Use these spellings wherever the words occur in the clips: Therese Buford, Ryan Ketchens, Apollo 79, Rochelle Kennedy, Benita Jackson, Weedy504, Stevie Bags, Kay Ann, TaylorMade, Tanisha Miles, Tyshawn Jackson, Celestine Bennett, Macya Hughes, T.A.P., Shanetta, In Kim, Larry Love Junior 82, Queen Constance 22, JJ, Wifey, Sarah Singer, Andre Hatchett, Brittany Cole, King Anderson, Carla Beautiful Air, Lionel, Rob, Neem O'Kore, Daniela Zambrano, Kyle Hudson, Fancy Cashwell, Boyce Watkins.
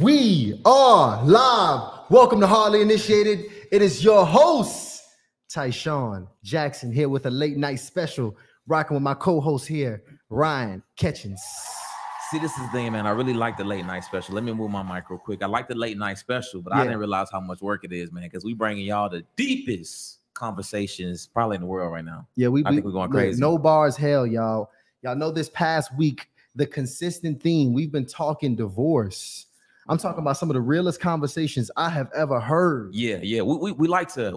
We are live. Welcome to Hardly Initiated. It is your host, Tyshawn Jackson, here with a late night special, rocking with my co-host here, Ryan Ketchens. See, this is the thing, man. I really like the late night special. Let me move my mic real quick. I like the late night special, but I didn't realize how much work it is, man, because we bringing y'all the deepest conversations probably in the world right now. Yeah, I think we're going crazy. No bars, hell, y'all. Y'all know this past week, the consistent theme, we've been talking divorce. I'm talking about some of the realest conversations I have ever heard. Yeah, yeah. We like to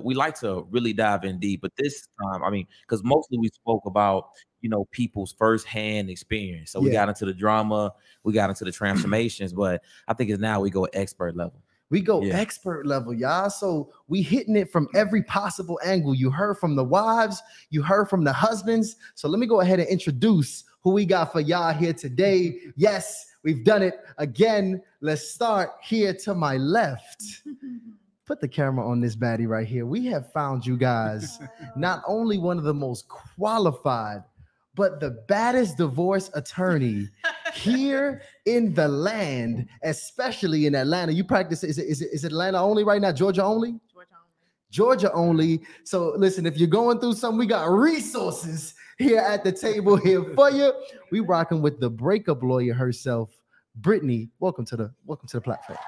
really dive in deep, but this time, I mean, because mostly we spoke about, you know, people's firsthand experience. So we got into the drama, we got into the transformations, but I think it's now we go expert level. We go expert level, y'all. So we hitting it from every possible angle. You heard from the wives, you heard from the husbands. So let me go ahead and introduce who we got for y'all here today. Yes. We've done it again. Let's start here to my left. Put the camera on this baddie right here. We have found you guys not only one of the most qualified, but the baddest divorce attorney here in the land, especially in Atlanta. You practice, is it Atlanta only right now? Georgia only? Georgia only. So listen, if you're going through something, we got resources here at the table here for you. We rocking with the breakup lawyer herself, Brittany. Welcome to the platform.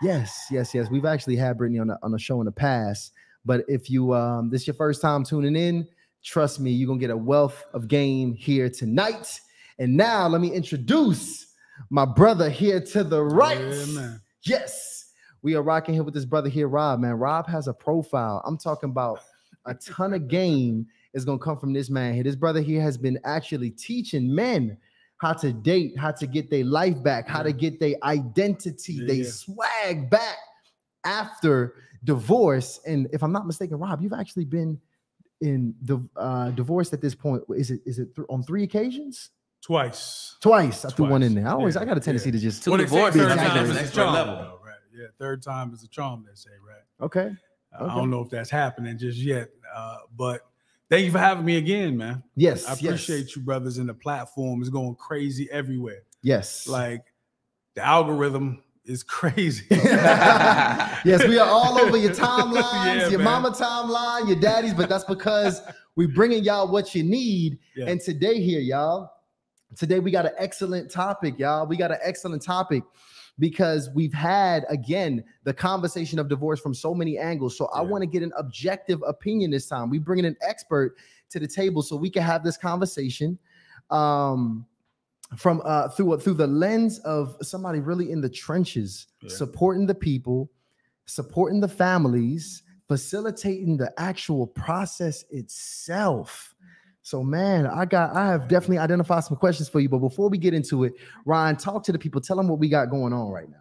Yes, yes, yes. We've actually had Brittany on a show in the past, but if you this is your first time tuning in, trust me, you're gonna get a wealth of game here tonight. And now let me introduce my brother here to the right. Amen. Yes. We are rocking here with this brother here, Rob, man. Rob has a profile. I'm talking about a ton of game is going to come from this man here. This brother here has been actually teaching men how to date, how to get their life back, how to get their identity, their swag back after divorce. And if I'm not mistaken, Rob, you've actually been in the divorced at this point. Is it on 3 occasions? Twice. I threw one in there. I got a tendency to just divorce an extra level. Yeah, third time is a charm, they say, right? Okay. I don't know if that's happening just yet, but thank you for having me again, man. Yes, I appreciate you, brothers, and the platform is going crazy everywhere. Yes. Like, the algorithm is crazy. Yes, we are all over your timelines, your mama timeline, your daddy's, but that's because we bringing y'all what you need. Yeah. And today here, y'all, today we got an excellent topic, y'all. We got an excellent topic. Because we've had, again, the conversation of divorce from so many angles. So I want to get an objective opinion this time. We bring in an expert to the table so we can have this conversation from through the lens of somebody really in the trenches, supporting the people, supporting the families, facilitating the actual process itself. So, man, I have definitely identified some questions for you. But before we get into it, Ryan, talk to the people. Tell them what we got going on right now.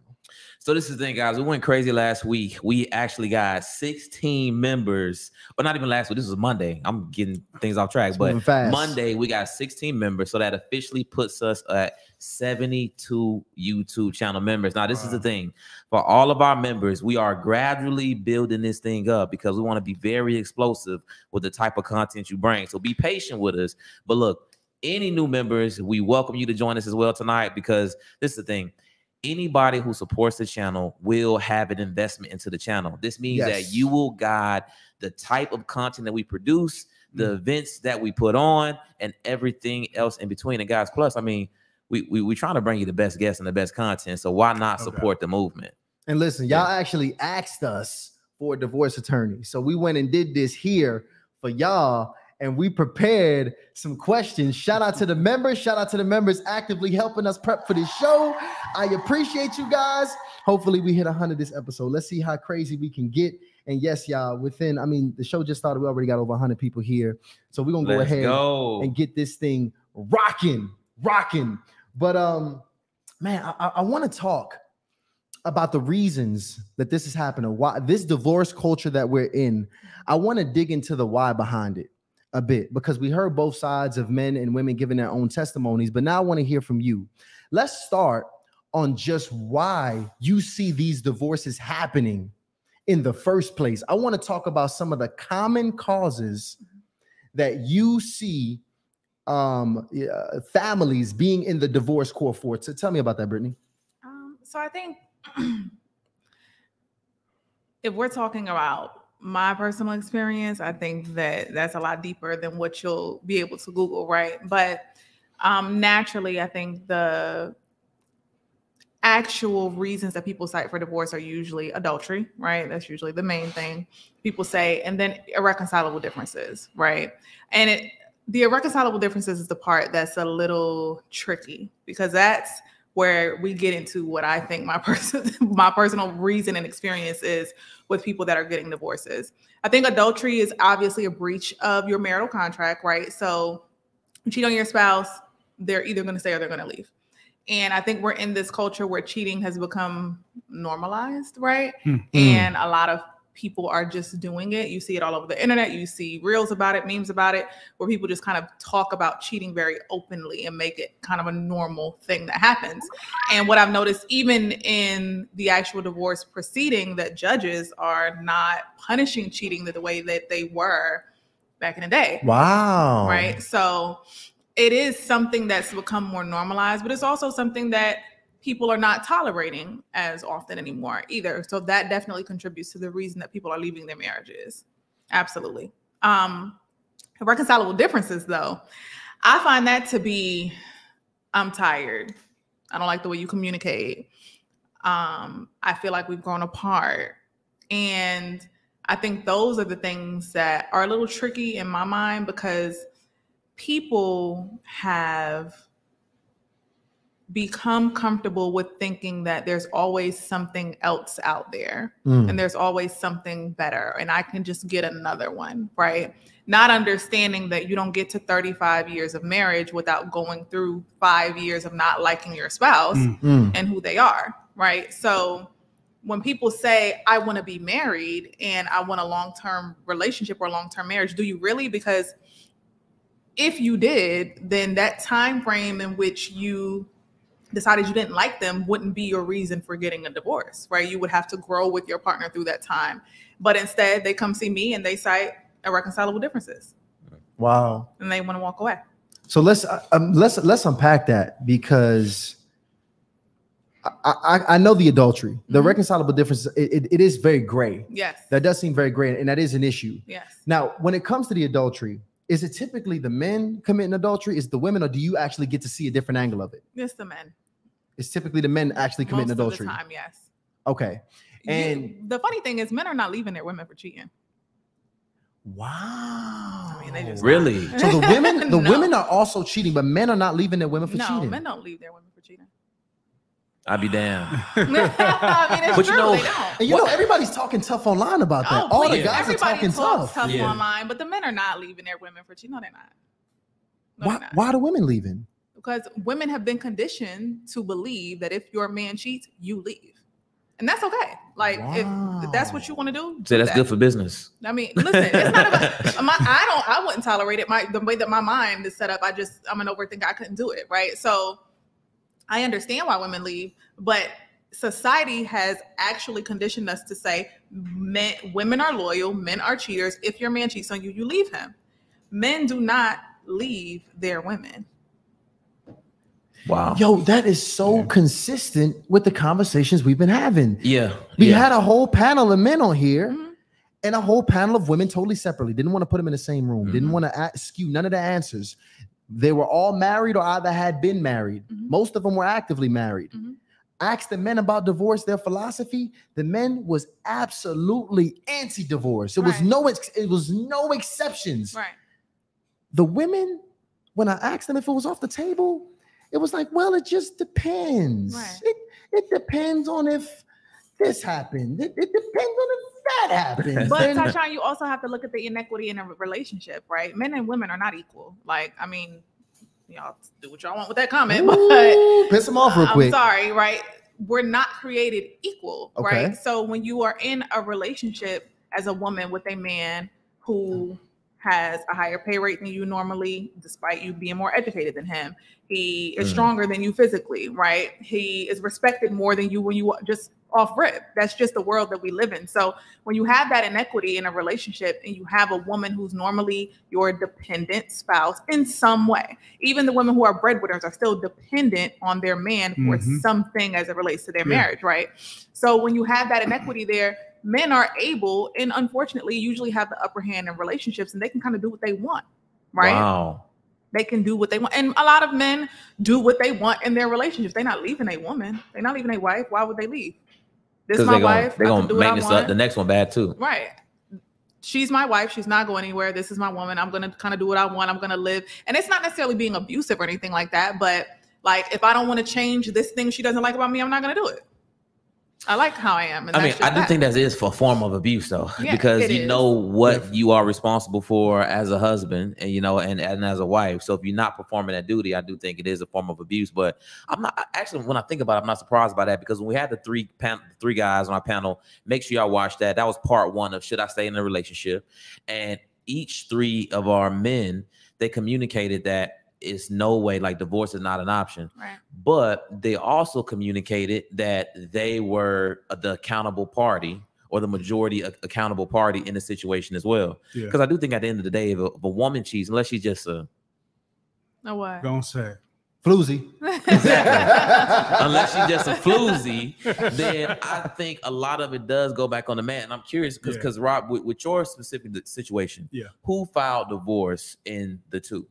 So this is the thing, guys. We went crazy last week. We actually got 16 members. But not even last week. This was Monday. I'm getting things off track. But Monday, we got 16 members. So that officially puts us at 72 YouTube channel members. Now, this is the thing. For all of our members, we are gradually building this thing up because we want to be very explosive with the type of content you bring. So be patient with us. But look, any new members, we welcome you to join us as well tonight because this is the thing. Anybody who supports the channel will have an investment into the channel. This means that you will guide the type of content that we produce, the events that we put on, and everything else in between. And guys, plus, I mean, we're trying to bring you the best guests and the best content. So why not support the movement? And listen, y'all actually asked us for a divorce attorney. So we went and did this here for y'all. And we prepared some questions. Shout out to the members. Shout out to the members actively helping us prep for this show. I appreciate you guys. Hopefully we hit 100 this episode. Let's see how crazy we can get. And yes, y'all, the show just started. We already got over 100 people here. So we're going to go ahead and get this thing rocking. But, man, I want to talk about the reasons that this is happening. Why this divorce culture that we're in, I want to dig into the why behind it a bit, because we heard both sides of men and women giving their own testimonies, but now I want to hear from you. Let's start on just why you see these divorces happening in the first place. I want to talk about some of the common causes that you see families being in the divorce court for. So tell me about that, Brittany. So I think if we're talking about my personal experience, I think that that's a lot deeper than what you'll be able to Google, right? But naturally, I think the actual reasons that people cite for divorce are usually adultery, right? That's usually the main thing people say. And then irreconcilable differences, right? And the irreconcilable differences is the part that's a little tricky, because that's where we get into what I think my personal reason and experience is with people that are getting divorces. I think adultery is obviously a breach of your marital contract, right? So you cheat on your spouse, they're either going to stay or they're going to leave. And I think we're in this culture where cheating has become normalized, right? Mm-hmm. And a lot of people are just doing it. You see it all over the internet. You see reels about it, memes about it, where people just kind of talk about cheating very openly and make it kind of a normal thing that happens. And what I've noticed, even in the actual divorce proceeding, that judges are not punishing cheating the way that they were back in the day. Wow. Right? So it is something that's become more normalized, but it's also something that people are not tolerating as often anymore either. So that definitely contributes to the reason that people are leaving their marriages. Absolutely. Irreconcilable differences, though, I find that to be, I'm tired. I don't like the way you communicate. I feel like we've grown apart. And I think those are the things that are a little tricky in my mind, because people have become comfortable with thinking that there's always something else out there and there's always something better, and I can just get another one, right? Not understanding that you don't get to 35 years of marriage without going through 5 years of not liking your spouse and who they are, right? So when people say, I want to be married and I want a long-term relationship or long-term marriage, do you really? Because if you did, then that time frame in which you decided you didn't like them wouldn't be your reason for getting a divorce, right? You would have to grow with your partner through that time. But instead, they come see me and they cite irreconcilable differences. Wow. And they want to walk away. So let's unpack that, because I know the adultery, the irreconcilable differences, it is very gray. Yes. That does seem very gray, and that is an issue. Yes. Now, when it comes to the adultery, is it typically the men committing adultery? Is it the women, or do you actually get to see a different angle of it? It's the men. It's typically the men actually committing adultery. Most of the time, yes. Okay. And the funny thing is, men are not leaving their women for cheating. Wow. I mean, they just really. So the women, the women are also cheating, but men are not leaving their women for cheating. No, men don't leave their women for cheating. I'd be damned. I mean, but true, you know, and you know, everybody's talking tough online about that. All the guys are talking tough online, but the men are not leaving their women for cheating. No, they're not. No, why? They're not. Why are the women leaving? Because women have been conditioned to believe that if your man cheats, you leave, and that's okay. Like if that's what you want to do, so that's good for business. I mean, listen, it's not about. I wouldn't tolerate it. The way that my mind is set up, I'm an overthinker. I couldn't do it. Right, so. I understand why women leave, but society has actually conditioned us to say women are loyal, men are cheaters. If your man cheats on you, you leave him. Men do not leave their women. Wow. Yo, that is so consistent with the conversations we've been having. Yeah. We had a whole panel of men on here and a whole panel of women totally separately. Didn't want to put them in the same room. Didn't want to skew none of the answers. They were all married or either had been married. Most of them were actively married. Asked the men about divorce, their philosophy. The men was absolutely anti-divorce. It was no exceptions. Right. The women, when I asked them if it was off the table, it was like, well, it just depends. Right. It depends on if this happened. It depends on if that happened. But Tyshawn, you also have to look at the inequity in a relationship, right? Men and women are not equal. Like, I mean, y'all do what y'all want with that comment, but piss them off real quick. I'm sorry, right? We're not created equal, right? So when you are in a relationship as a woman with a man who has a higher pay rate than you normally, despite you being more educated than him. He is stronger than you physically, right? He is respected more than you when you just off rip. That's just the world that we live in. So when you have that inequity in a relationship and you have a woman who's normally your dependent spouse in some way, even the women who are breadwinners are still dependent on their man for something as it relates to their marriage, right? So when you have that inequity there, men are able and unfortunately usually have the upper hand in relationships, and they can kind of do what they want, right? Wow. They can do what they want. And a lot of men do what they want in their relationships. They're not leaving a woman. They're not leaving a wife. Why would they leave? This is my wife. They're going to make this the next one bad too. Right. She's my wife. She's not going anywhere. This is my woman. I'm going to kind of do what I want. I'm going to live. And it's not necessarily being abusive or anything like that. But like, if I don't want to change this thing she doesn't like about me, I'm not going to do it. I like how I am. And I mean, I do think that is a form of abuse, though, yeah, because you know what you are responsible for as a husband and, you know, and as a wife. So if you're not performing that duty, I do think it is a form of abuse. But I'm not actually, when I think about it, I'm not surprised by that, because when we had the three guys on our panel, make sure y'all watch that. That was part one of Should I Stay in a Relationship? And each three of our men, they communicated that it's no way, like, divorce is not an option. Right. But they also communicated that they were the accountable party, or the majority accountable party in the situation as well. Because I do think at the end of the day, if a woman cheats, unless she's just a... No way. Don't say floozy. Exactly. Unless she's just a floozy, then I think a lot of it does go back on the man. And I'm curious, because Rob, with your specific situation, who filed divorce in the two?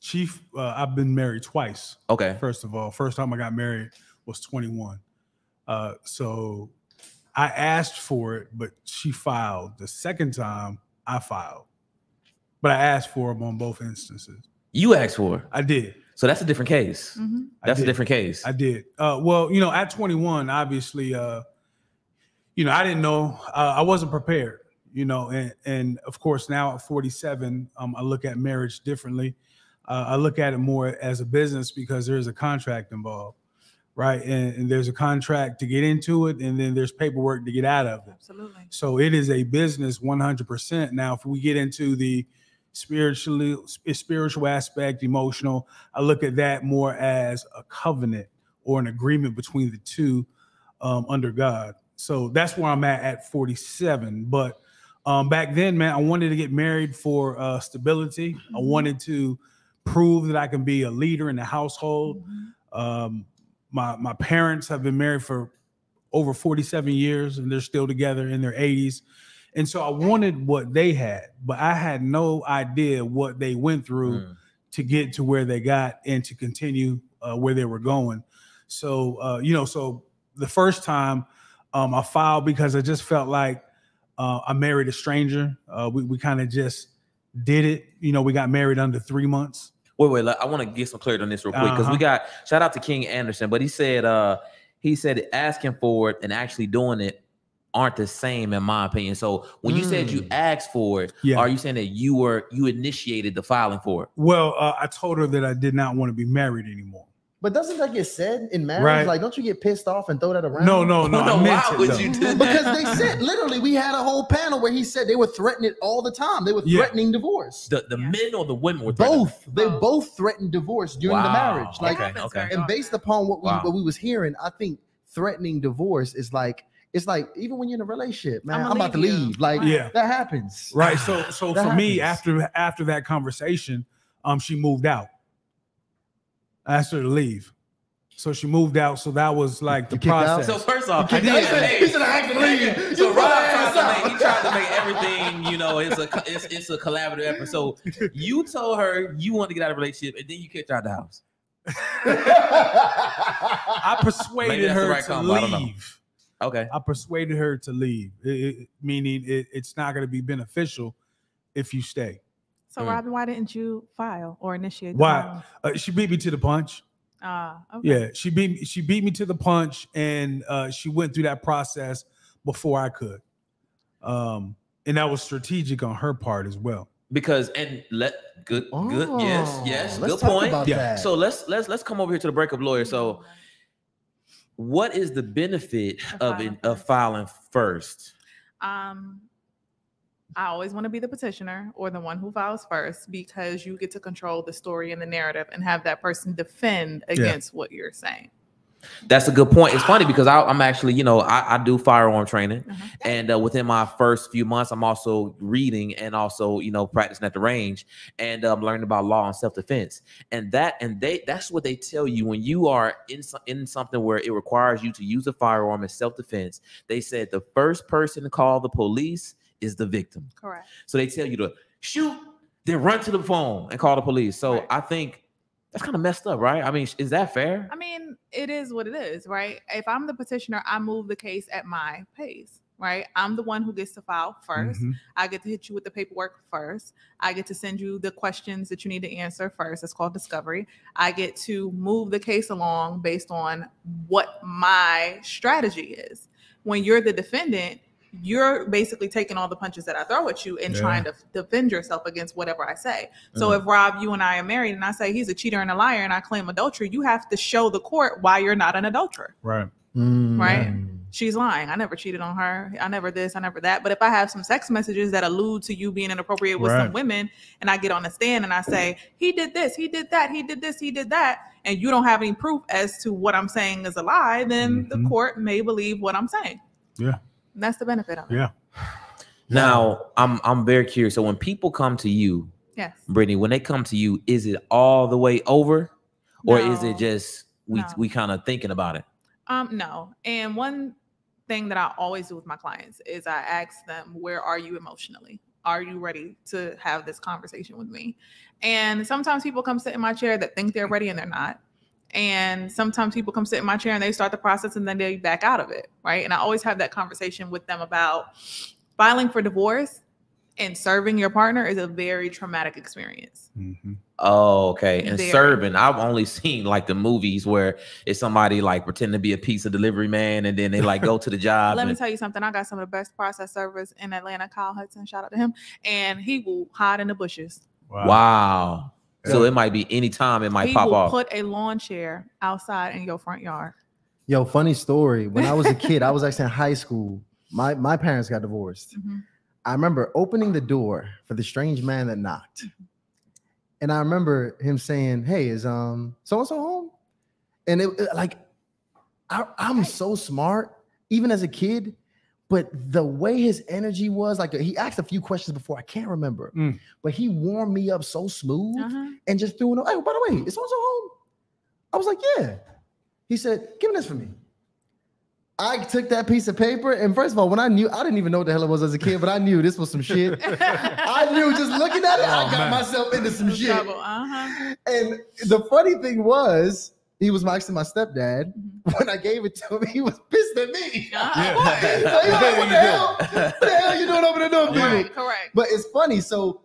Chief, I've been married twice. Okay. First of all, first time I got married was 21. So I asked for it, but she filed. The second time I filed, but I asked for them on both instances. You asked for it? I did. So that's a different case. That's a different case. I did. Well, you know, at 21, obviously, you know, I didn't know, I wasn't prepared. You know, and of course, now at 47, I look at marriage differently. I look at it more as a business, because there is a contract involved, right? And there's a contract to get into it, and then there's paperwork to get out of it. Absolutely. So it is a business 100%. Now, if we get into the spiritual aspect, emotional, I look at that more as a covenant or an agreement between the two under God. So that's where I'm at 47, but back then, man, I wanted to get married for stability. I wanted to prove that I can be a leader in the household. My parents have been married for over 47 years, and they're still together in their 80s. And so I wanted what they had, but I had no idea what they went through to get to where they got and to continue where they were going. So, you know, so the first time I filed because I just felt like, I married a stranger. We kind of just did it. You know, we got married under 3 months. Wait, I want to get some clarity on this real quick, because we got, shout out to King Anderson, but he said asking for it and actually doing it aren't the same, in my opinion. So when you said you asked for it, are you saying that you initiated the filing for it? Well, I told her that I did not want to be married anymore. But doesn't that get said in marriage? Right. Like, don't you get pissed off and throw that around? No. Why would you do that? Because they said, literally, we had a whole panel where he said they were threatening it all the time. They were threatening divorce. The men or the women were threatening? Both. They both threatened divorce during the marriage. Like, okay. And based upon what we was hearing, I think threatening divorce is like, it's like, even when you're in a relationship, man, I'm about to leave. Like, that happens. Right. So for me, after that conversation, she moved out. I asked her to leave, so she moved out. So that was like the process. So first off, he said I have to leave. So Rob, he tried to make everything, you know, it's a collaborative effort. So you told her you wanted to get out of a relationship, and then you kicked her out of the house. I persuaded her to leave. Okay, I persuaded her to leave, meaning it's not going to be beneficial if you stay. So, Robin, why didn't you file or initiate? Why? She beat me to the punch. Okay. Yeah, she beat me to the punch, and she went through that process before I could. And that was strategic on her part as well. Because good point. Yeah. So let's come over here to the breakup lawyer. So, what is the benefit of filing first? I always want to be the petitioner or the one who files first, because you get to control the story and the narrative and have that person defend against what you're saying. That's a good point. It's funny because I'm actually, you know, I do firearm training, and within my first few months, I'm also reading and also, you know, practicing at the range and learning about law and self-defense. And that's what they tell you when you are in something where it requires you to use a firearm as self-defense. They said the first person to call the police is the victim. Correct. So they tell you to shoot, then run to the phone and call the police. So I think that's kind of messed up, right? I mean, is that fair? I mean, it is what it is, right? If I'm the petitioner, I move the case at my pace, right? I'm the one who gets to file first. I get to hit you with the paperwork first. I get to send you the questions that you need to answer first. It's called discovery. I get to move the case along based on what my strategy is. When you're the defendant, you're basically taking all the punches that I throw at you and trying to defend yourself against whatever I say. So if Rob, you and I are married and I say he's a cheater and a liar and I claim adultery, you have to show the court why you're not an adulterer. Right. Right. She's lying. I never cheated on her. I never this, I never that. But if I have some sex messages that allude to you being inappropriate with some women and I get on the stand and I say, he did this, he did that, he did this, he did that, and you don't have any proof as to what I'm saying is a lie, then the court may believe what I'm saying. Yeah. And that's the benefit of it. Yeah. Now, I'm very curious. So when people come to you, Brittany, when they come to you, is it all the way over, or is it just we kind of thinking about it? No. And one thing that I always do with my clients is I ask them, where are you emotionally? Are you ready to have this conversation with me? And sometimes people come sit in my chair that think they're ready and they're not. And sometimes people come sit in my chair and they start the process and then they back out of it, right? And I always have that conversation with them about filing for divorce and serving your partner is a very traumatic experience. Oh, okay. And serving, I've only seen like the movies where it's somebody like pretending to be a pizza delivery man and then they like go to the job. Let me tell you something. I got some of the best process servers in Atlanta, Kyle Hudson, shout out to him. And he will hide in the bushes. Wow. Wow. So it might be any time it might pop off. Put a lawn chair outside in your front yard. Yo, funny story. When I was a kid, I was actually in high school. My parents got divorced. I remember opening the door for the strange man that knocked. And I remember him saying, hey, is so-and-so home? And it like, I'm so smart, even as a kid. But the way his energy was, like he asked a few questions before, I can't remember, but he warmed me up so smooth and just threw it up. Hey, by the way, is so-and-so home? I was like, yeah. He said, give this for me. I took that piece of paper, and first of all, when I knew, I didn't even know what the hell it was as a kid, but I knew this was some shit. I knew just looking at it, I got myself into some shit. And the funny thing was, he was actually my stepdad. When I gave it to him, he was pissed at me. So he was like, what the hell you doing over there doing it? Correct. But it's funny. So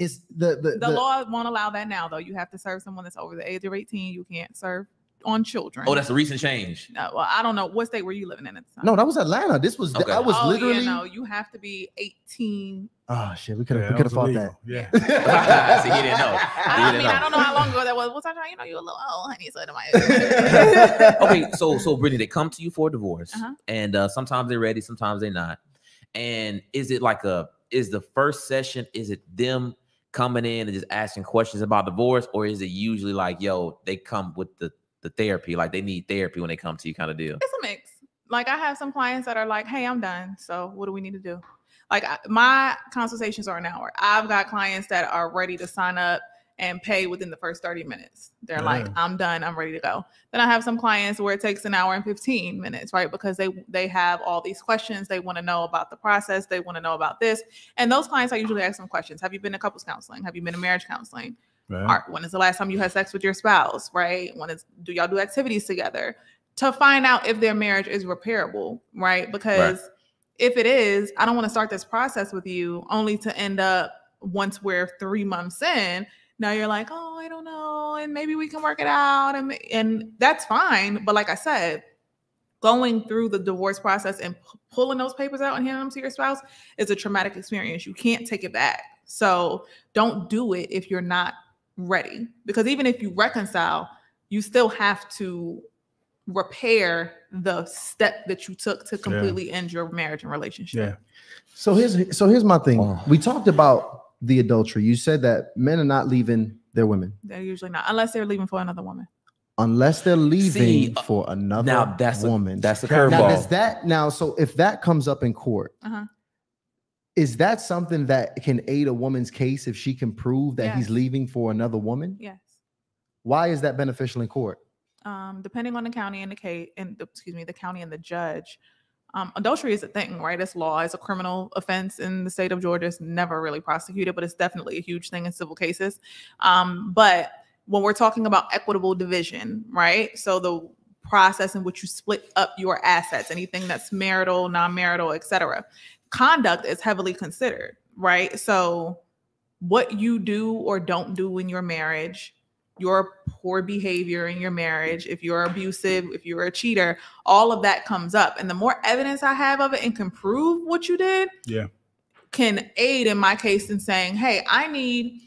it's the law won't allow that now, though. You have to serve someone that's over the age of 18. You can't serve on children. Oh, that's a recent change. No, well, I don't know. What state were you living in at the time? No, that was Atlanta. This was I was literally. Yeah, no, you have to be 18. Oh shit, we could have fought that. Yeah. So he didn't know. I mean, I don't know how long ago that was. What's I trying? You know, you a little old, honey. So my okay, so Brittany, they come to you for a divorce, and sometimes they're ready, sometimes they're not. And is it like is the first session? Is it them coming in and just asking questions about divorce, or is it usually like, yo, they come with the therapy, like they need therapy when they come to you, kind of deal? It's a mix. Like I have some clients that are like, hey, I'm done. So what do we need to do? Like my consultations are an hour. I've got clients that are ready to sign up and pay within the first 30 minutes. They're like, I'm done. I'm ready to go. Then I have some clients where it takes an hour and 15 minutes, right? Because they have all these questions. They want to know about the process. They want to know about this. And those clients, I usually ask them questions. Have you been to couples counseling? Have you been to marriage counseling? All right, when is the last time you had sex with your spouse? Right? Do y'all do activities together? To find out if their marriage is repairable, right? Because if it is, I don't want to start this process with you only to end up once we're 3 months in. Now you're like, oh, I don't know. And maybe we can work it out. And that's fine. But like I said, going through the divorce process and pulling those papers out and handing them to your spouse is a traumatic experience. You can't take it back. So don't do it if you're not ready. Because even if you reconcile, you still have to repair the step that you took to completely end your marriage and relationship. Yeah. So here's my thing. Oh. We talked about the adultery. You said that men are not leaving their women. They're usually not, unless they're leaving for another woman. Unless they're leaving for another woman. That's a curveball. Now, so if that comes up in court, is that something that can aid a woman's case if she can prove that he's leaving for another woman? Yes. Why is that beneficial in court? Depending on the county and the case, and the county and the judge, adultery is a thing, right? It's law. It's a criminal offense in the state of Georgia. It's never really prosecuted, but it's definitely a huge thing in civil cases. But when we're talking about equitable division, right? So the process in which you split up your assets, anything that's marital, non-marital, et cetera, conduct is heavily considered, right? So what you do or don't do in your marriage, your poor behavior in your marriage, if you're abusive, if you're a cheater, all of that comes up. And the more evidence I have of it and can prove what you did, can aid in my case in saying, hey, I need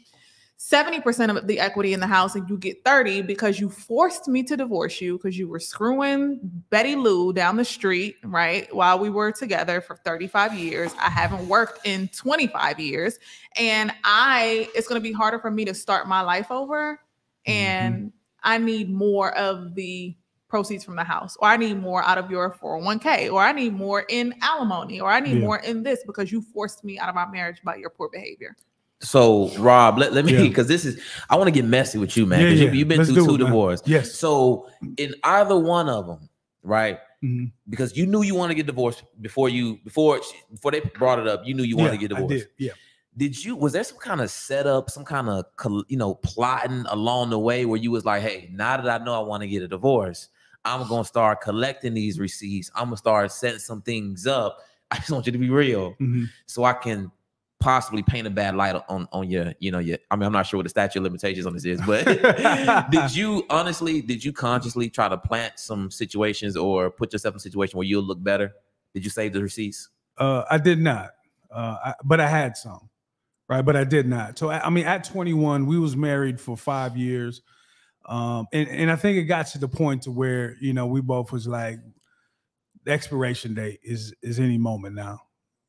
70% of the equity in the house and you get 30 because you forced me to divorce you because you were screwing Betty Lou down the street, right? While we were together for 35 years. I haven't worked in 25 years and it's going to be harder for me to start my life over. And I need more of the proceeds from the house, or I need more out of your 401k, or I need more in alimony, or I need more in this because you forced me out of my marriage by your poor behavior. So Rob, let me, because this is, I want to get messy with you, man. Yeah, you've been through two divorces. Yes. So in either one of them, right? Because you knew you wanted to get divorced before they brought it up. You knew you wanted to get divorced. I did. Yeah. Was there some kind of setup, some kind of, plotting along the way where you was like, hey, now that I know I want to get a divorce, I'm going to start collecting these receipts. I'm going to start setting some things up. I just want you to be real so I can possibly paint a bad light on your, I mean, I'm not sure what the statute of limitations on this is, but did you consciously try to plant some situations or put yourself in a situation where you'll look better? Did you save the receipts? I did not, but I had some. Right, but I did not. So I mean, at 21, we was married for 5 years, and I think it got to the point to where we both was like, the expiration date is any moment now.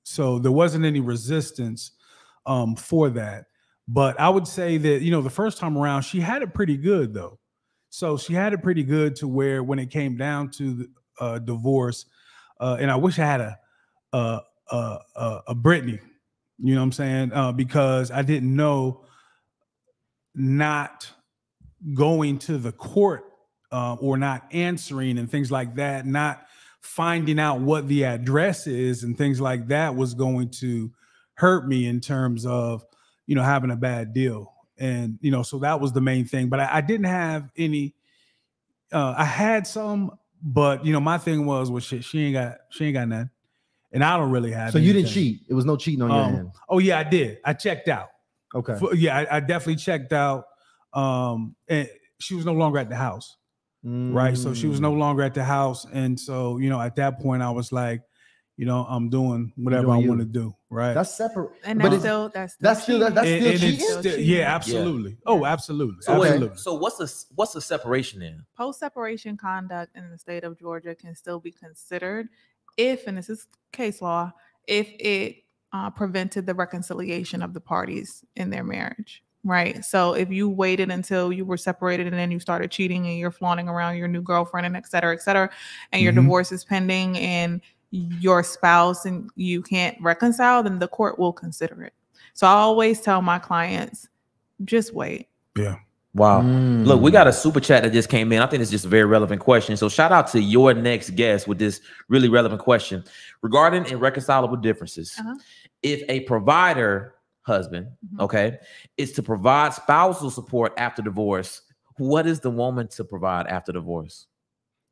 So there wasn't any resistance for that. But I would say that the first time around, she had it pretty good though. So she had it pretty good to where when it came down to the divorce, and I wish I had a Brittany. You know what I'm saying? Because I didn't know not going to the court or not answering and things like that, not finding out what the address is and things like that was going to hurt me in terms of, having a bad deal. And, so that was the main thing. But I didn't have any. I had some, but, my thing was, well, shit, she ain't got nothing. And I don't really have. So anything. You didn't cheat. It was no cheating on your hand. Oh yeah, I did. I checked out. Okay. I definitely checked out. And she was no longer at the house, right? So she was no longer at the house, and so at that point, I was like, I'm doing whatever I want to do, right? That's separate. And that's still cheating. Yeah, absolutely. Yeah. Oh, absolutely. So absolutely. Wait, so what's the separation in? Post-separation conduct in the state of Georgia can still be considered. If, and this is case law, if it prevented the reconciliation of the parties in their marriage, right? So if you waited until you were separated and then you started cheating and you're flaunting around your new girlfriend and et cetera, and your divorce is pending and your spouse and you can't reconcile, then the court will consider it. So I always tell my clients, just wait. Yeah. Wow. Look, we got a super chat that just came in. I think it's just a very relevant question. So shout out to your next guest with this really relevant question regarding irreconcilable differences. If a provider husband, is to provide spousal support after divorce, what is the woman to provide after divorce?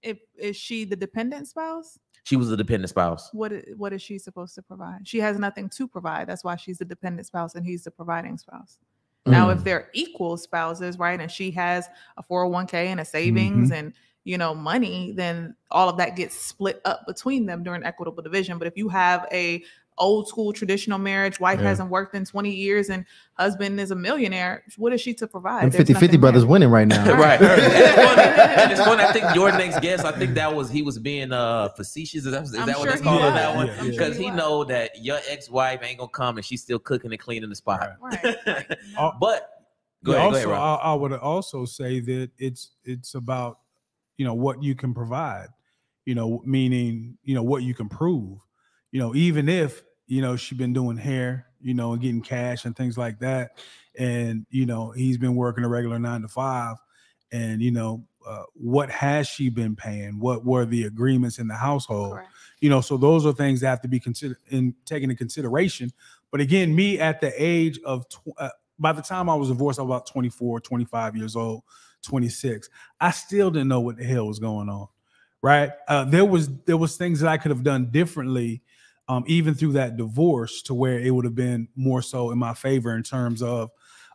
Is she the dependent spouse? She was a dependent spouse. What is she supposed to provide? She has nothing to provide. That's why she's the dependent spouse and he's the providing spouse. Now, if they're equal spouses, right, and she has a 401k and a savings and, money, then all of that gets split up between them during equitable division. But if you have a old school traditional marriage. Wife hasn't worked in 20 years and husband is a millionaire. What is she to provide? And 50-50 brothers winning right now. Right. And it's funny. I think your next guest, I think that was, he was being facetious. Is that what it's called on that one? Because he know that your ex-wife ain't going to come and she's still cooking and cleaning the spot. Right. But go ahead, Rob. I would also say that it's about, you know, what you can provide, you know, meaning, you know, what you can prove, you know, even if, you know, she's been doing hair, you know, and getting cash and things like that. And, you know, he's been working a regular 9 to 5 and, you know, what has she been paying? What were the agreements in the household? Correct. You know, so those are things that have to be considered and taken into consideration. But again, me at the age of, by the time I was divorced, I was about 24, 25 years old, 26. I still didn't know what the hell was going on, right? There was things that I could have done differently, even through that divorce, to where it would have been more so in my favor in terms of,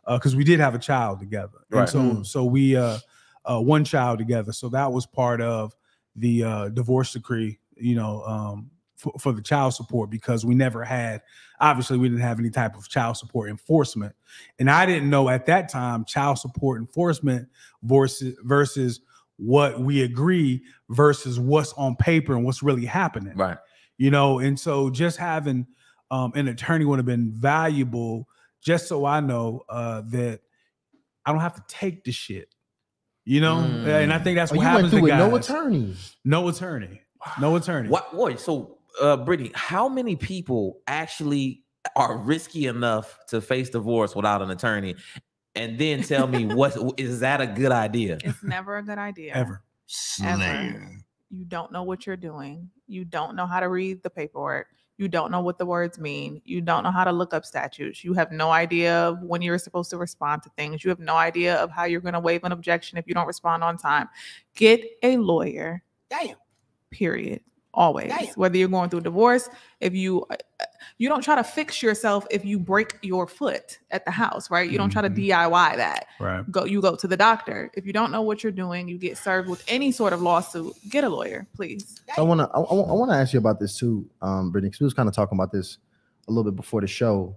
because we did have a child together, right? And so, so we one child together, so that was part of the divorce decree, you know, for the child support, because we never had, obviously we didn't have any type of child support enforcement. And I didn't know at that time child support enforcement versus what we agree versus what's on paper and what's really happening. Right. You know, and so just having an attorney would have been valuable, just so I know that I don't have to take the shit, you know? And I think that's what happens to guys. No attorney. No attorney. No attorney. What? So Brittany, how many people actually are risky enough to face divorce without an attorney? And then tell me, what is that a good idea? It's never a good idea. Ever. You don't know what you're doing. You don't know how to read the paperwork. You don't know what the words mean. You don't know how to look up statutes. You have no idea of when you're supposed to respond to things. You have no idea of how you're going to waive an objection if you don't respond on time. Get a lawyer. Damn. Period. Always. Damn. Whether you're going through a divorce, if you don't try to fix yourself if you break your foot at the house, right? You don't try to DIY that. Right. You go to the doctor. If you don't know what you're doing, you get served with any sort of lawsuit, get a lawyer, please. So I wanna ask you about this too, Brittany, because we was kind of talking about this a little bit before the show,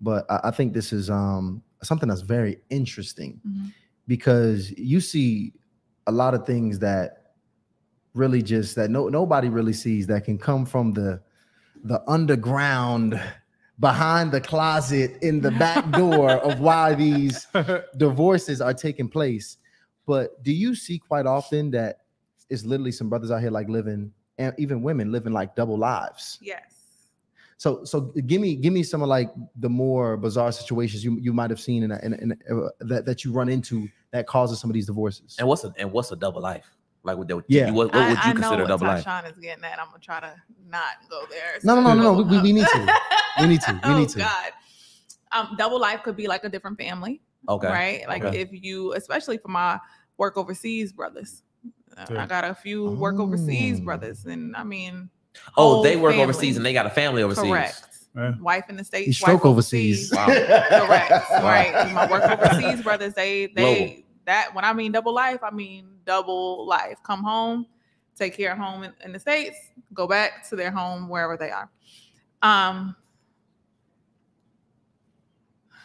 but I think this is something that's very interesting, because you see a lot of things that really just that nobody really sees, that can come from the underground, behind the closet, in the back door of why these divorces are taking place. But do you see quite often that it's literally some brothers out here like living, and even women living, like double lives? Yes. So give me some of like the more bizarre situations you might have seen that you run into that causes some of these divorces. And what's a double life? Like, what would you consider double life? I know what Tyshawn is getting at. I'm going to try to not go there. So no. We need to. We need to. Oh, God. Double life could be like a different family. Okay. Right? Like, if you, especially for my work overseas brothers. I got a few work overseas brothers. And, I mean. Oh, they work overseas and they got a family overseas. Correct. Right. Wife in the States. You stroke overseas. Wow. Correct. Wow. Right. My work overseas brothers, they that, when I mean double life, I mean double life. Come home, take care of home in the States, go back to their home wherever they are.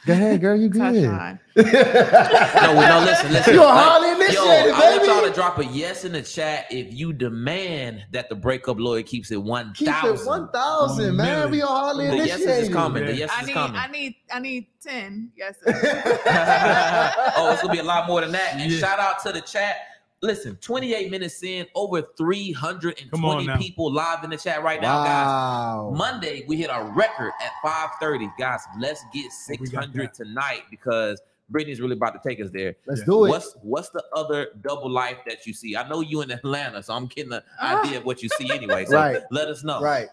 Go ahead, girl, you good. No, listen. You're hardly initiated, baby. I want y'all to drop a yes in the chat if you demand that the breakup lawyer keeps it 1,000. Keeps it 1,000, man. We are hardly initiated. The yes is coming. The yes is coming. I need 10 yeses. Oh, it's gonna be a lot more than that. And shout out to the chat. Listen, 28 minutes in, over 320 people live in the chat right now, guys. Monday, we hit our record at 5:30. Guys, let's get 600 tonight, because Brittany's really about to take us there. Let's do it. What's the other double life that you see? I know you in Atlanta, so I'm getting the idea of what you see anyway. So let us know. Right.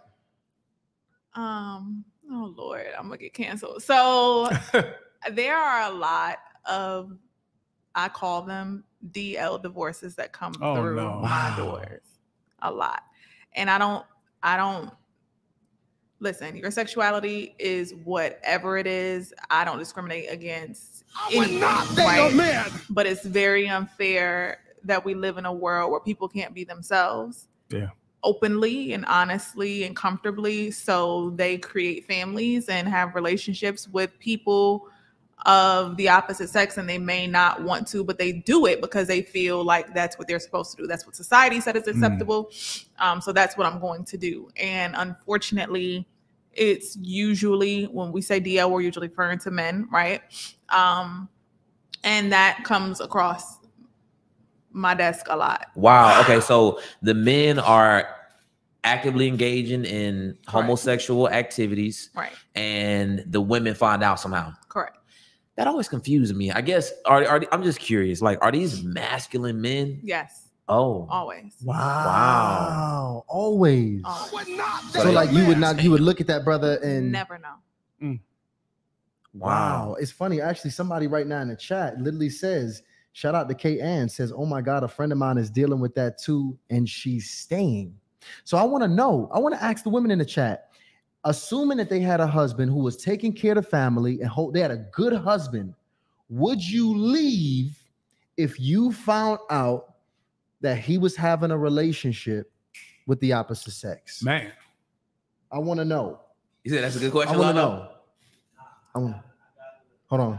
Oh, Lord, I'm going to get canceled. So there are a lot of, I call them DL divorces, that come through my doors a lot. And I don't listen, your sexuality is whatever it is. I don't discriminate against anyone, right? But it's very unfair that we live in a world where people can't be themselves. Yeah. openly and honestly and comfortably, so they create families and have relationships with people of the opposite sex, and they may not want to, but they do it because they feel like that's what they're supposed to do. That's what society said is acceptable. So that's what I'm going to do. And unfortunately, it's usually, when we say DL, we're usually referring to men, right? And that comes across my desk a lot. Wow. Okay, so the men are actively engaging in homosexual activities, right? And the women find out somehow. Correct. That always confused me. I guess, I'm just curious, like, are these masculine men? Yes. Oh. Always. Wow. Wow. Always. Always. So like, you would not, you would look at that brother and never know. Wow. It's funny. Actually, somebody right now in the chat literally says, shout out to Kay Ann, says, oh my God, a friend of mine is dealing with that too, and she's staying. So I want to know, I want to ask the women in the chat, assuming that they had a husband who was taking care of the family and they had a good husband, would you leave if you found out that he was having a relationship with the opposite sex? Man, I want to know. You said that's a good question. I want to know. I want to, hold on.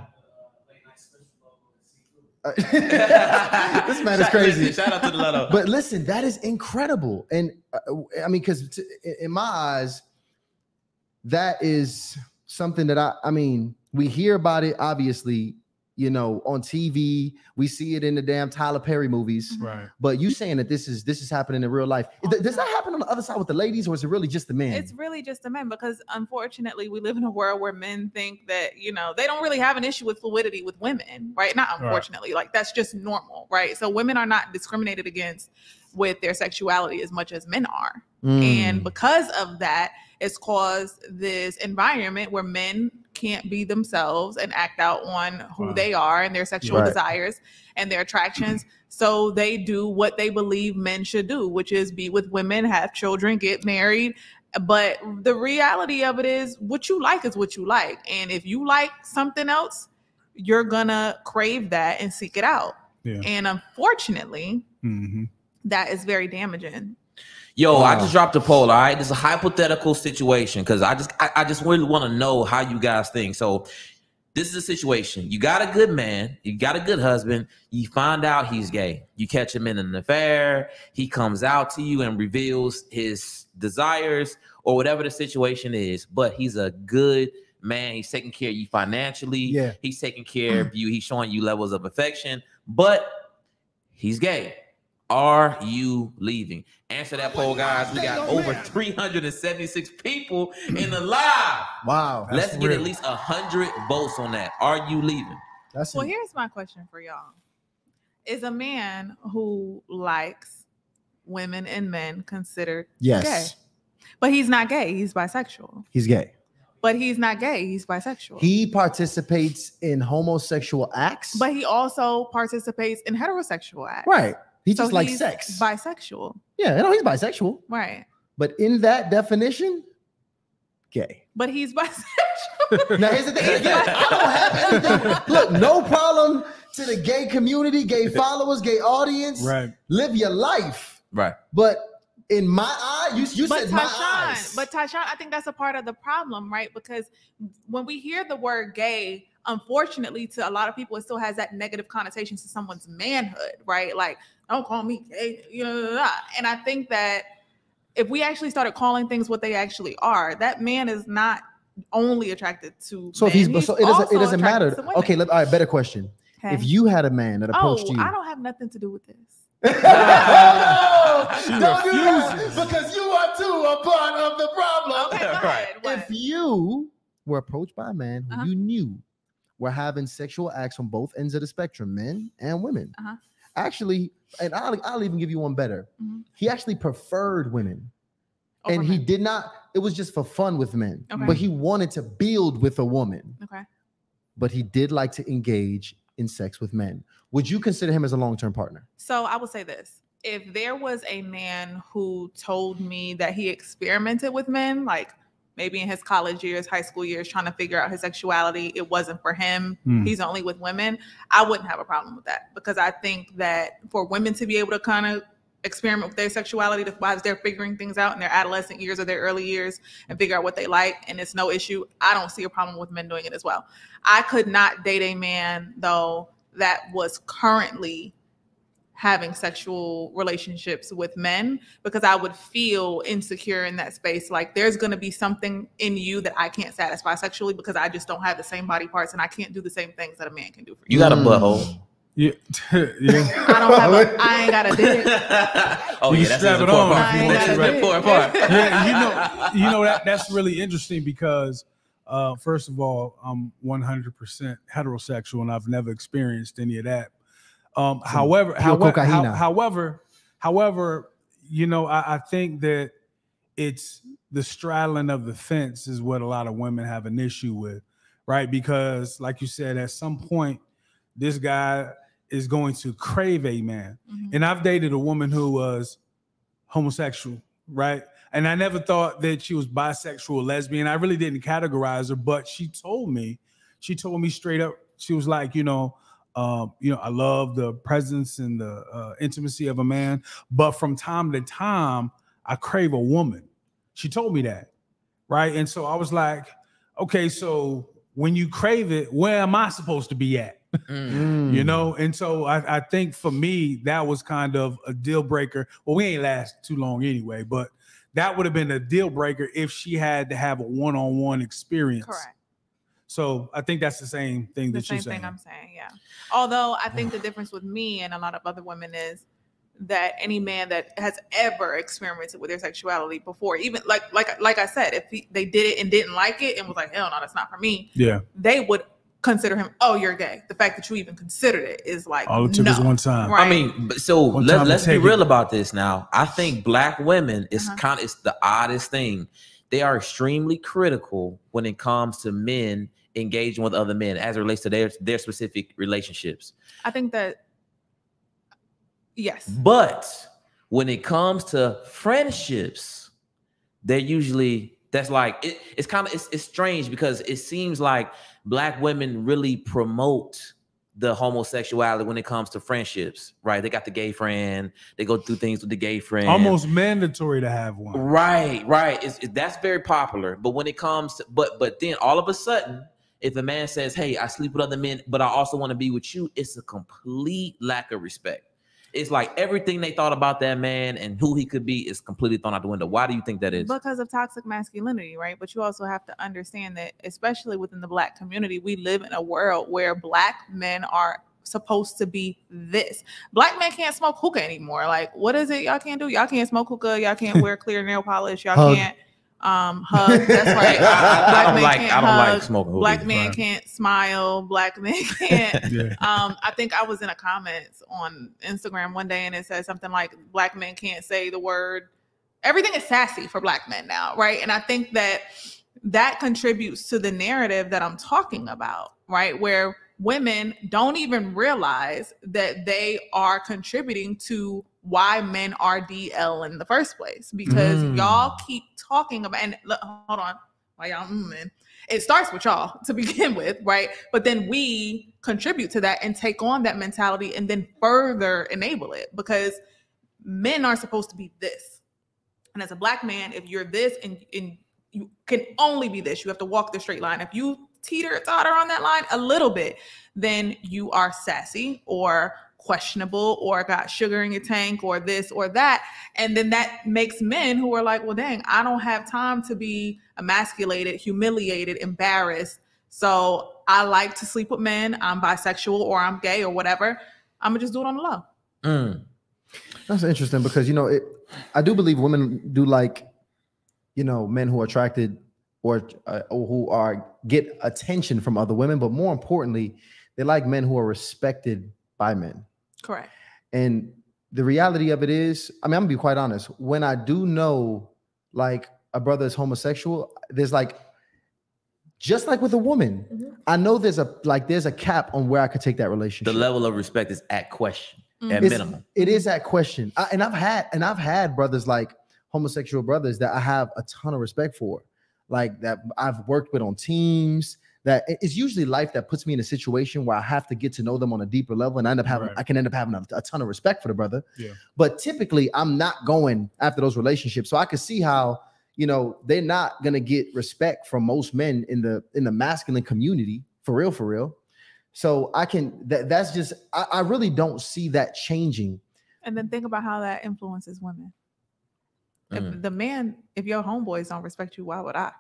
This man is crazy. Shout out to the Lotto. But listen, that is incredible. And I mean, because in my eyes, that is something that I mean, we hear about it, obviously, you know, on TV. We see it in the damn Tyler Perry movies. Right. But you saying that this is happening in real life. Does that happen on the other side with the ladies, or is it really just the men? It's really just the men, because unfortunately we live in a world where men think that, you know, they don't really have an issue with fluidity with women, right? Not unfortunately, like that's just normal, right? So women are not discriminated against with their sexuality as much as men are. And because of that, it's caused this environment where men can't be themselves and act out on who they are and their sexual desires and their attractions. So they do what they believe men should do, which is be with women, have children, get married. But the reality of it is, what you like is what you like. And if you like something else, you're gonna crave that and seek it out. And unfortunately, that is very damaging. Yo, I just dropped a poll, all right? This is a hypothetical situation, because I just really want to know how you guys think. So this is a situation. You got a good man, you got a good husband, you find out he's gay. You catch him in an affair, he comes out to you and reveals his desires or whatever the situation is, but he's a good man. He's taking care of you financially. Yeah. He's taking care of you. He's showing you levels of affection, but he's gay. Are you leaving? Answer that poll, guys. We got over 376 people in the live. Wow. Let's get at least 100 votes on that. Are you leaving? Well, here's my question for y'all. Is a man who likes women and men considered gay? But he's not gay. He's bisexual. He's gay. But he's not gay. He's bisexual. He participates in homosexual acts. But he also participates in heterosexual acts. Right. He just likes sex. Bisexual. Yeah, no, he's bisexual. Right. But in that definition, gay. But he's bisexual. Now, here's the thing. Again, I don't have anything. Look, no problem to the gay community, gay followers, gay audience. Right. Live your life. Right. But in my eye, you said Tyshawn, my eyes. But Tyshawn, I think that's a part of the problem, right? Because when we hear the word gay, unfortunately, to a lot of people, it still has that negative connotation to someone's manhood, right? Like, don't call me gay, you know. And I think that if we actually started calling things what they actually are, that man is not only attracted to men, so it doesn't matter. Okay, all right, better question. If you had a man that approached you, I don't have nothing to do with this. No, don't do that, because you are too a part of the problem. Okay, go ahead. If you were approached by a man who you knew were having sexual acts on both ends of the spectrum, men and women. Actually, and I'll even give you one better. He actually preferred women. Over and men. He did not, it was just for fun with men. But he wanted to build with a woman. But he did like to engage in sex with men. Would you consider him as a long-term partner? So I will say this. If there was a man who told me that he experimented with men, like maybe in his college years, high school years, trying to figure out his sexuality, it wasn't for him, he's only with women, I wouldn't have a problem with that, because I think that for women to be able to kind of experiment with their sexuality while they're figuring things out in their adolescent years or their early years and figure out what they like, and it's no issue. I don't see a problem with men doing it as well. I could not date a man, though, that was currently having sexual relationships with men, because I would feel insecure in that space. Like, there's going to be something in you that I can't satisfy sexually because I just don't have the same body parts and I can't do the same things that a man can do for you. You got a butthole. Yeah. I don't have a, I ain't got a dick. Oh, you yeah, that's the important part. Yeah, you know that's really interesting because first of all, I'm 100% heterosexual and I've never experienced any of that. However, you know, I think that it's the straddling of the fence is what a lot of women have an issue with, right? Because like you said, at some point, this guy is going to crave a man. Mm-hmm. And I've dated a woman who was homosexual, right? And I never thought that she was bisexual, lesbian. I really didn't categorize her, but she told me straight up, she was like, I love the presence and the intimacy of a man, but from time to time, I crave a woman. She told me that, right? And so I was like, okay, so when you crave it, where am I supposed to be at? Mm. You know? And so I think for me, that was kind of a deal breaker. Well, we ain't last too long anyway, but that would have been a deal breaker if she had to have a one-on-one experience. Correct. So I think that's the same thing that you're saying. The same thing I'm saying, yeah. Although I think the difference with me and a lot of other women is that any man that has ever experimented with their sexuality before, even like I said, if they did it and didn't like it and was like, hell no, that's not for me. Yeah. They would consider him, oh, you're gay. The fact that you even considered it is like, all it took is one time. Right? I mean, so let's be real about this now. I think black women is kind of, it's the oddest thing. They are extremely critical when it comes to men engaging with other men as it relates to their specific relationships. I think that, yes. But when it comes to friendships, they're usually, that's like, it's kind of, it's strange because it seems like black women really promote the homosexuality when it comes to friendships, right? They got the gay friend. They go through things with the gay friend. Almost mandatory to have one. Right, right. That's very popular. But when it comes to, but then all of a sudden, if a man says, hey, I sleep with other men, but I also want to be with you, it's a complete lack of respect. It's like everything they thought about that man and who he could be is completely thrown out the window. Why do you think that is? Because of toxic masculinity, right? But you also have to understand that, especially within the black community, we live in a world where black men are supposed to be this. Black men can't smoke hookah anymore. Like, what is it y'all can't do? Y'all can't smoke hookah. Y'all can't wear clear nail polish. Y'all can't hug. That's right. I don't like smoking hookah. Black men can't smile. Black men can't. Yeah. I think I was in a comments on Instagram one day and it said something like black men can't say the word. Everything is sassy for black men now, right? And I think that that contributes to the narrative that I'm talking about, right? Where women don't even realize that they are contributing to why men are DL in the first place, because y'all keep talking about, and look, hold on, why y'all men? It starts with y'all to begin with, right? But then we contribute to that and take on that mentality and then further enable it, because men are supposed to be this. And as a black man, if you're this and you can only be this, you have to walk the straight line. If you teeter-totter on that line a little bit, then you are sassy or questionable or got sugar in your tank or this or that. And then that makes men who are like, well, dang, I don't have time to be emasculated, humiliated, embarrassed. So I like to sleep with men. I'm bisexual or I'm gay or whatever. I'm gonna just do it on the low. That's interesting because, you know, I do believe women do like, you know, men who are attracted or who are get attention from other women. But more importantly, they like men who are respected by men. Correct. And the reality of it is, I mean, I'm gonna be quite honest. When I do know like a brother is homosexual, there's like, just like with a woman, I know there's a cap on where I could take that relationship. The level of respect is at question, at minimum. It is at question. And I've had brothers, like homosexual brothers, that I have a ton of respect for, like that I've worked with on teams, that it's usually life that puts me in a situation where I have to get to know them on a deeper level, and I end up having, right. I can end up having a ton of respect for the brother. Yeah. But typically I'm not going after those relationships. So I could see how, you know, they're not going to get respect from most men in the masculine community, for real, for real. So I can, that's just, I really don't see that changing. And then think about how that influences women. Mm. If the man, if your homeboys don't respect you, why would I?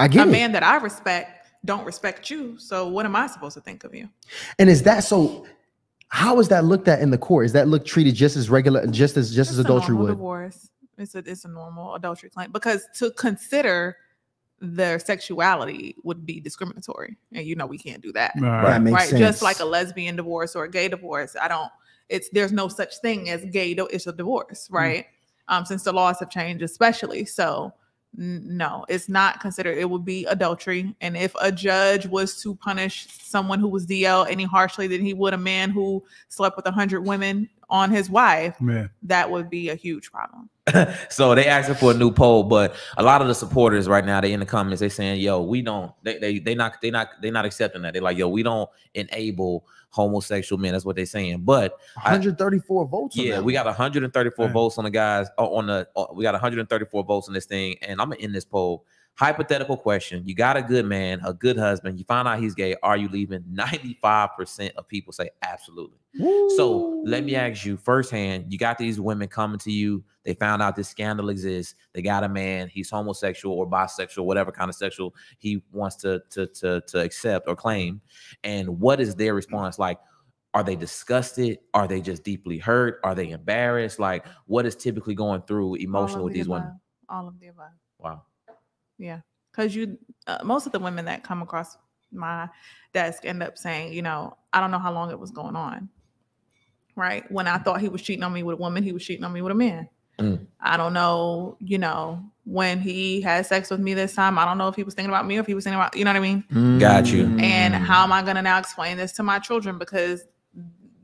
I get it. A man that I respect don't respect you. So what am I supposed to think of you? And is that so? How is that looked at in the court? Is that look treated just as regular, just as adultery would? Divorce. It's a normal adultery claim, because to consider their sexuality would be discriminatory, and you know we can't do that. Right, right? Just like a lesbian divorce or a gay divorce. There's no such thing as gay. It's a divorce, right? Mm. Since the laws have changed, especially so. No, it's not considered. It would be adultery. And if a judge was to punish someone who was DL any harshly than he would a man who slept with 100 women on his wife, man, that would be a huge problem. So they asking for a new poll, but a lot of the supporters right now, they in the comments, they saying, yo, we don't, they not accepting that. They're like, yo, we don't enable homosexual men. That's what they're saying. But 134 votes. Yeah, we got 134 votes on the guys. We got 134 votes on this thing. And I'm gonna end this poll. Hypothetical question. You got a good man, a good husband. You find out he's gay. Are you leaving? 95% of people say absolutely. Woo. So let me ask you firsthand. You got these women coming to you. They found out this scandal exists. They got a man. He's homosexual or bisexual, whatever kind of sexual he wants to accept or claim. And what is their response like? Are they disgusted? Are they just deeply hurt? Are they embarrassed? Like, what is typically going through emotionally with these women? All of the above. Wow. Yeah, because most of the women that come across my desk end up saying, you know, I don't know how long it was going on. Right. When I thought he was cheating on me with a woman, he was cheating on me with a man. Mm. I don't know, you know, when he had sex with me this time, I don't know if he was thinking about me or if he was thinking about, you know what I mean? Mm. Got you. And how am I going to now explain this to my children? Because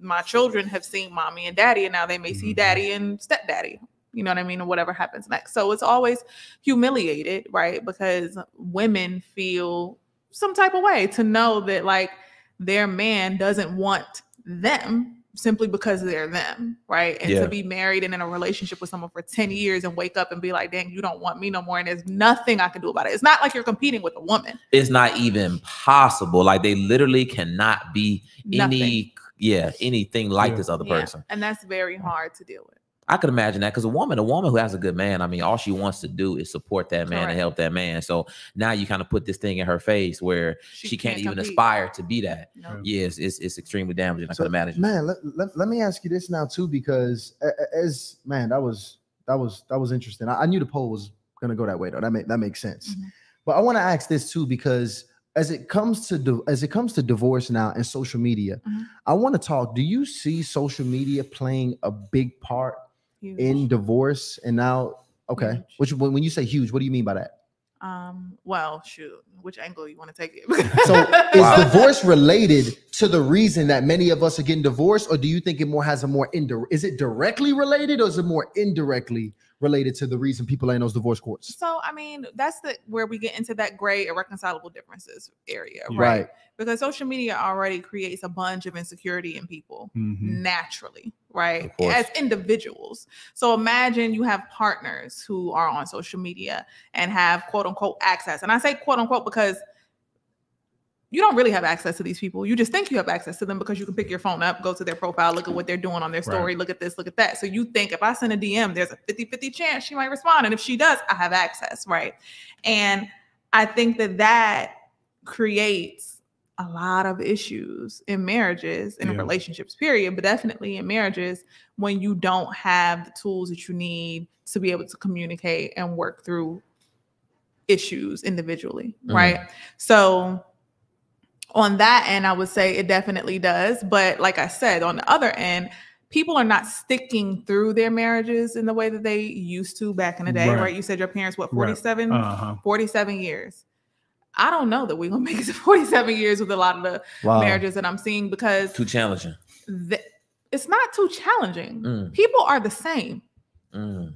my children have seen mommy and daddy, and now they may see daddy and stepdaddy. You know what I mean? Or whatever happens next. So it's always humiliated, right? Because women feel some type of way to know that like their man doesn't want them simply because they're them, right? And to be married and in a relationship with someone for 10 years and wake up and be like, dang, you don't want me no more. And there's nothing I can do about it. It's not like you're competing with a woman. It's not even possible. Like they literally cannot be anything like this other person. And that's very hard to deal with. I could imagine that, because a woman who has a good man, I mean, all she wants to do is support that man and help that man. So now you kind of put this thing in her face where she can't even aspire to be that. Nope. Yes, it's extremely damaging. I could imagine. Man, let me ask you this now too, because that was interesting. I knew the poll was gonna go that way though. That makes sense. Mm-hmm. But I want to ask this too, because as it comes to divorce now and social media, I want to talk. Do you see social media playing a big part in divorce? And now, okay, which, when you say huge, what do you mean by that? Well, shoot, which angle you want to take it? So is divorce related to the reason that many of us are getting divorced, or do you think it more has a more indirect? Is it directly related, or is it more indirectly related to the reason people are in those divorce courts? So I mean, that's where we get into that gray irreconcilable differences area, right? Because social media already creates a bunch of insecurity in people naturally, right? As individuals. So imagine you have partners who are on social media and have quote unquote access. And I say quote unquote because you don't really have access to these people. You just think you have access to them because you can pick your phone up, go to their profile, look at what they're doing on their story, look at this, look at that. So you think if I send a DM, there's a 50-50 chance she might respond. And if she does, I have access, right? And I think that creates a lot of issues in marriages, in relationships, period, but definitely in marriages when you don't have the tools that you need to be able to communicate and work through issues individually, right? So on that end, I would say it definitely does. But like I said, on the other end, people are not sticking through their marriages in the way that they used to back in the day, right? You said your parents, what, 47? 47 years. I don't know that we're going to make it to 47 years with a lot of the marriages that I'm seeing, because... Too challenging. It's not too challenging. People are the same. The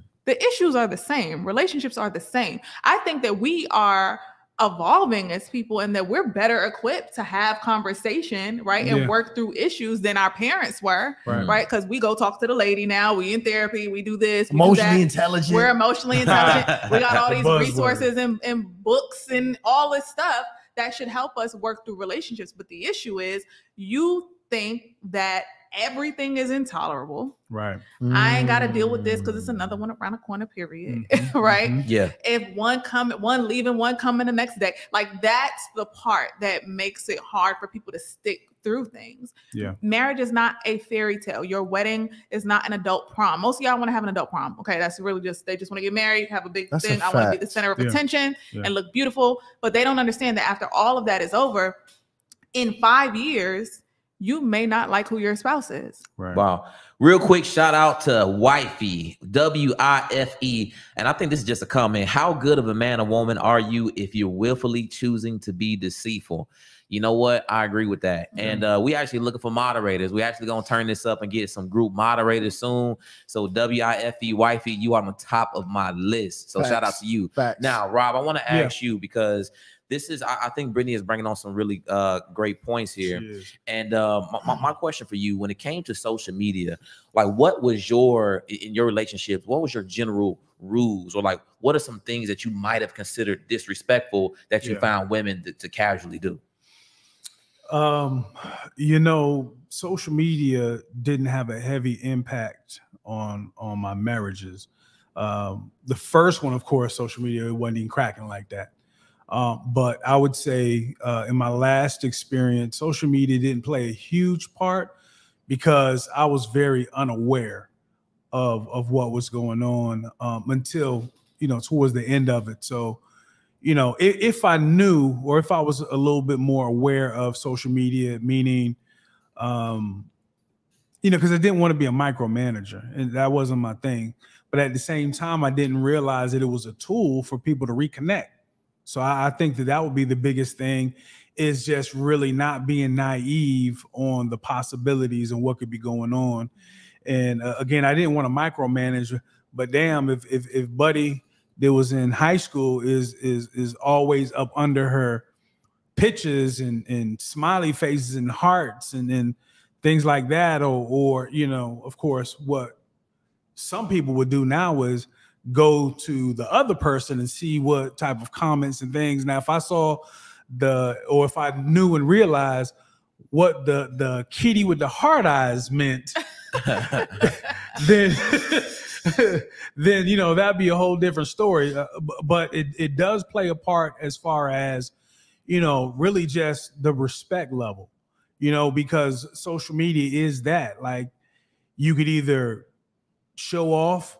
issues are the same. Relationships are the same. I think that we are evolving as people and that we're better equipped to have conversation, right? And work through issues than our parents were, right? Because we go talk to the lady now, we in therapy, we do this. Emotionally intelligent. We're emotionally intelligent. We got all these resources and books and all this stuff that should help us work through relationships. But the issue is you think that everything is intolerable. Right. I ain't got to deal with this because it's another one around the corner, period. Right? Yeah. If one leaving, one coming the next day. Like, that's the part that makes it hard for people to stick through things. Yeah. Marriage is not a fairy tale. Your wedding is not an adult prom. Most of y'all want to have an adult prom. Okay. That's really just, they just want to get married, have a big thing. I want to be the center of attention and look beautiful. But they don't understand that after all of that is over, in 5 years, you may not like who your spouse is. Right. Wow. Real quick, shout out to Wifey, W-I-F-E. And I think this is just a comment. How good of a man or woman are you if you're willfully choosing to be deceitful? You know what? I agree with that. And we actually looking for moderators. We actually going to turn this up and get some group moderators soon. So W-I-F-E, Wifey, you are on the top of my list. So shout out to you. Now, Rob, I want to ask you because this is, I think Brittany is bringing on some really great points here. And my question for you, when it came to social media, like what was your, in your relationship, what was your general rules? Or like, what are some things that you might have considered disrespectful that you found women to casually do? You know, social media didn't have a heavy impact on my marriages. The first one, of course, social media, it wasn't even cracking like that. But I would say in my last experience, social media didn't play a huge part because I was very unaware of what was going on until, you know, towards the end of it. So, you know, if I knew or if I was a little bit more aware of social media, meaning, you know, because I didn't want to be a micromanager and that wasn't my thing. But at the same time, I didn't realize that it was a tool for people to reconnect. So I think that that would be the biggest thing is just really not being naive on the possibilities and what could be going on. And again, I didn't want to micromanage, but damn, if buddy that was in high school is always up under her pictures and smiley faces and hearts and then things like that, or you know, of course, what some people would do now is go to the other person and see what type of comments and things. Now, if I saw or if I knew and realized what the kitty with the hard eyes meant, then, you know, that'd be a whole different story. But it does play a part as far as, you know, really just the respect level, you know, because social media is that, like, you could either show off,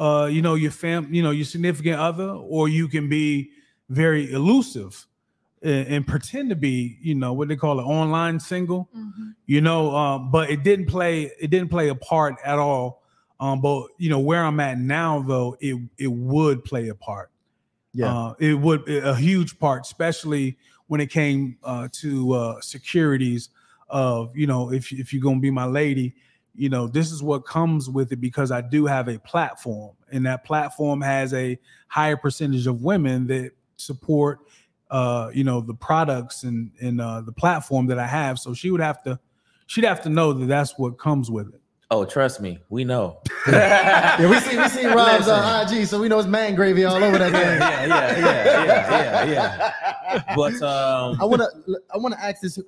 you know, your family, you know, your significant other, or you can be very elusive and pretend to be, you know, what they call it, online single, you know, but it didn't play a part at all. But you know, where I'm at now though, it would play a part. Yeah. It would a huge part, especially when it came to securities of, you know, if you're going to be my lady, you know, this is what comes with it because I do have a platform, and that platform has a higher percentage of women that support, you know, the products and the platform that I have. So she'd have to know that that's what comes with it. Oh, trust me, we know. Yeah, we see Rob's on IG, so we know it's man gravy all over that thing. Yeah. But I wanna ask this.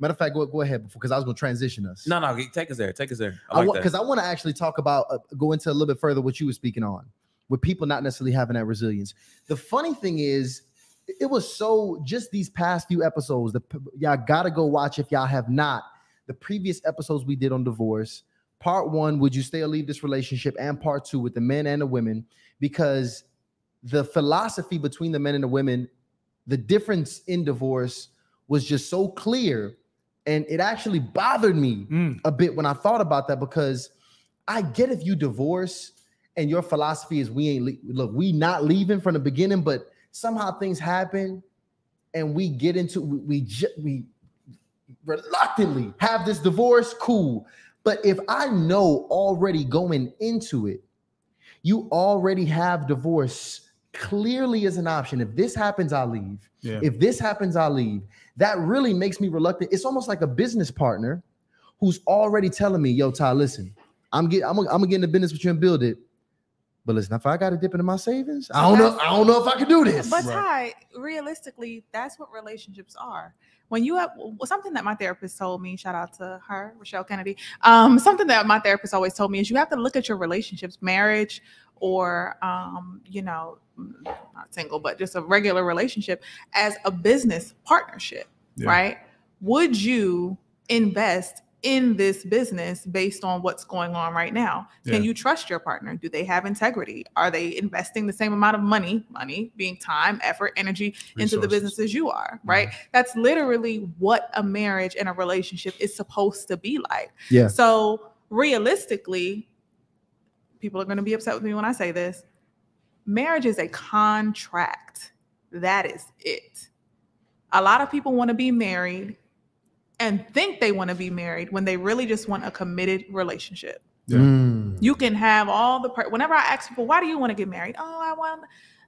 Matter of fact, go ahead because I was going to transition us. No, take us there. Because I want to actually talk about, go into a little bit further what you were speaking on, with people not necessarily having that resilience. The funny thing is, it was so just these past few episodes, y'all got to go watch if y'all have not, the previous episodes we did on divorce, part one, would you stay or leave this relationship, and part two with the men and the women, because the philosophy between the men and the women, the difference in divorce was just so clear. And it actually bothered me a bit when I thought about that, because I get if you divorce and your philosophy is we not leaving from the beginning, but somehow things happen and we get into, we reluctantly have this divorce, cool. But if I know already going into it, you already have divorce clearly is an option. If this happens, I leave. Yeah. If this happens, I leave. That really makes me reluctant. It's almost like a business partner who's already telling me, yo, Ty, listen, I'm gonna get in the business with you and build it. But listen, if I got to dip into my savings, I don't know if I can do this. But Ty, realistically, that's what relationships are. When you have something that my therapist told me, shout out to her, Rochelle Kennedy. Something that my therapist always told me is you have to look at your relationships, marriage, or you know, not single, but just a regular relationship as a business partnership, right? Would you invest in this business based on what's going on right now? Can you trust your partner? Do they have integrity? Are they investing the same amount of money being time, effort, energy, resources into the business as you are, right? That's literally what a marriage and a relationship is supposed to be like. So realistically, people are going to be upset with me when I say this, marriage is a contract. That is it. A lot of people want to be married and think they want to be married when they really just want a committed relationship. You can have all the part. Whenever I ask people, why do you want to get married? Oh, I want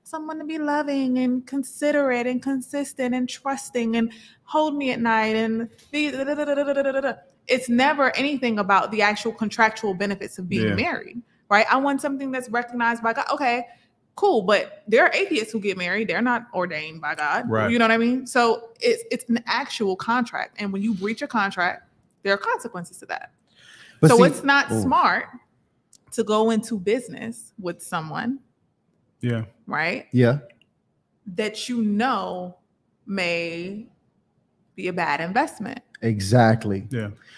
someone to be loving and considerate and consistent and trusting and hold me at night and be da-da-da-da-da-da-da-da. It's never anything about the actual contractual benefits of being married, right? I want something that's recognized by God. Okay, cool. But there are atheists who get married. They're not ordained by God. Right. You know what I mean? So it's an actual contract. And when you breach a contract, there are consequences to that. But so it's not smart to go into business with someone. Right? That you know may be a bad investment. Exactly.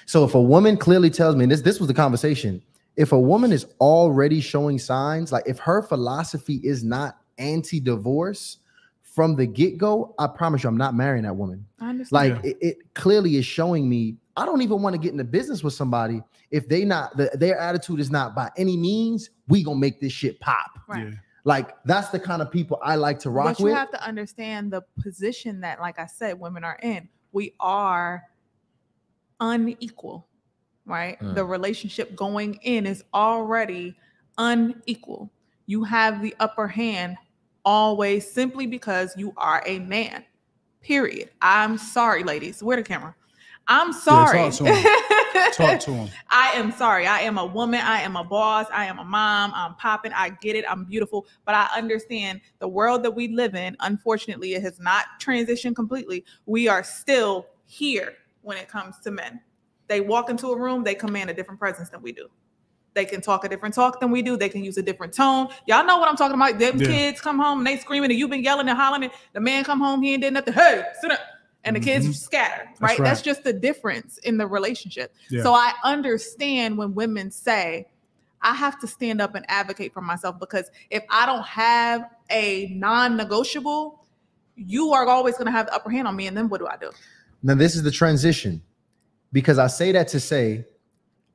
So if a woman clearly tells me, and this was the conversation, if a woman is already showing signs, like if her philosophy is not anti-divorce from the get-go, I promise you I'm not marrying that woman. I understand. Like it clearly is showing me I don't even want to get into business with somebody if they not their attitude is not by any means we gonna make this shit pop. Like that's the kind of people I like to rock with. But you have to understand the position that, like I said, women are in. We are unequal. Right? The relationship going in is already unequal. You have the upper hand always simply because you are a man, period. I'm sorry, ladies. Where the camera? I'm sorry. Yeah, talk to him. I am sorry. I am a woman. I am a boss. I am a mom. I'm popping. I get it. I'm beautiful. But I understand the world that we live in, unfortunately, it has not transitioned completely. We are still here when it comes to men. They walk into a room, they command a different presence than we do. They can talk a different talk than we do. They can use a different tone. Y'all know what I'm talking about. Them kids come home and they screaming and you've been yelling and hollering. And the man come home, he ain't did nothing. Hey, sit up. And the kids scatter, right? That's just the difference in the relationship. So I understand when women say, I have to stand up and advocate for myself because if I don't have a non-negotiable, you are always going to have the upper hand on me. And then what do I do? Now, this is the transition. Because I say that to say,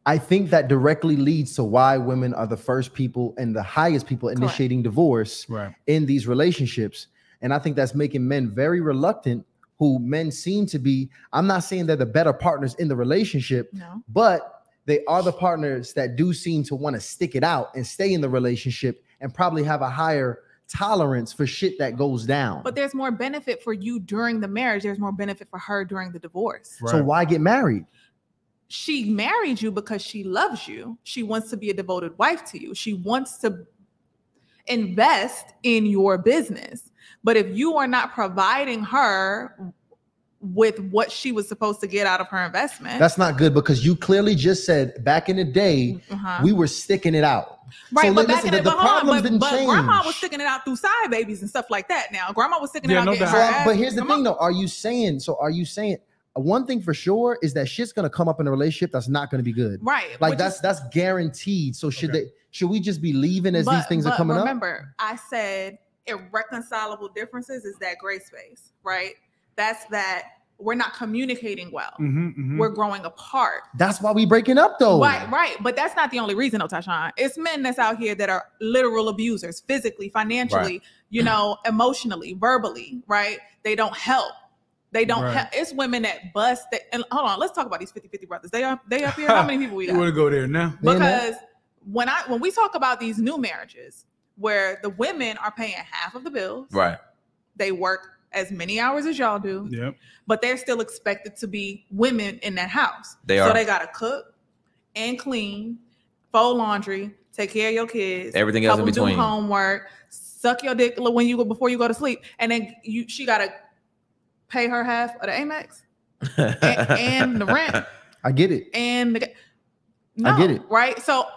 I think that directly leads to why women are the first people and the highest people initiating divorce in these relationships. And I think that's making men very reluctant, who men seem to be. I'm not saying they're the better partners in the relationship, but they are the partners that do seem to want to stick it out and stay in the relationship and probably have a higher tolerance for shit that goes down. But there's more benefit for you during the marriage. There's more benefit for her during the divorce. So why get married? She married you because she loves you. She wants to be a devoted wife to you. She wants to invest in your business. But if you are not providing her with what she was supposed to get out of her investment, that's not good, because you clearly just said back in the day we were sticking it out. Right, so but listen, back in the problem didn't change. Grandma was sticking it out through side babies and stuff like that. Now, grandma was sticking it out. No, but here's the thing, though. Are you saying one thing for sure is that shit's gonna come up in a relationship that's not gonna be good. Right. Like that's guaranteed. So should we just be leaving as these things are coming up? Remember, I said irreconcilable differences is that gray space, right? That's that we're not communicating well. We're growing apart. That's why we breaking up, though. Right. But that's not the only reason, though, Tyshawn. It's men that's out here that are literal abusers, physically, financially, you know, emotionally, verbally, right? They don't help. They don't help. It's women that bust. And hold on, let's talk about these 50-50 brothers. They up here? How many people we got? You want to go there now? Because when we talk about these new marriages, where the women are paying half of the bills. Right. They work as many hours as y'all do. Yep. But they're still expected to be women in that house. They are. So they got to cook and clean, fold laundry, take care of your kids, everything else in between, do homework, suck your dick when you go before you go to sleep, and then she got to pay her half of the Amex and the rent. I get it. I get it. Right? So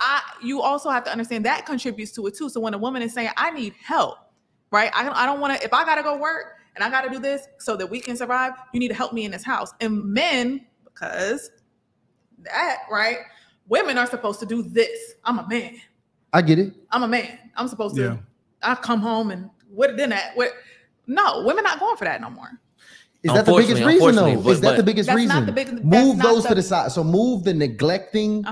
you also have to understand that contributes to it too. So when a woman is saying, I need help, right? I don't want to, if I got to go work and I got to do this so that we can survive, you need to help me in this house. And men, because that, right? Women are supposed to do this. I'm a man. I get it. I'm a man. I'm supposed to, I come home and what then that? What? No, women not going for that no more. Is that the biggest reason though? Is that the biggest reason? Move those to the side. So move the neglecting,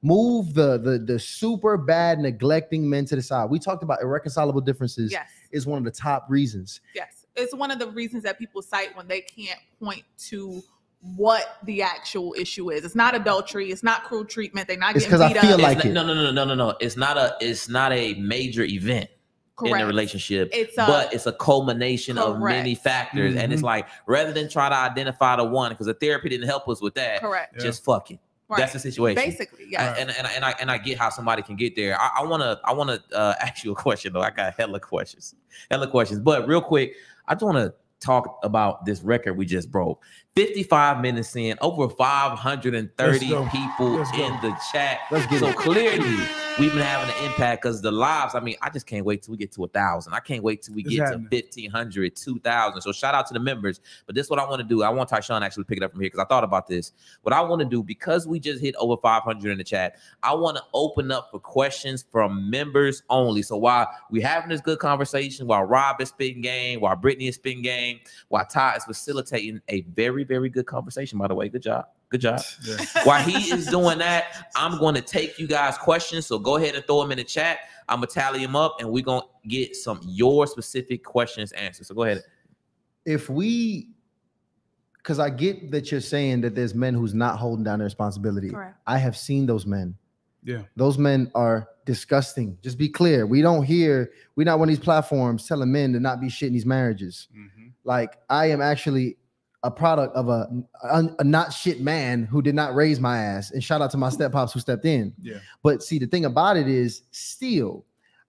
move the super bad neglecting men to the side. We talked about irreconcilable differences. Yes. Is one of the top reasons. Yes. It's one of the reasons that people cite when they can't point to what the actual issue is. It's not adultery. It's not cruel treatment. They're not getting beat up. It's because I feel like it. No. It's not a major event. Correct. In a relationship, but it's a culmination of many factors, and it's like rather than try to identify the one, because the therapy didn't help us with that. Correct. Just fuck it. Right. That's the situation. Basically, yeah. And I get how somebody can get there. I wanna ask you a question though. I got hella questions. But real quick, I just wanna talk about this record we just broke. 55 minutes in, over 530 people in the chat. So clearly we've been having an impact because the lives, I mean, I just can't wait till we get to 1,000. I can't wait till we get to 1,500, 2,000. So shout out to the members. But this is what I want to do. I want Tyshawn actually pick it up from here because I thought about this. What I want to do, because we just hit over 500 in the chat, I want to open up for questions from members only. So while we're having this good conversation, while Rob is spitting game, while Brittany is spitting game, while Ty is facilitating a very, very good conversation, by the way. Good job. Yeah. While he is doing that, I'm going to take you guys' questions. So go ahead and throw them in the chat. I'm going to tally them up, and we're going to get some your specific questions answered. So go ahead. Because I get that you're saying that there's men who's not holding down their responsibility. Correct. I have seen those men. Yeah. Those men are disgusting. Just be clear. We're not one of these platforms telling men to not be shit in these marriages. Mm-hmm. Like, I am actually a product of a not shit man who did not raise my ass, and shout out to my step pops who stepped in. Yeah. But see, the thing about it is,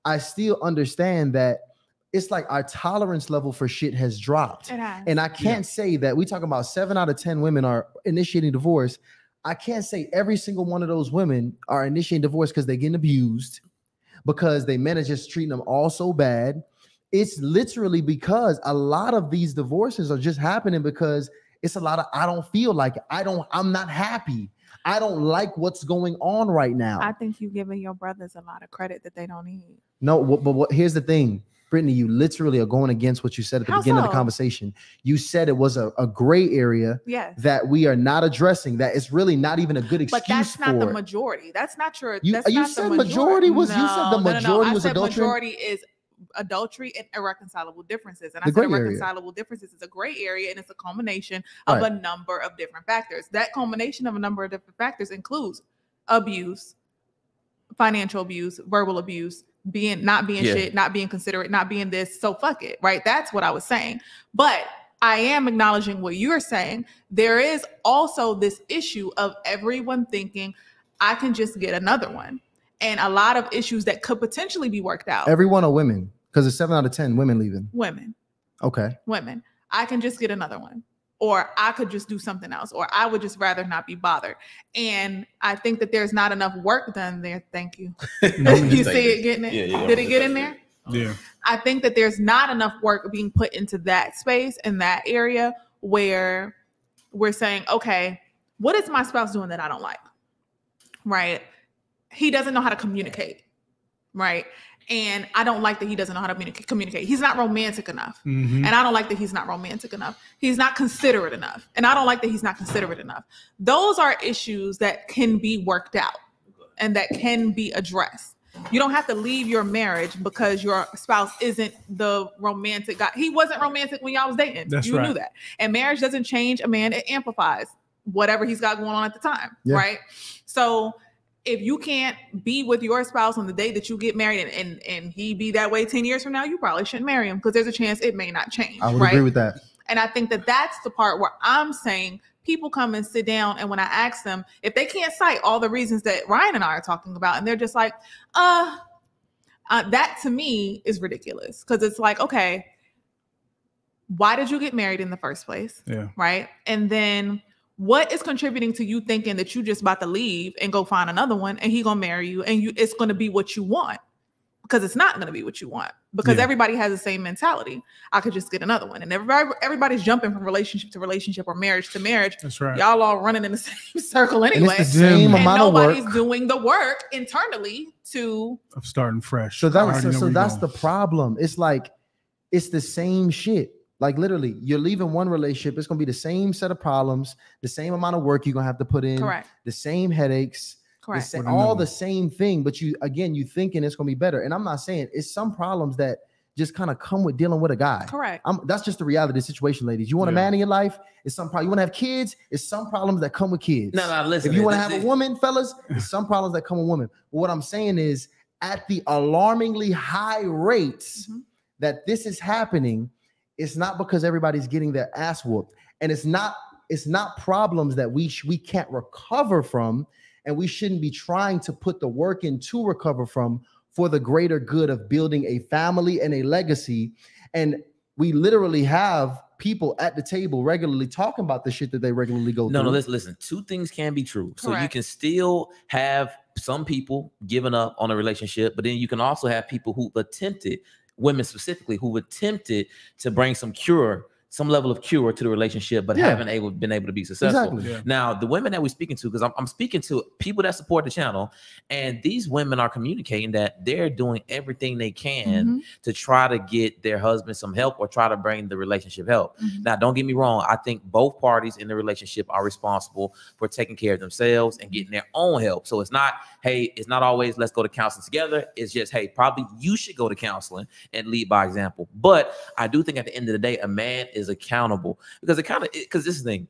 I still understand that it's like our tolerance level for shit has dropped. It has. And I can't say that we talk about 7 out of 10 women are initiating divorce. I can't say every single one of those women are initiating divorce because they're getting abused, because they men are just treating them all so bad. It's literally because a lot of these divorces are just happening because it's a lot of, I don't feel like it. I'm not happy. I don't like what's going on right now. I think you're giving your brothers a lot of credit that they don't need. No, but here's the thing. Brittany, you literally are going against what you said at the beginning of the conversation. You said it was a gray area that we are not addressing, that it's really not even a good excuse for. But that's not the majority. That's not your, you said the majority is adultery and irreconcilable differences, and I said irreconcilable differences is a gray area, and it's a culmination of a number of different factors. That culmination of a number of different factors includes abuse, financial abuse, verbal abuse, not being shit, not being considerate, not being this, so fuck it, right? That's what I was saying. But I am acknowledging what you're saying. There is also this issue of everyone thinking I can just get another one, and a lot of issues that could potentially be worked out. Everyone are women, because it's 7 out of 10 women leaving. Women. Okay. Women. I can just get another one, or I could just do something else, or I would just rather not be bothered. And I think that there's not enough work done there. Thank you. You see it getting it? Yeah, did it get in there? Yeah. I think that there's not enough work being put into that space, in that area, where we're saying, okay, what is my spouse doing that I don't like? Right? He doesn't know how to communicate, right? And I don't like that he doesn't know how to communicate. He's not romantic enough. Mm-hmm. And I don't like that he's not romantic enough. He's not considerate enough. And I don't like that he's not considerate enough. Those are issues that can be worked out and that can be addressed. You don't have to leave your marriage because your spouse isn't the romantic guy. He wasn't romantic when y'all was dating. You knew that. And marriage doesn't change a man. It amplifies whatever he's got going on at the time, right? So if you can't be with your spouse on the day that you get married and he be that way 10 years from now, you probably shouldn't marry him because there's a chance it may not change. I would agree with that. And I think that that's the part where I'm saying people come and sit down, and when I ask them, if they can't cite all the reasons that Ryan and I are talking about, and they're just like, that to me is ridiculous, because it's like, okay, why did you get married in the first place? Yeah. Right. And then what is contributing to you thinking that you just about to leave and go find another one and he gonna marry you and you, it's gonna be what you want? Because it's not gonna be what you want, because everybody has the same mentality. I could just get another one. And everybody's jumping from relationship to relationship or marriage to marriage. That's right. Y'all all running in the same circle anyway. It's the same amount of work. Nobody's doing the work internally to of starting fresh. So that's the problem. It's like, it's the same shit. Like literally, you're leaving one relationship. It's gonna be the same set of problems, the same amount of work you're gonna have to put in, correct, the same headaches, correct, the same thing. But you, again, you thinking it's gonna be better. And I'm not saying it's some problems that just kind of come with dealing with a guy. Correct. That's just the reality of the situation, ladies. You want a man in your life? It's some problem. You want to have kids? It's some problems that come with kids. No, listen. If you want to have a woman, fellas, it's some problems that come with women. But what I'm saying is, at the alarmingly high rates that this is happening, it's not because everybody's getting their ass whooped, and it's not problems that we can't recover from, and we shouldn't be trying to put the work in to recover from for the greater good of building a family and a legacy. And we literally have people at the table regularly talking about the shit that they regularly go through. No, listen. Two things can be true. Correct. So you can still have some people giving up on a relationship, but then you can also have people who attempted, women specifically, who attempted to bring some level of cure to the relationship, but haven't been able to be successful. Exactly. Yeah. Now, the women that we're speaking to, because I'm speaking to people that support the channel, and these women are communicating that they're doing everything they can to try to get their husband some help or try to bring the relationship help. Now, don't get me wrong. I think both parties in the relationship are responsible for taking care of themselves and getting their own help. So it's not, hey, it's not always let's go to counseling together. It's just, hey, probably you should go to counseling and lead by example. But I do think at the end of the day, a man is accountable, because this thing,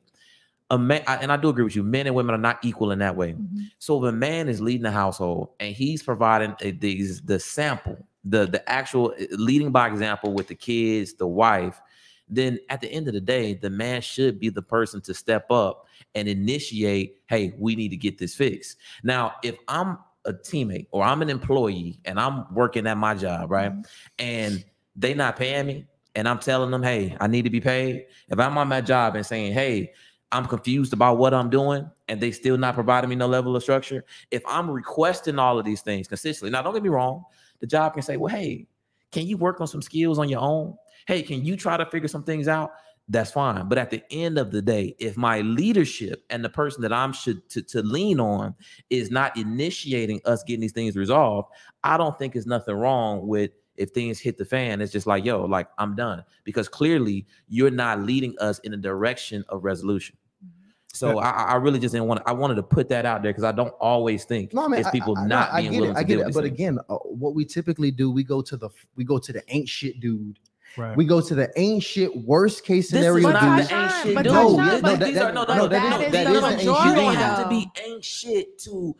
a man, and I do agree with you, men and women are not equal in that way. So if a man is leading the household and he's providing the sample, the actual leading by example with the kids, the wife, then at the end of the day, the man should be the person to step up and initiate, hey, we need to get this fixed. Now, if I'm a teammate or I'm an employee and I'm working at my job, right, and they not paying me, and I'm telling them, hey, I need to be paid. If I'm on my job and saying, hey, I'm confused about what I'm doing, and they still not providing me no level of structure, if I'm requesting all of these things consistently, now don't get me wrong, the job can say, well, hey, can you work on some skills on your own? Hey, can you try to figure some things out? That's fine. But at the end of the day, if my leadership and the person that I'm to lean on is not initiating us getting these things resolved, I don't think there's nothing wrong with, if things hit the fan, it's just like, yo, like, I'm done, because clearly you're not leading us in the direction of resolution. So I really just wanted to put that out there, because I don't always think it's people not being willing to deal with it. But again, what we typically do, we go to the ain't shit dude. Right. We go to the ain't shit worst case scenario. That is you don't have to be ain't shit to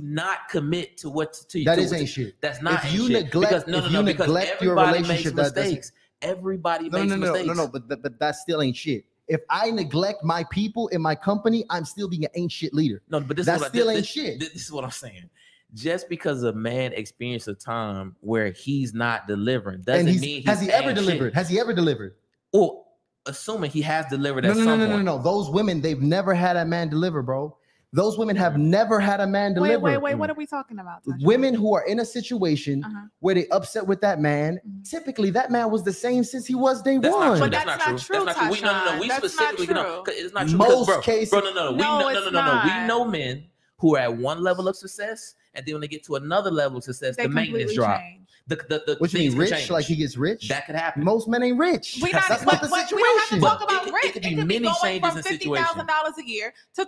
not commit to what to you. That is ain't shit. That's not ain't shit. Because neglect your relationship, makes mistakes. Everybody makes mistakes. But that still ain't shit. If I neglect my people in my company, I'm still being an ain't shit leader. No, but this still ain't shit. This is what I'm saying. Just because a man experienced a time where he's not delivering doesn't mean he's Has he ever delivered? Or assuming he has delivered at some point. No. Those women, they've never had a man deliver, bro. Those women have never had a man deliver. Wait. What are we talking about, Tasha? Women who are in a situation where they upset with that man. Typically, that man was the same since he was day one. But that's not true. That's not true. We specifically know it's not true. Most cases, we know men who are at one level of success, and then when they get to another level of success, the maintenance drop. What you mean, rich? Like he gets rich? That could happen. Most men ain't rich. That's not the situation. We don't have to talk about rich. It could be going from $50,000 a year to $200,000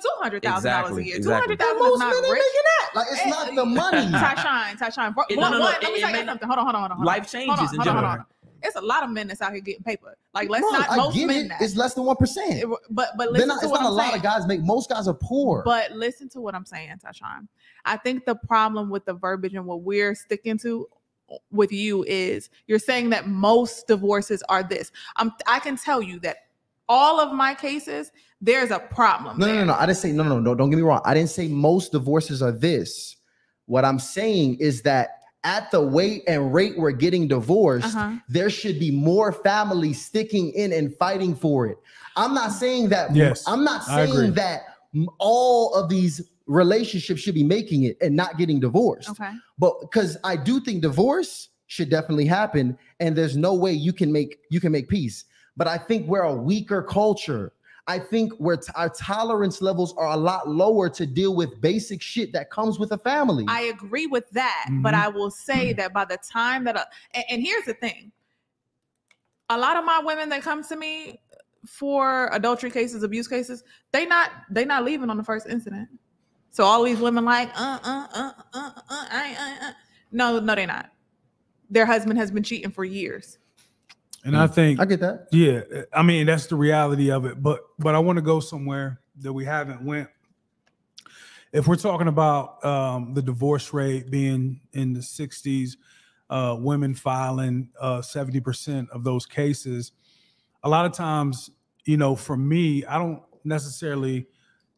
a year. $200,000 is not rich. Like, it's not the money. Tyshawn. Let me tell you something. Hold on. Life changes in general. It's a lot of men that's out here getting paper. Like, let's not most men. It's less than 1%. But listen to what I'm saying. It's not a lot of guys make. Most guys are poor. But listen to what I'm saying, Tyshawn. I think the problem with the verbiage and what we're sticking to with you is you're saying that most divorces are this. I can tell you that all of my cases, there's a problem. No. I didn't say no. Don't get me wrong. I didn't say most divorces are this. What I'm saying is that at the weight and rate we're getting divorced, there should be more families sticking in and fighting for it. I'm not saying that. Yes, I'm not saying that all of these relationships should be making it and not getting divorced. Okay, but because I do think divorce should definitely happen, and there's no way you can make peace. But I think we're a weaker culture. I think our tolerance levels are a lot lower to deal with basic shit that comes with a family. I agree with that, but I will say that by the time that, and here's the thing, a lot of my women that come to me for adultery cases, abuse cases, they not leaving on the first incident. So all these women like, no, they're not. Their husband has been cheating for years. And I think I get that. Yeah. I mean, that's the reality of it. But I want to go somewhere that we haven't went. If we're talking about the divorce rate being in the 60s, women filing 70% of those cases, a lot of times, you know, for me, I don't necessarily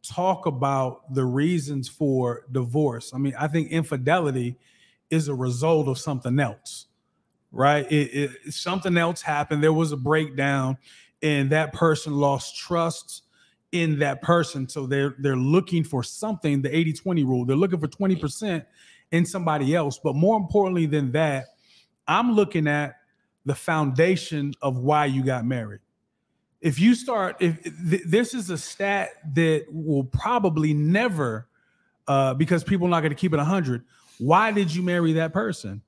talk about the reasons for divorce. I mean, I think infidelity is a result of something else. Right. Something else happened. There was a breakdown and that person lost trust in that person. So they're looking for something, the 80-20 rule. They're looking for 20% in somebody else. But more importantly than that, I'm looking at the foundation of why you got married. If you start, this is a stat that will probably never, because people are not going to keep it 100. Why did you marry that person?